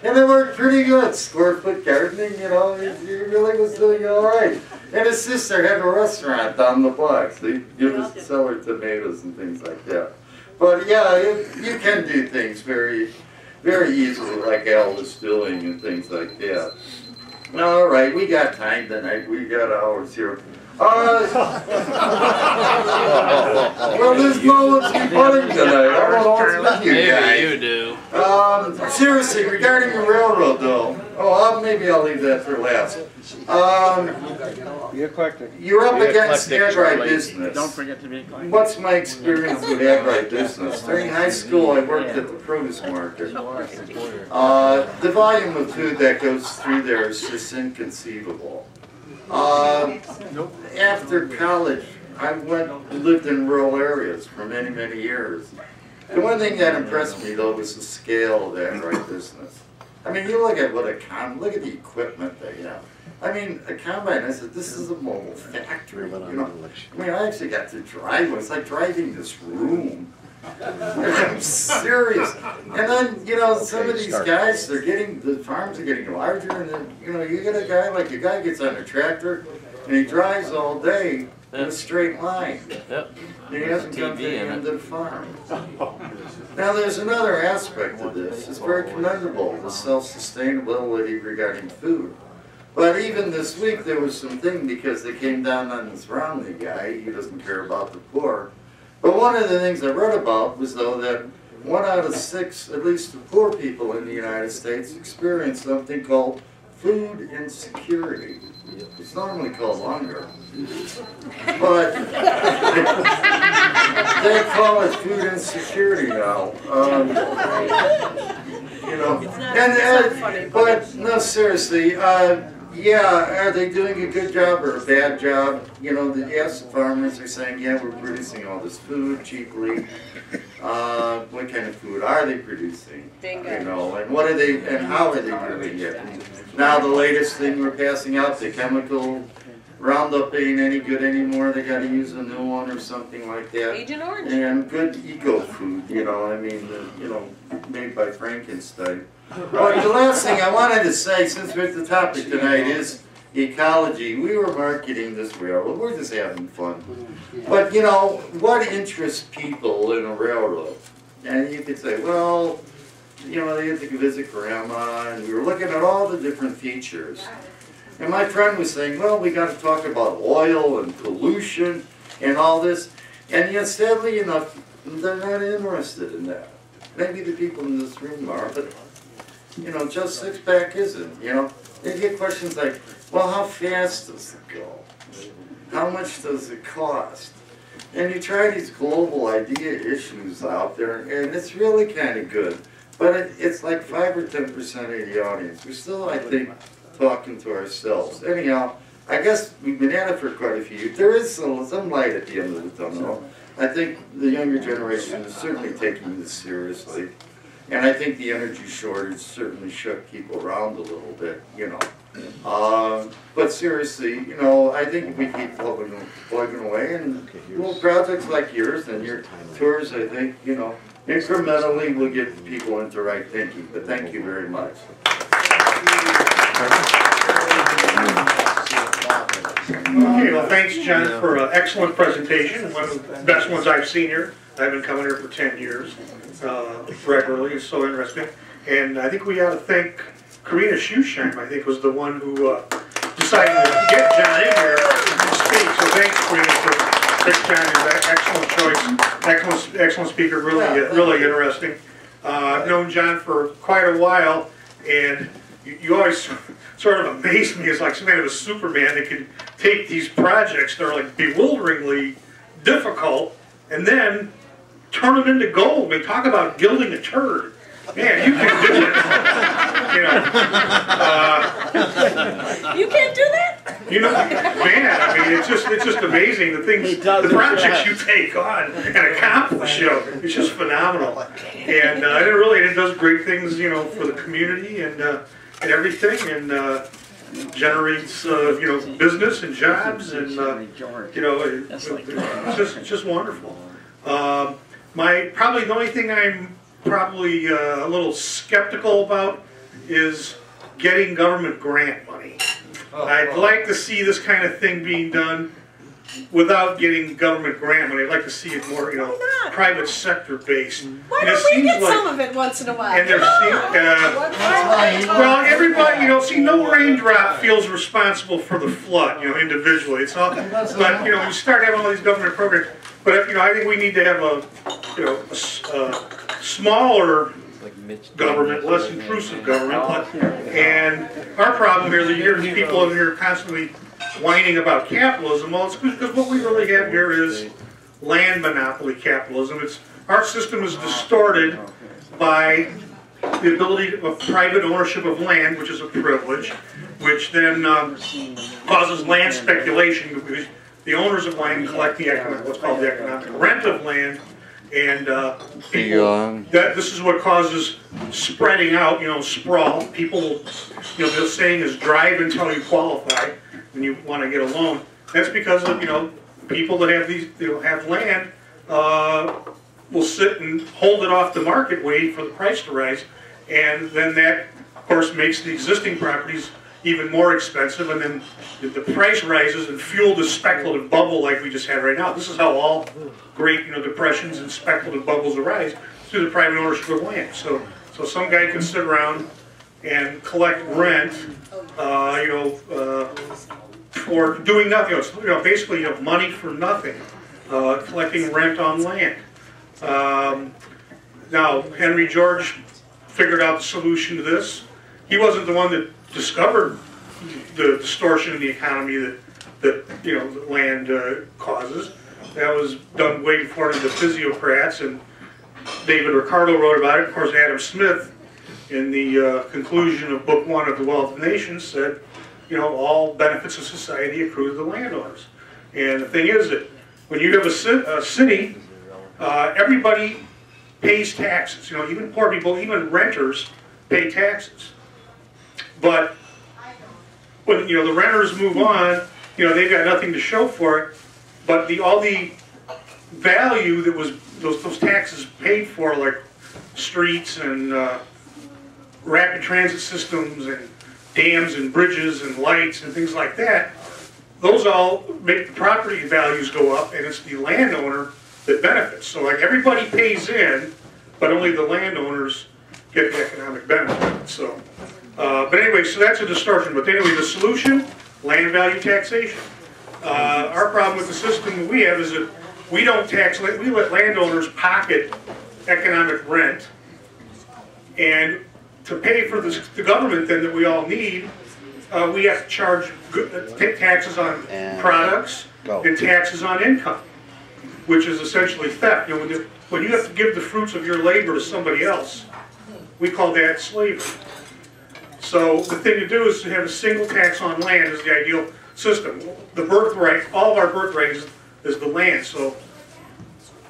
And they worked pretty good, square foot gardening, you know, he, he really was doing all right. And his sister had a restaurant down the block, so he'd give us cellar tomatoes and things like that. But yeah, it, you can do things very, very easily, like Al was doing and things like that. All right, we got time tonight, we got hours here. Uh, well, there's no one's reporting tonight. I don't know what's with you guys. Maybe you do. Um, seriously, regarding the railroad, though. Oh, I'll, maybe I'll leave that for last. Um, you're eclectic. You're up against agribusiness. Don't forget to be eclectic. What's my experience with agribusiness? During high school, I worked at the produce market. Uh, the volume of food that goes through there is just inconceivable. Uh, after college, I went lived in rural areas for many, many years. The one thing that impressed me, though, was the scale of that right business. I mean, you look at what a com, look at the equipment they have. I mean, a combine, I said, this is a mobile factory, you know. I mean, I actually got to drive one. It's like driving this room. I'm serious. And then, you know, okay, some of these start. guys, they're getting, the farms are getting larger, and then, you know, you get a guy, like a guy gets on a tractor, and he drives all day in a straight line. Yep. And he hasn't come to the end of the farm. Now, there's another aspect to this. It's very commendable, the self-sustainability regarding food. But even this week, there was some thing, because they came down on this Romney guy, he doesn't care about the poor. But one of the things I read about was, though, that one out of six, at least the poor people in the United States, experience something called food insecurity. It's normally called hunger, but they call it food insecurity now. Um, you know, and uh, but no, seriously. Uh, Yeah, are they doing a good job or a bad job? You know, the, yes, the farmers are saying, yeah, we're producing all this food cheaply. Uh, what kind of food are they producing? Bingo. You know, and what are they, and how are they doing it? Now the latest thing we're passing out, the chemical Roundup ain't any good anymore. They got to use a new one or something like that. Agent Orange. And good eco food, you know. I mean, the, you know, made by Frankenstein. Well, the last thing I wanted to say, since we're at the topic tonight, is ecology. We were marketing this railroad. We're just having fun. But, you know, what interests people in a railroad? And you could say, well, you know, they had to visit grandma, and we were looking at all the different features. And my friend was saying, well, we got to talk about oil and pollution and all this. And yet, sadly enough, they're not interested in that. Maybe the people in this room are, but you know, just six pack is it? You know, they get questions like, well, how fast does it go? How much does it cost? And you try these global idea issues out there, and it's really kind of good. But it, it's like five or ten percent of the audience. We're still, I think, talking to ourselves. Anyhow, I guess we've been at it for quite a few years. There is some, some light at the end of the tunnel. I think the younger generation is certainly taking this seriously. And I think the energy shortage certainly shook people around a little bit, you know. Um, but seriously, you know, I think we keep plugging, plugging away, and little projects like yours and your tours, I think, you know, incrementally will get people into right thinking. But thank you very much. Okay, well, thanks, John, for an excellent presentation. One of the best ones I've seen here. I've been coming here for ten years uh, regularly. It's so interesting. And I think we ought to thank Karina Shoeshine, I think, was the one who uh, decided to get John in here to speak. So thanks, Karina, for John. Excellent choice. Excellent, excellent speaker. Really, uh, really interesting. Uh, I've known John for quite a while, and you, you always sort of amaze me as like some kind of a Superman that could take these projects that are like bewilderingly difficult and then turn them into gold. We talk about gilding a turd. Man, you can do it. You know. Uh, you can't do that? You know, man, I mean, it's just it's just amazing the things, the projects you take on and accomplish, you know, it's just phenomenal. And uh, it really, it does great things, you know, for the community and uh, and everything, and uh, generates, uh, you know, business and jobs, and, uh, you know, it, it's just, it's just wonderful. Uh, my, probably the only thing I'm probably uh, a little skeptical about is getting government grant money. Oh, I'd oh. like to see this kind of thing being done without getting government grant money. I'd like to see it more, you know, private sector based. Why don't we get like, some of it once in a while? And there's, uh, well, everybody, you know, see, no raindrop feels responsible for the flood, you know, individually. It's all, but you know, we start having all these government programs. But you know, I think we need to have a, you know, a, a smaller government, less intrusive government. And our problem here, the years people over here are constantly whining about capitalism. Well, it's because what we really have here is land monopoly capitalism. It's our system is distorted by the ability of private ownership of land, which is a privilege, which then um, causes land speculation because the owners of land collect the economic, what's called the economic rent of land, and uh, people, that this is what causes spreading out, you know, sprawl. People, you know, the saying is drive until you qualify when you want to get a loan. That's because of, you know, people that have these, you know, have land uh, will sit and hold it off the market, waiting for the price to rise, and then that, of course, makes the existing properties even more expensive, and then the price rises and fuel the speculative bubble like we just had right now. This is how all great, you know, depressions and speculative bubbles arise, through the private ownership of land. So, so some guy can sit around and collect rent, uh, you know, uh, for doing nothing. You know, basically, you have money for nothing, uh, collecting rent on land. Um, now, Henry George figured out the solution to this. He wasn't the one that discovered the distortion in the economy that, that you know, land uh, causes. That was done way before the physiocrats, and David Ricardo wrote about it. Of course, Adam Smith, in the uh, conclusion of Book One of The Wealth of Nations, said, you know, all benefits of society accrue to the landowners. And the thing is that when you have a, a city, uh, everybody pays taxes. You know, even poor people, even renters, pay taxes. But when, you know, the renters move on, you know, they've got nothing to show for it. But the all the value that was those those taxes paid for, like streets and uh, rapid transit systems and dams and bridges and lights and things like that, those all make the property values go up, and it's the landowner that benefits. So like everybody pays in, but only the landowners get the economic benefit. So. Uh, but anyway, so that's a distortion. But anyway, the solution, land value taxation. Uh, our problem with the system we have is that we don't tax, we let landowners pocket economic rent, and to pay for the, the government then that we all need, uh, we have to charge good, pay taxes on and products go. and taxes on income, which is essentially theft. You know, when, the, when you have to give the fruits of your labor to somebody else, we call that slavery. So the thing to do is to have a single tax on land is the ideal system. The birthright, all of our birthright is, is the land. So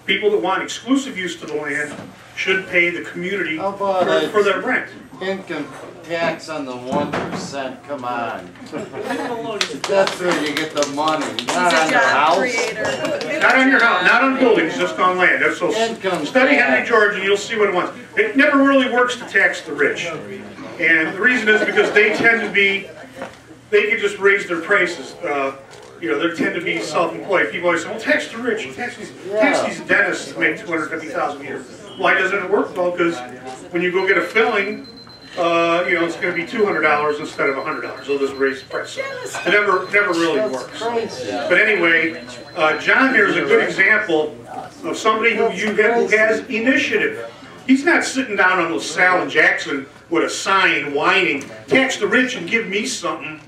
people that want exclusive use to the land should pay the community for, for their rent. Income tax on the one percent. Come on, that's where you get the money. Not on your house. Not on your house. Not on buildings. Just on land. That's so. Study Henry George, and you'll see what it wants. It never really works to tax the rich, and the reason is because they tend to be, they can just raise their prices. Uh, You know, they tend to be self-employed. People always say, well, tax the rich, tax these, tax these dentists that make two hundred fifty thousand dollars a year. Why doesn't it work? Well, because when you go get a filling, uh, you know, it's going to be two hundred dollars instead of one hundred dollars. They'll just raise the price. It never, never really works. But anyway, uh, John here is a good example of somebody who, you get, who has initiative. He's not sitting down on LaSalle and Jackson with a sign whining, tax the rich and give me something.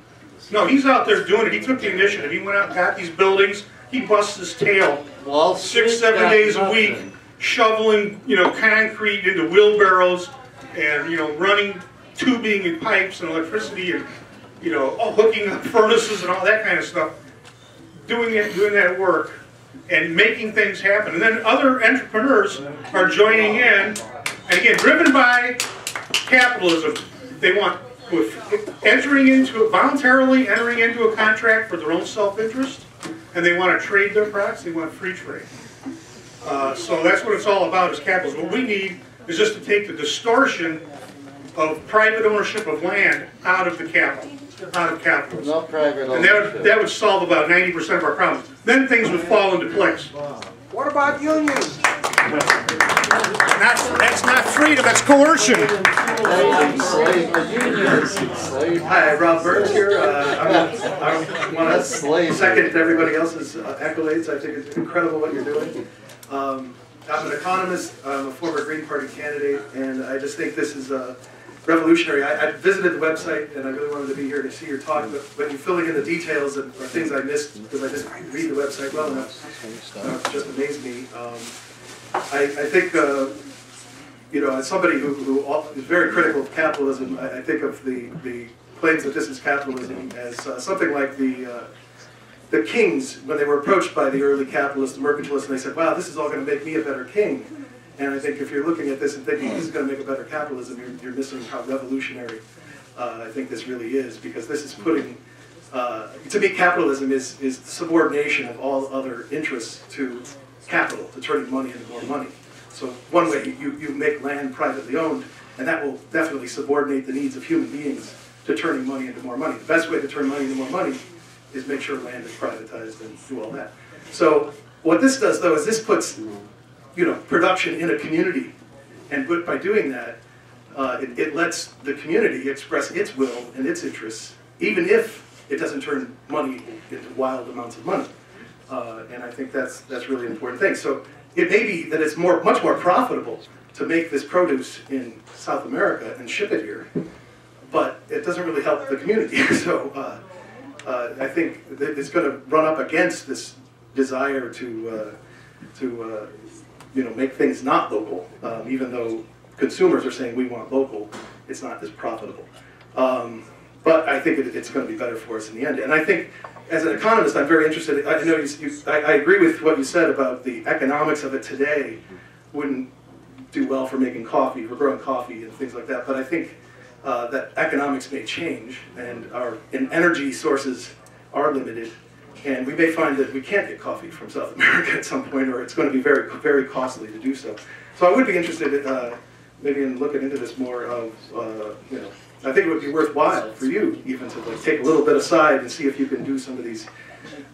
No, he's out there doing it. He took the initiative. He went out and got these buildings. He busts his tail well, six, seven days a week, shoveling, you know, concrete into wheelbarrows and, you know, running tubing and pipes and electricity and, you know, all hooking up furnaces and all that kind of stuff. Doing that, doing that work and making things happen. And then other entrepreneurs are joining in. And again, driven by capitalism, they want... with entering into voluntarily entering into a contract for their own self-interest, and they want to trade their products. They want free trade. Uh, so that's what it's all about, is capitalism. What we need is just to take the distortion of private ownership of land out of the capital, out of capitalism. No private ownership. And that would, that would solve about ninety percent of our problems. Then things would fall into place. What about unions? Not, that's not freedom, that's coercion. Hi, Rob Burke here. Uh, I want to second everybody else's uh, accolades. I think it's incredible what you're doing. Um, I'm an economist. I'm a former Green Party candidate, and I just think this is uh, revolutionary. I, I visited the website, and I really wanted to be here to see your talk, but when you're filling in the details and things I missed because I didn't read the website well enough, uh, just amazed me. Um, I, I think, uh, you know, as somebody who, who is very critical of capitalism, I, I think of the, the claims that this is capitalism as uh, something like the uh, the kings, when they were approached by the early capitalists, the mercantilists, and they said, wow, this is all going to make me a better king. And I think if you're looking at this and thinking this is going to make a better capitalism, you're, you're missing how revolutionary uh, I think this really is, because this is putting... Uh, to me, capitalism is, is subordination of all other interests to... capital, to turning money into more money. So one way you, you make land privately owned, and that will definitely subordinate the needs of human beings to turning money into more money. The best way to turn money into more money is make sure land is privatized and do all that. So what this does, though, is this puts, you know, production in a community, and by doing that, uh, it, it lets the community express its will and its interests, even if it doesn't turn money into wild amounts of money. Uh, and I think that's that's really an important thing. So it may be that it's more much more profitable to make this produce in South America and ship it here, but it doesn't really help the community. So uh, uh, I think it's going to run up against this desire to uh, to uh, you know, make things not local, um, even though consumers are saying we want local. It's not as profitable, um, but I think it, it's going to be better for us in the end. And I think, as an economist, I'm very interested. I know you, you, I, I agree with what you said about the economics of it today wouldn't do well for making coffee, for growing coffee and things like that. But I think uh, that economics may change, and our and energy sources are limited, and we may find that we can't get coffee from South America at some point, or it's going to be very, very costly to do so. So I would be interested in, uh, maybe in looking into this more of uh, you know. I think it would be worthwhile for you even to like, take a little bit aside and see if you can do some of these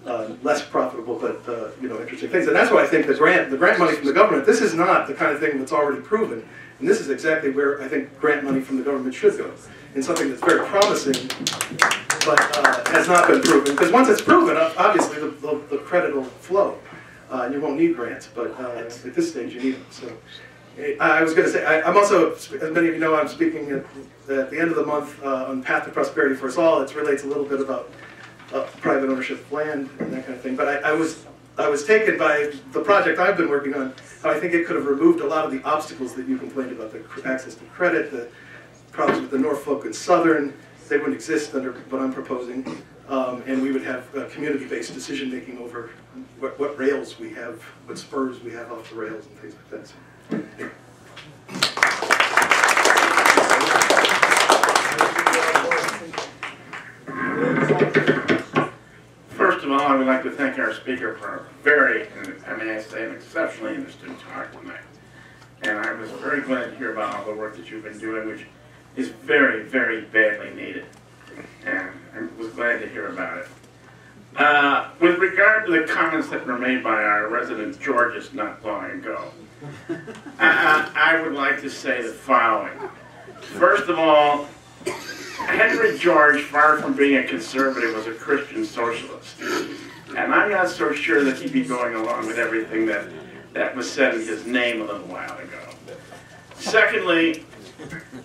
uh, less profitable but uh, you know, interesting things. And that's why I think the grant, the grant money from the government, this is not the kind of thing that's already proven. And this is exactly where I think grant money from the government should go. And something that's very promising but uh, has not been proven. Because once it's proven, obviously the, the, the credit will flow. Uh, and you won't need grants, but uh, at this stage you need them. So I was going to say, I, I'm also, as many of you know, I'm speaking at the, at the end of the month uh, on Path to Prosperity for Us All. It relates a little bit about uh, private ownership of land and that kind of thing. But I, I was I was taken by the project I've been working on, how I think it could have removed a lot of the obstacles that you complained about, the access to credit, the problems with the Norfolk and Southern. They wouldn't exist under what I'm proposing. Um, and we would have uh, community-based decision-making over what, what rails we have, what spurs we have off the rails and things like that. So, first of all, I would like to thank our speaker for a very, I mean, I say an exceptionally interesting talk tonight. And I was very glad to hear about all the work that you've been doing, which is very, very badly needed. And I was glad to hear about it. Uh, with regard to the comments that were made by our resident Georges not long ago, I, I, I would like to say the following. First of all, Henry George, far from being a conservative, was a Christian socialist. And I'm not so sure that he'd be going along with everything that, that was said in his name a little while ago. Secondly,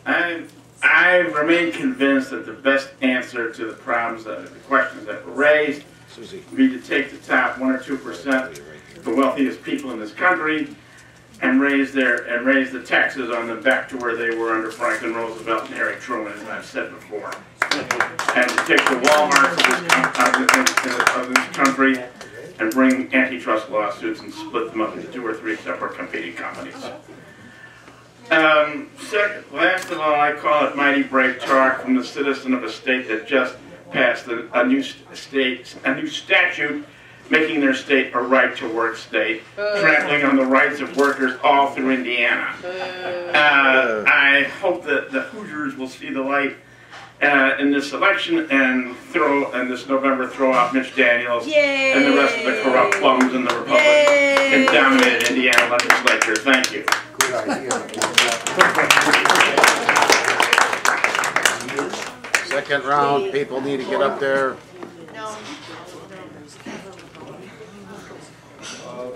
I, I remain convinced that the best answer to the problems, that, the questions that were raised, would be to take the top one or two percent, the wealthiest people in this country, and raise their and raise the taxes on them back to where they were under Franklin Roosevelt and Harry Truman, as I've said before, and to take the Walmarts of this, of this country and bring antitrust lawsuits and split them up into two or three separate competing companies. Um, second, last of all, I call it mighty brave talk from the citizen of a state that just passed a, a new state, a new statute, making their state a right-to-work state, uh, trampling on the rights of workers all through Indiana. Uh, uh, I hope that the Hoosiers will see the light uh, in this election and throw and this November throw out Mitch Daniels yay. And the rest of the corrupt plums in the Republic yay. And dominate Indiana legislature. Thank you. Second round, people need to get up there. No. Uh,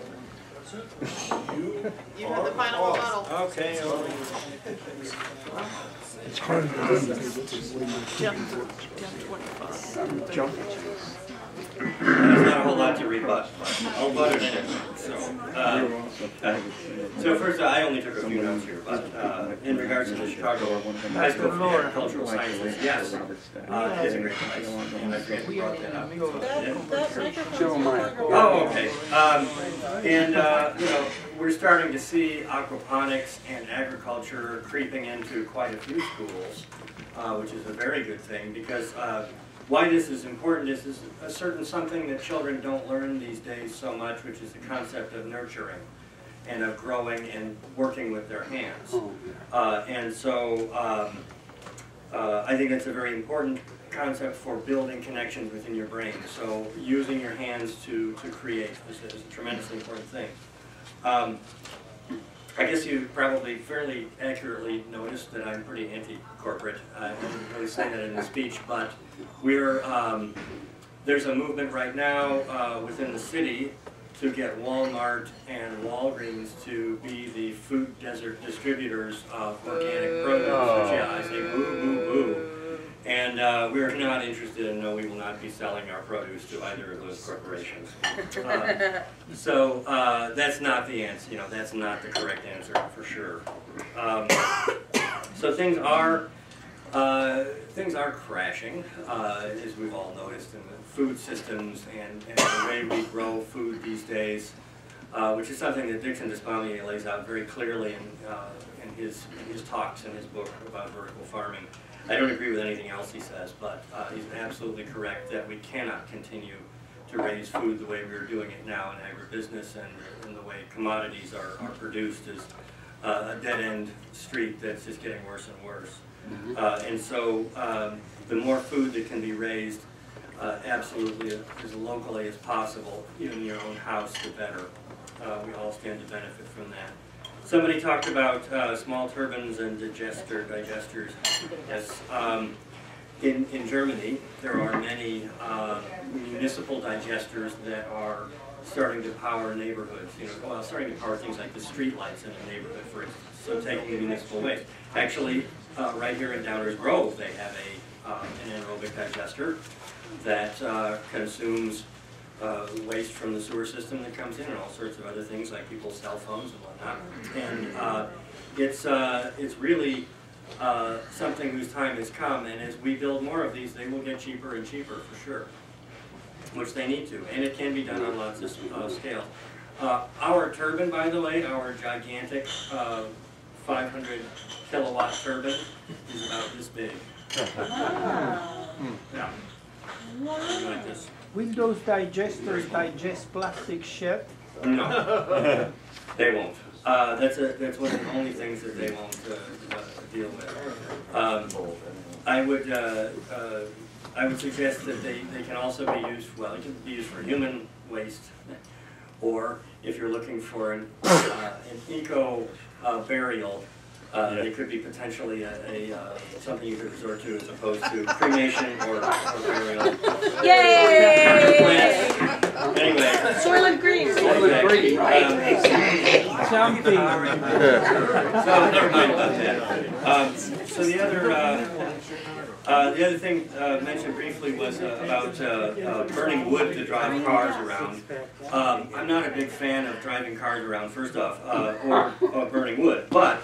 you, you have the final rebuttal. Okay. It's hard to jump. Jump. There's not a whole lot to rebut, but I'll butter it. So, uh, so first, uh, I only took a few notes here, but uh, in regards to the Chicago High School for Agricultural Science, yes, uh, it is a great place, and I forget who brought that up. Oh, okay. Um, and, uh, you know, we're starting to see aquaponics and agriculture creeping into quite a few schools, uh, which is a very good thing, because uh, why this is important is, is a certain something that children don't learn these days so much, which is the concept of nurturing and of growing and working with their hands. Uh, and so um, uh, I think it's a very important concept for building connections within your brain. So using your hands to, to create is, is a tremendously important thing. Um, I guess you probably fairly accurately noticed that I'm pretty anti-corporate. I didn't really say that in the speech, but we're um, there's a movement right now uh, within the city to get Walmart and Walgreens to be the food desert distributors of organic produce. So yeah, I say boo, boo, boo. And uh, we're not interested, and no, we will not be selling our produce to either of those corporations. Uh, so uh, that's not the answer. You know, that's not the correct answer for sure. Um, so things are uh, things are crashing, uh, as we've all noticed, in the food systems and, and the way we grow food these days, uh, which is something that Dixon Despommier lays out very clearly in uh, in his in his talks and his book about vertical farming. I don't agree with anything else he says, but uh, he's absolutely correct that we cannot continue to raise food the way we're doing it now in agribusiness, and, and the way commodities are, are produced is uh, a dead-end street that's just getting worse and worse. Uh, and so um, the more food that can be raised uh, absolutely as locally as possible, even in your own house, the better. Uh, we all stand to benefit from that. Somebody talked about uh, small turbines and digester, digesters. Yes, um, in, in Germany, there are many uh, municipal digesters that are starting to power neighborhoods, you know, well, starting to power things like the street lights in a neighborhood, for instance. So taking municipal waste. Actually, uh, right here in Downers Grove, they have a uh, an anaerobic digester that uh, consumes uh, waste from the sewer system that comes in, and all sorts of other things like people's cell phones and whatnot. And uh, it's uh, it's really uh, something whose time has come. And as we build more of these, they will get cheaper and cheaper for sure, which they need to, and it can be done on lots of uh, scales. Uh, our turbine, by the way, our gigantic uh, five hundred kilowatt turbine is about this big. Wow. Yeah. Wow. Like this. Will those digesters digest plastic shit? No, they won't. Uh, that's a that's one of the only things that they won't uh, uh, deal with. Um, I would. Uh, uh, I would suggest that they, they can also be used, well, it can be used for human waste, or if you're looking for an, uh, an eco uh, burial, uh, yeah. They could be potentially a, a uh, something you could resort to as opposed to cremation or, or burial. Yay! Anyway. Soylent Green. Soylent Green. Um, something. So never mind about that. Um, so the other... Uh, Uh, the other thing uh, mentioned briefly was uh, about uh, uh, burning wood to drive cars around. Um, I'm not a big fan of driving cars around, first off, uh, or, or burning wood, but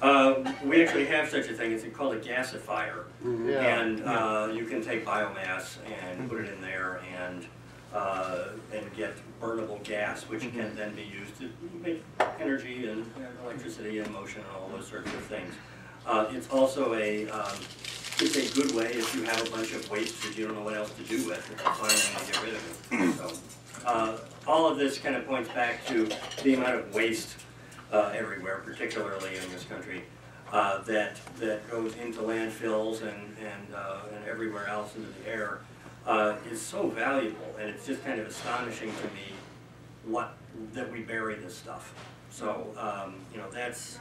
uh, we actually have such a thing. It's called a gasifier, yeah. and uh, you can take biomass and put it in there and uh, and get burnable gas, which can then be used to make energy and electricity and motion and all those sorts of things. Uh, it's also a um, It's a good way if you have a bunch of waste that you don't know what else to do with, to finally get rid of it. So, uh, all of this kind of points back to the amount of waste uh, everywhere, particularly in this country, uh, that that goes into landfills and and uh, and everywhere else into the air uh, is so valuable, and it's just kind of astonishing to me what that we bury this stuff. So um, you know that's.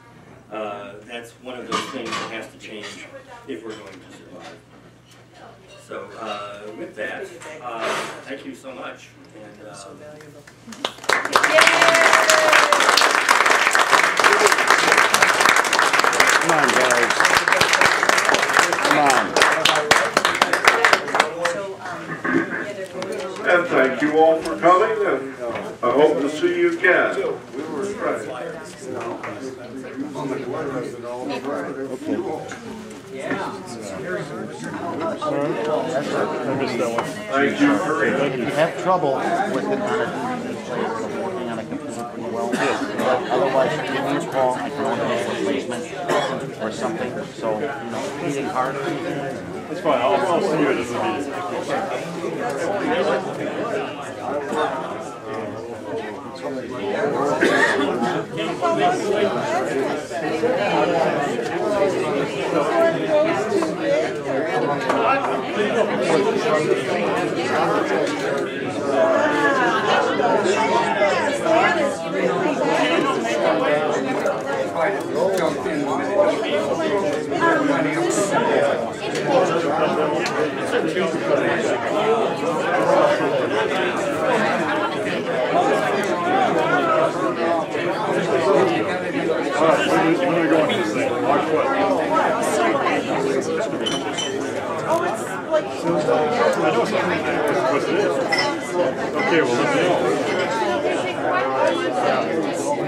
Uh, that's one of those things that has to change if we're going to survive. So uh, with that, uh, thank you so much. And, uh, so valuable. Come on, guys. Come on. And thank you all for coming, and I hope to see you again. We were right. If you have trouble with it on a working on a computer pretty well, but otherwise give me a call. I can order a replacement or something. So you know, eating hard. That's fine. I'll, I'll see you at this meeting. I All right, when are we going to this thing? March twelfth. Oh, it's like... I know something like that. What's this? Okay, well, let's go. Okay, so um,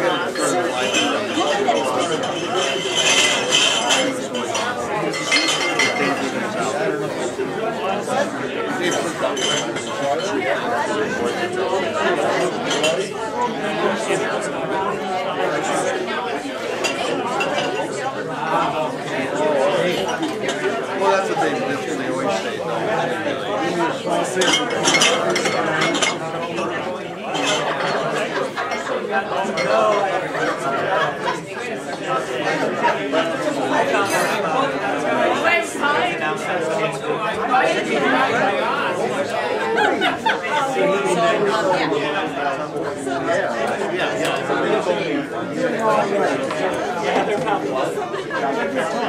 got to look at that. Well, that's what they did in the oil state, though. Well, then there was a group of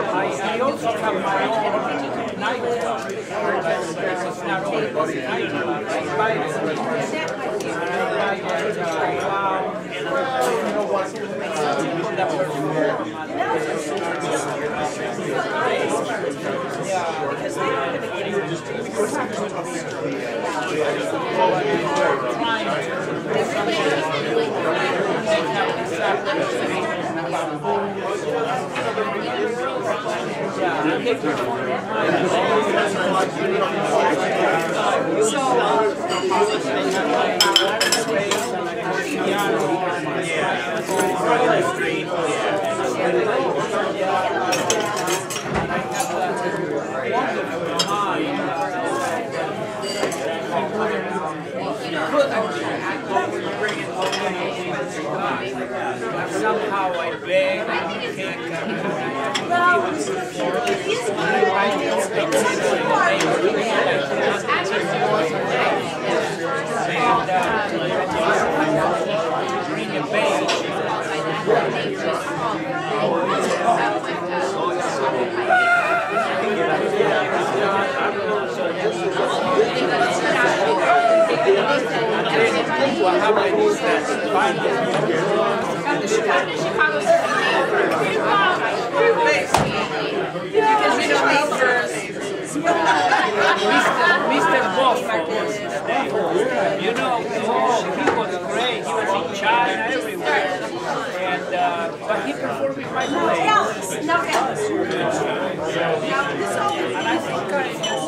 I, I also have my own night club, it's not only night club, it's private. Somehow I beg, I can't. Well, he's I The Chicago, Chicago Mister Boss, you know, oh, he was great. He was in China, everywhere, and uh, but he performed with my play. No, no, no, and I think I just.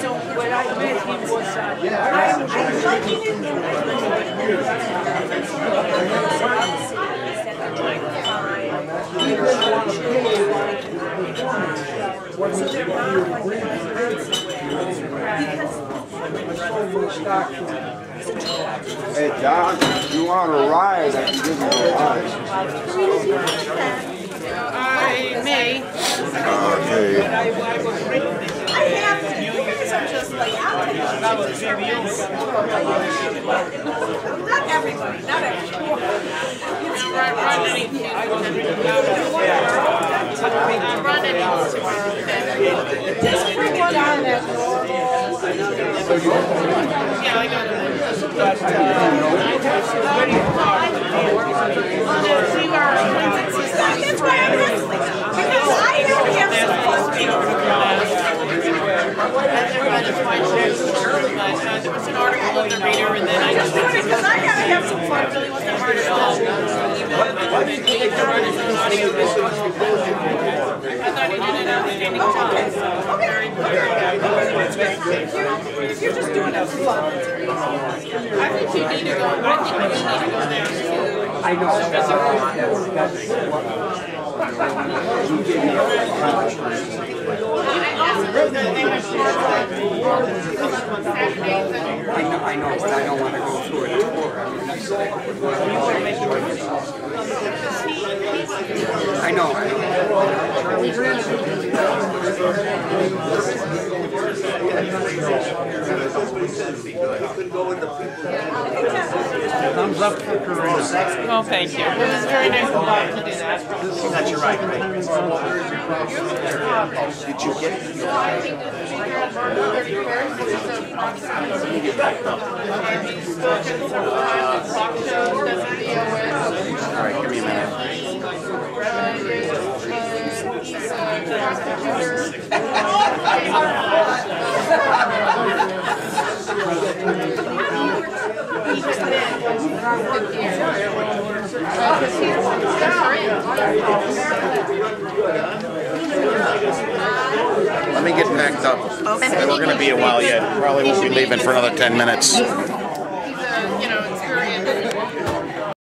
So when I met him was uh, yeah. I He was Hey, John, you want a ride? I can give you a ride. I may. I have to. I'm just like, how can you do this? Not everybody, not everybody. I'm running into just bring one on that. Yeah, I got it. But, uh, that's why I'm wrestling. Because I don't have some people. I just find chairs early last night. There was an article in the Reader, and then I just did it because I gotta have some fun. It really wasn't hard at all. Even the an audio visual. I thought he did an outstanding job. Very, very good. You're just doing it for fun. I think you need to go. I think you need to go there too. I know. I know, I know, but I don't want to go through it anymore. I mean, that's like, I know, I know. Thumbs up for Corona. Oh, thank you. It was very nice of Bob to do that. That's your right, right? Did you get it? Alright, give me a minute. Let me get backed up. Okay. We're going to be a while yet. Probably won't be leaving for another ten minutes.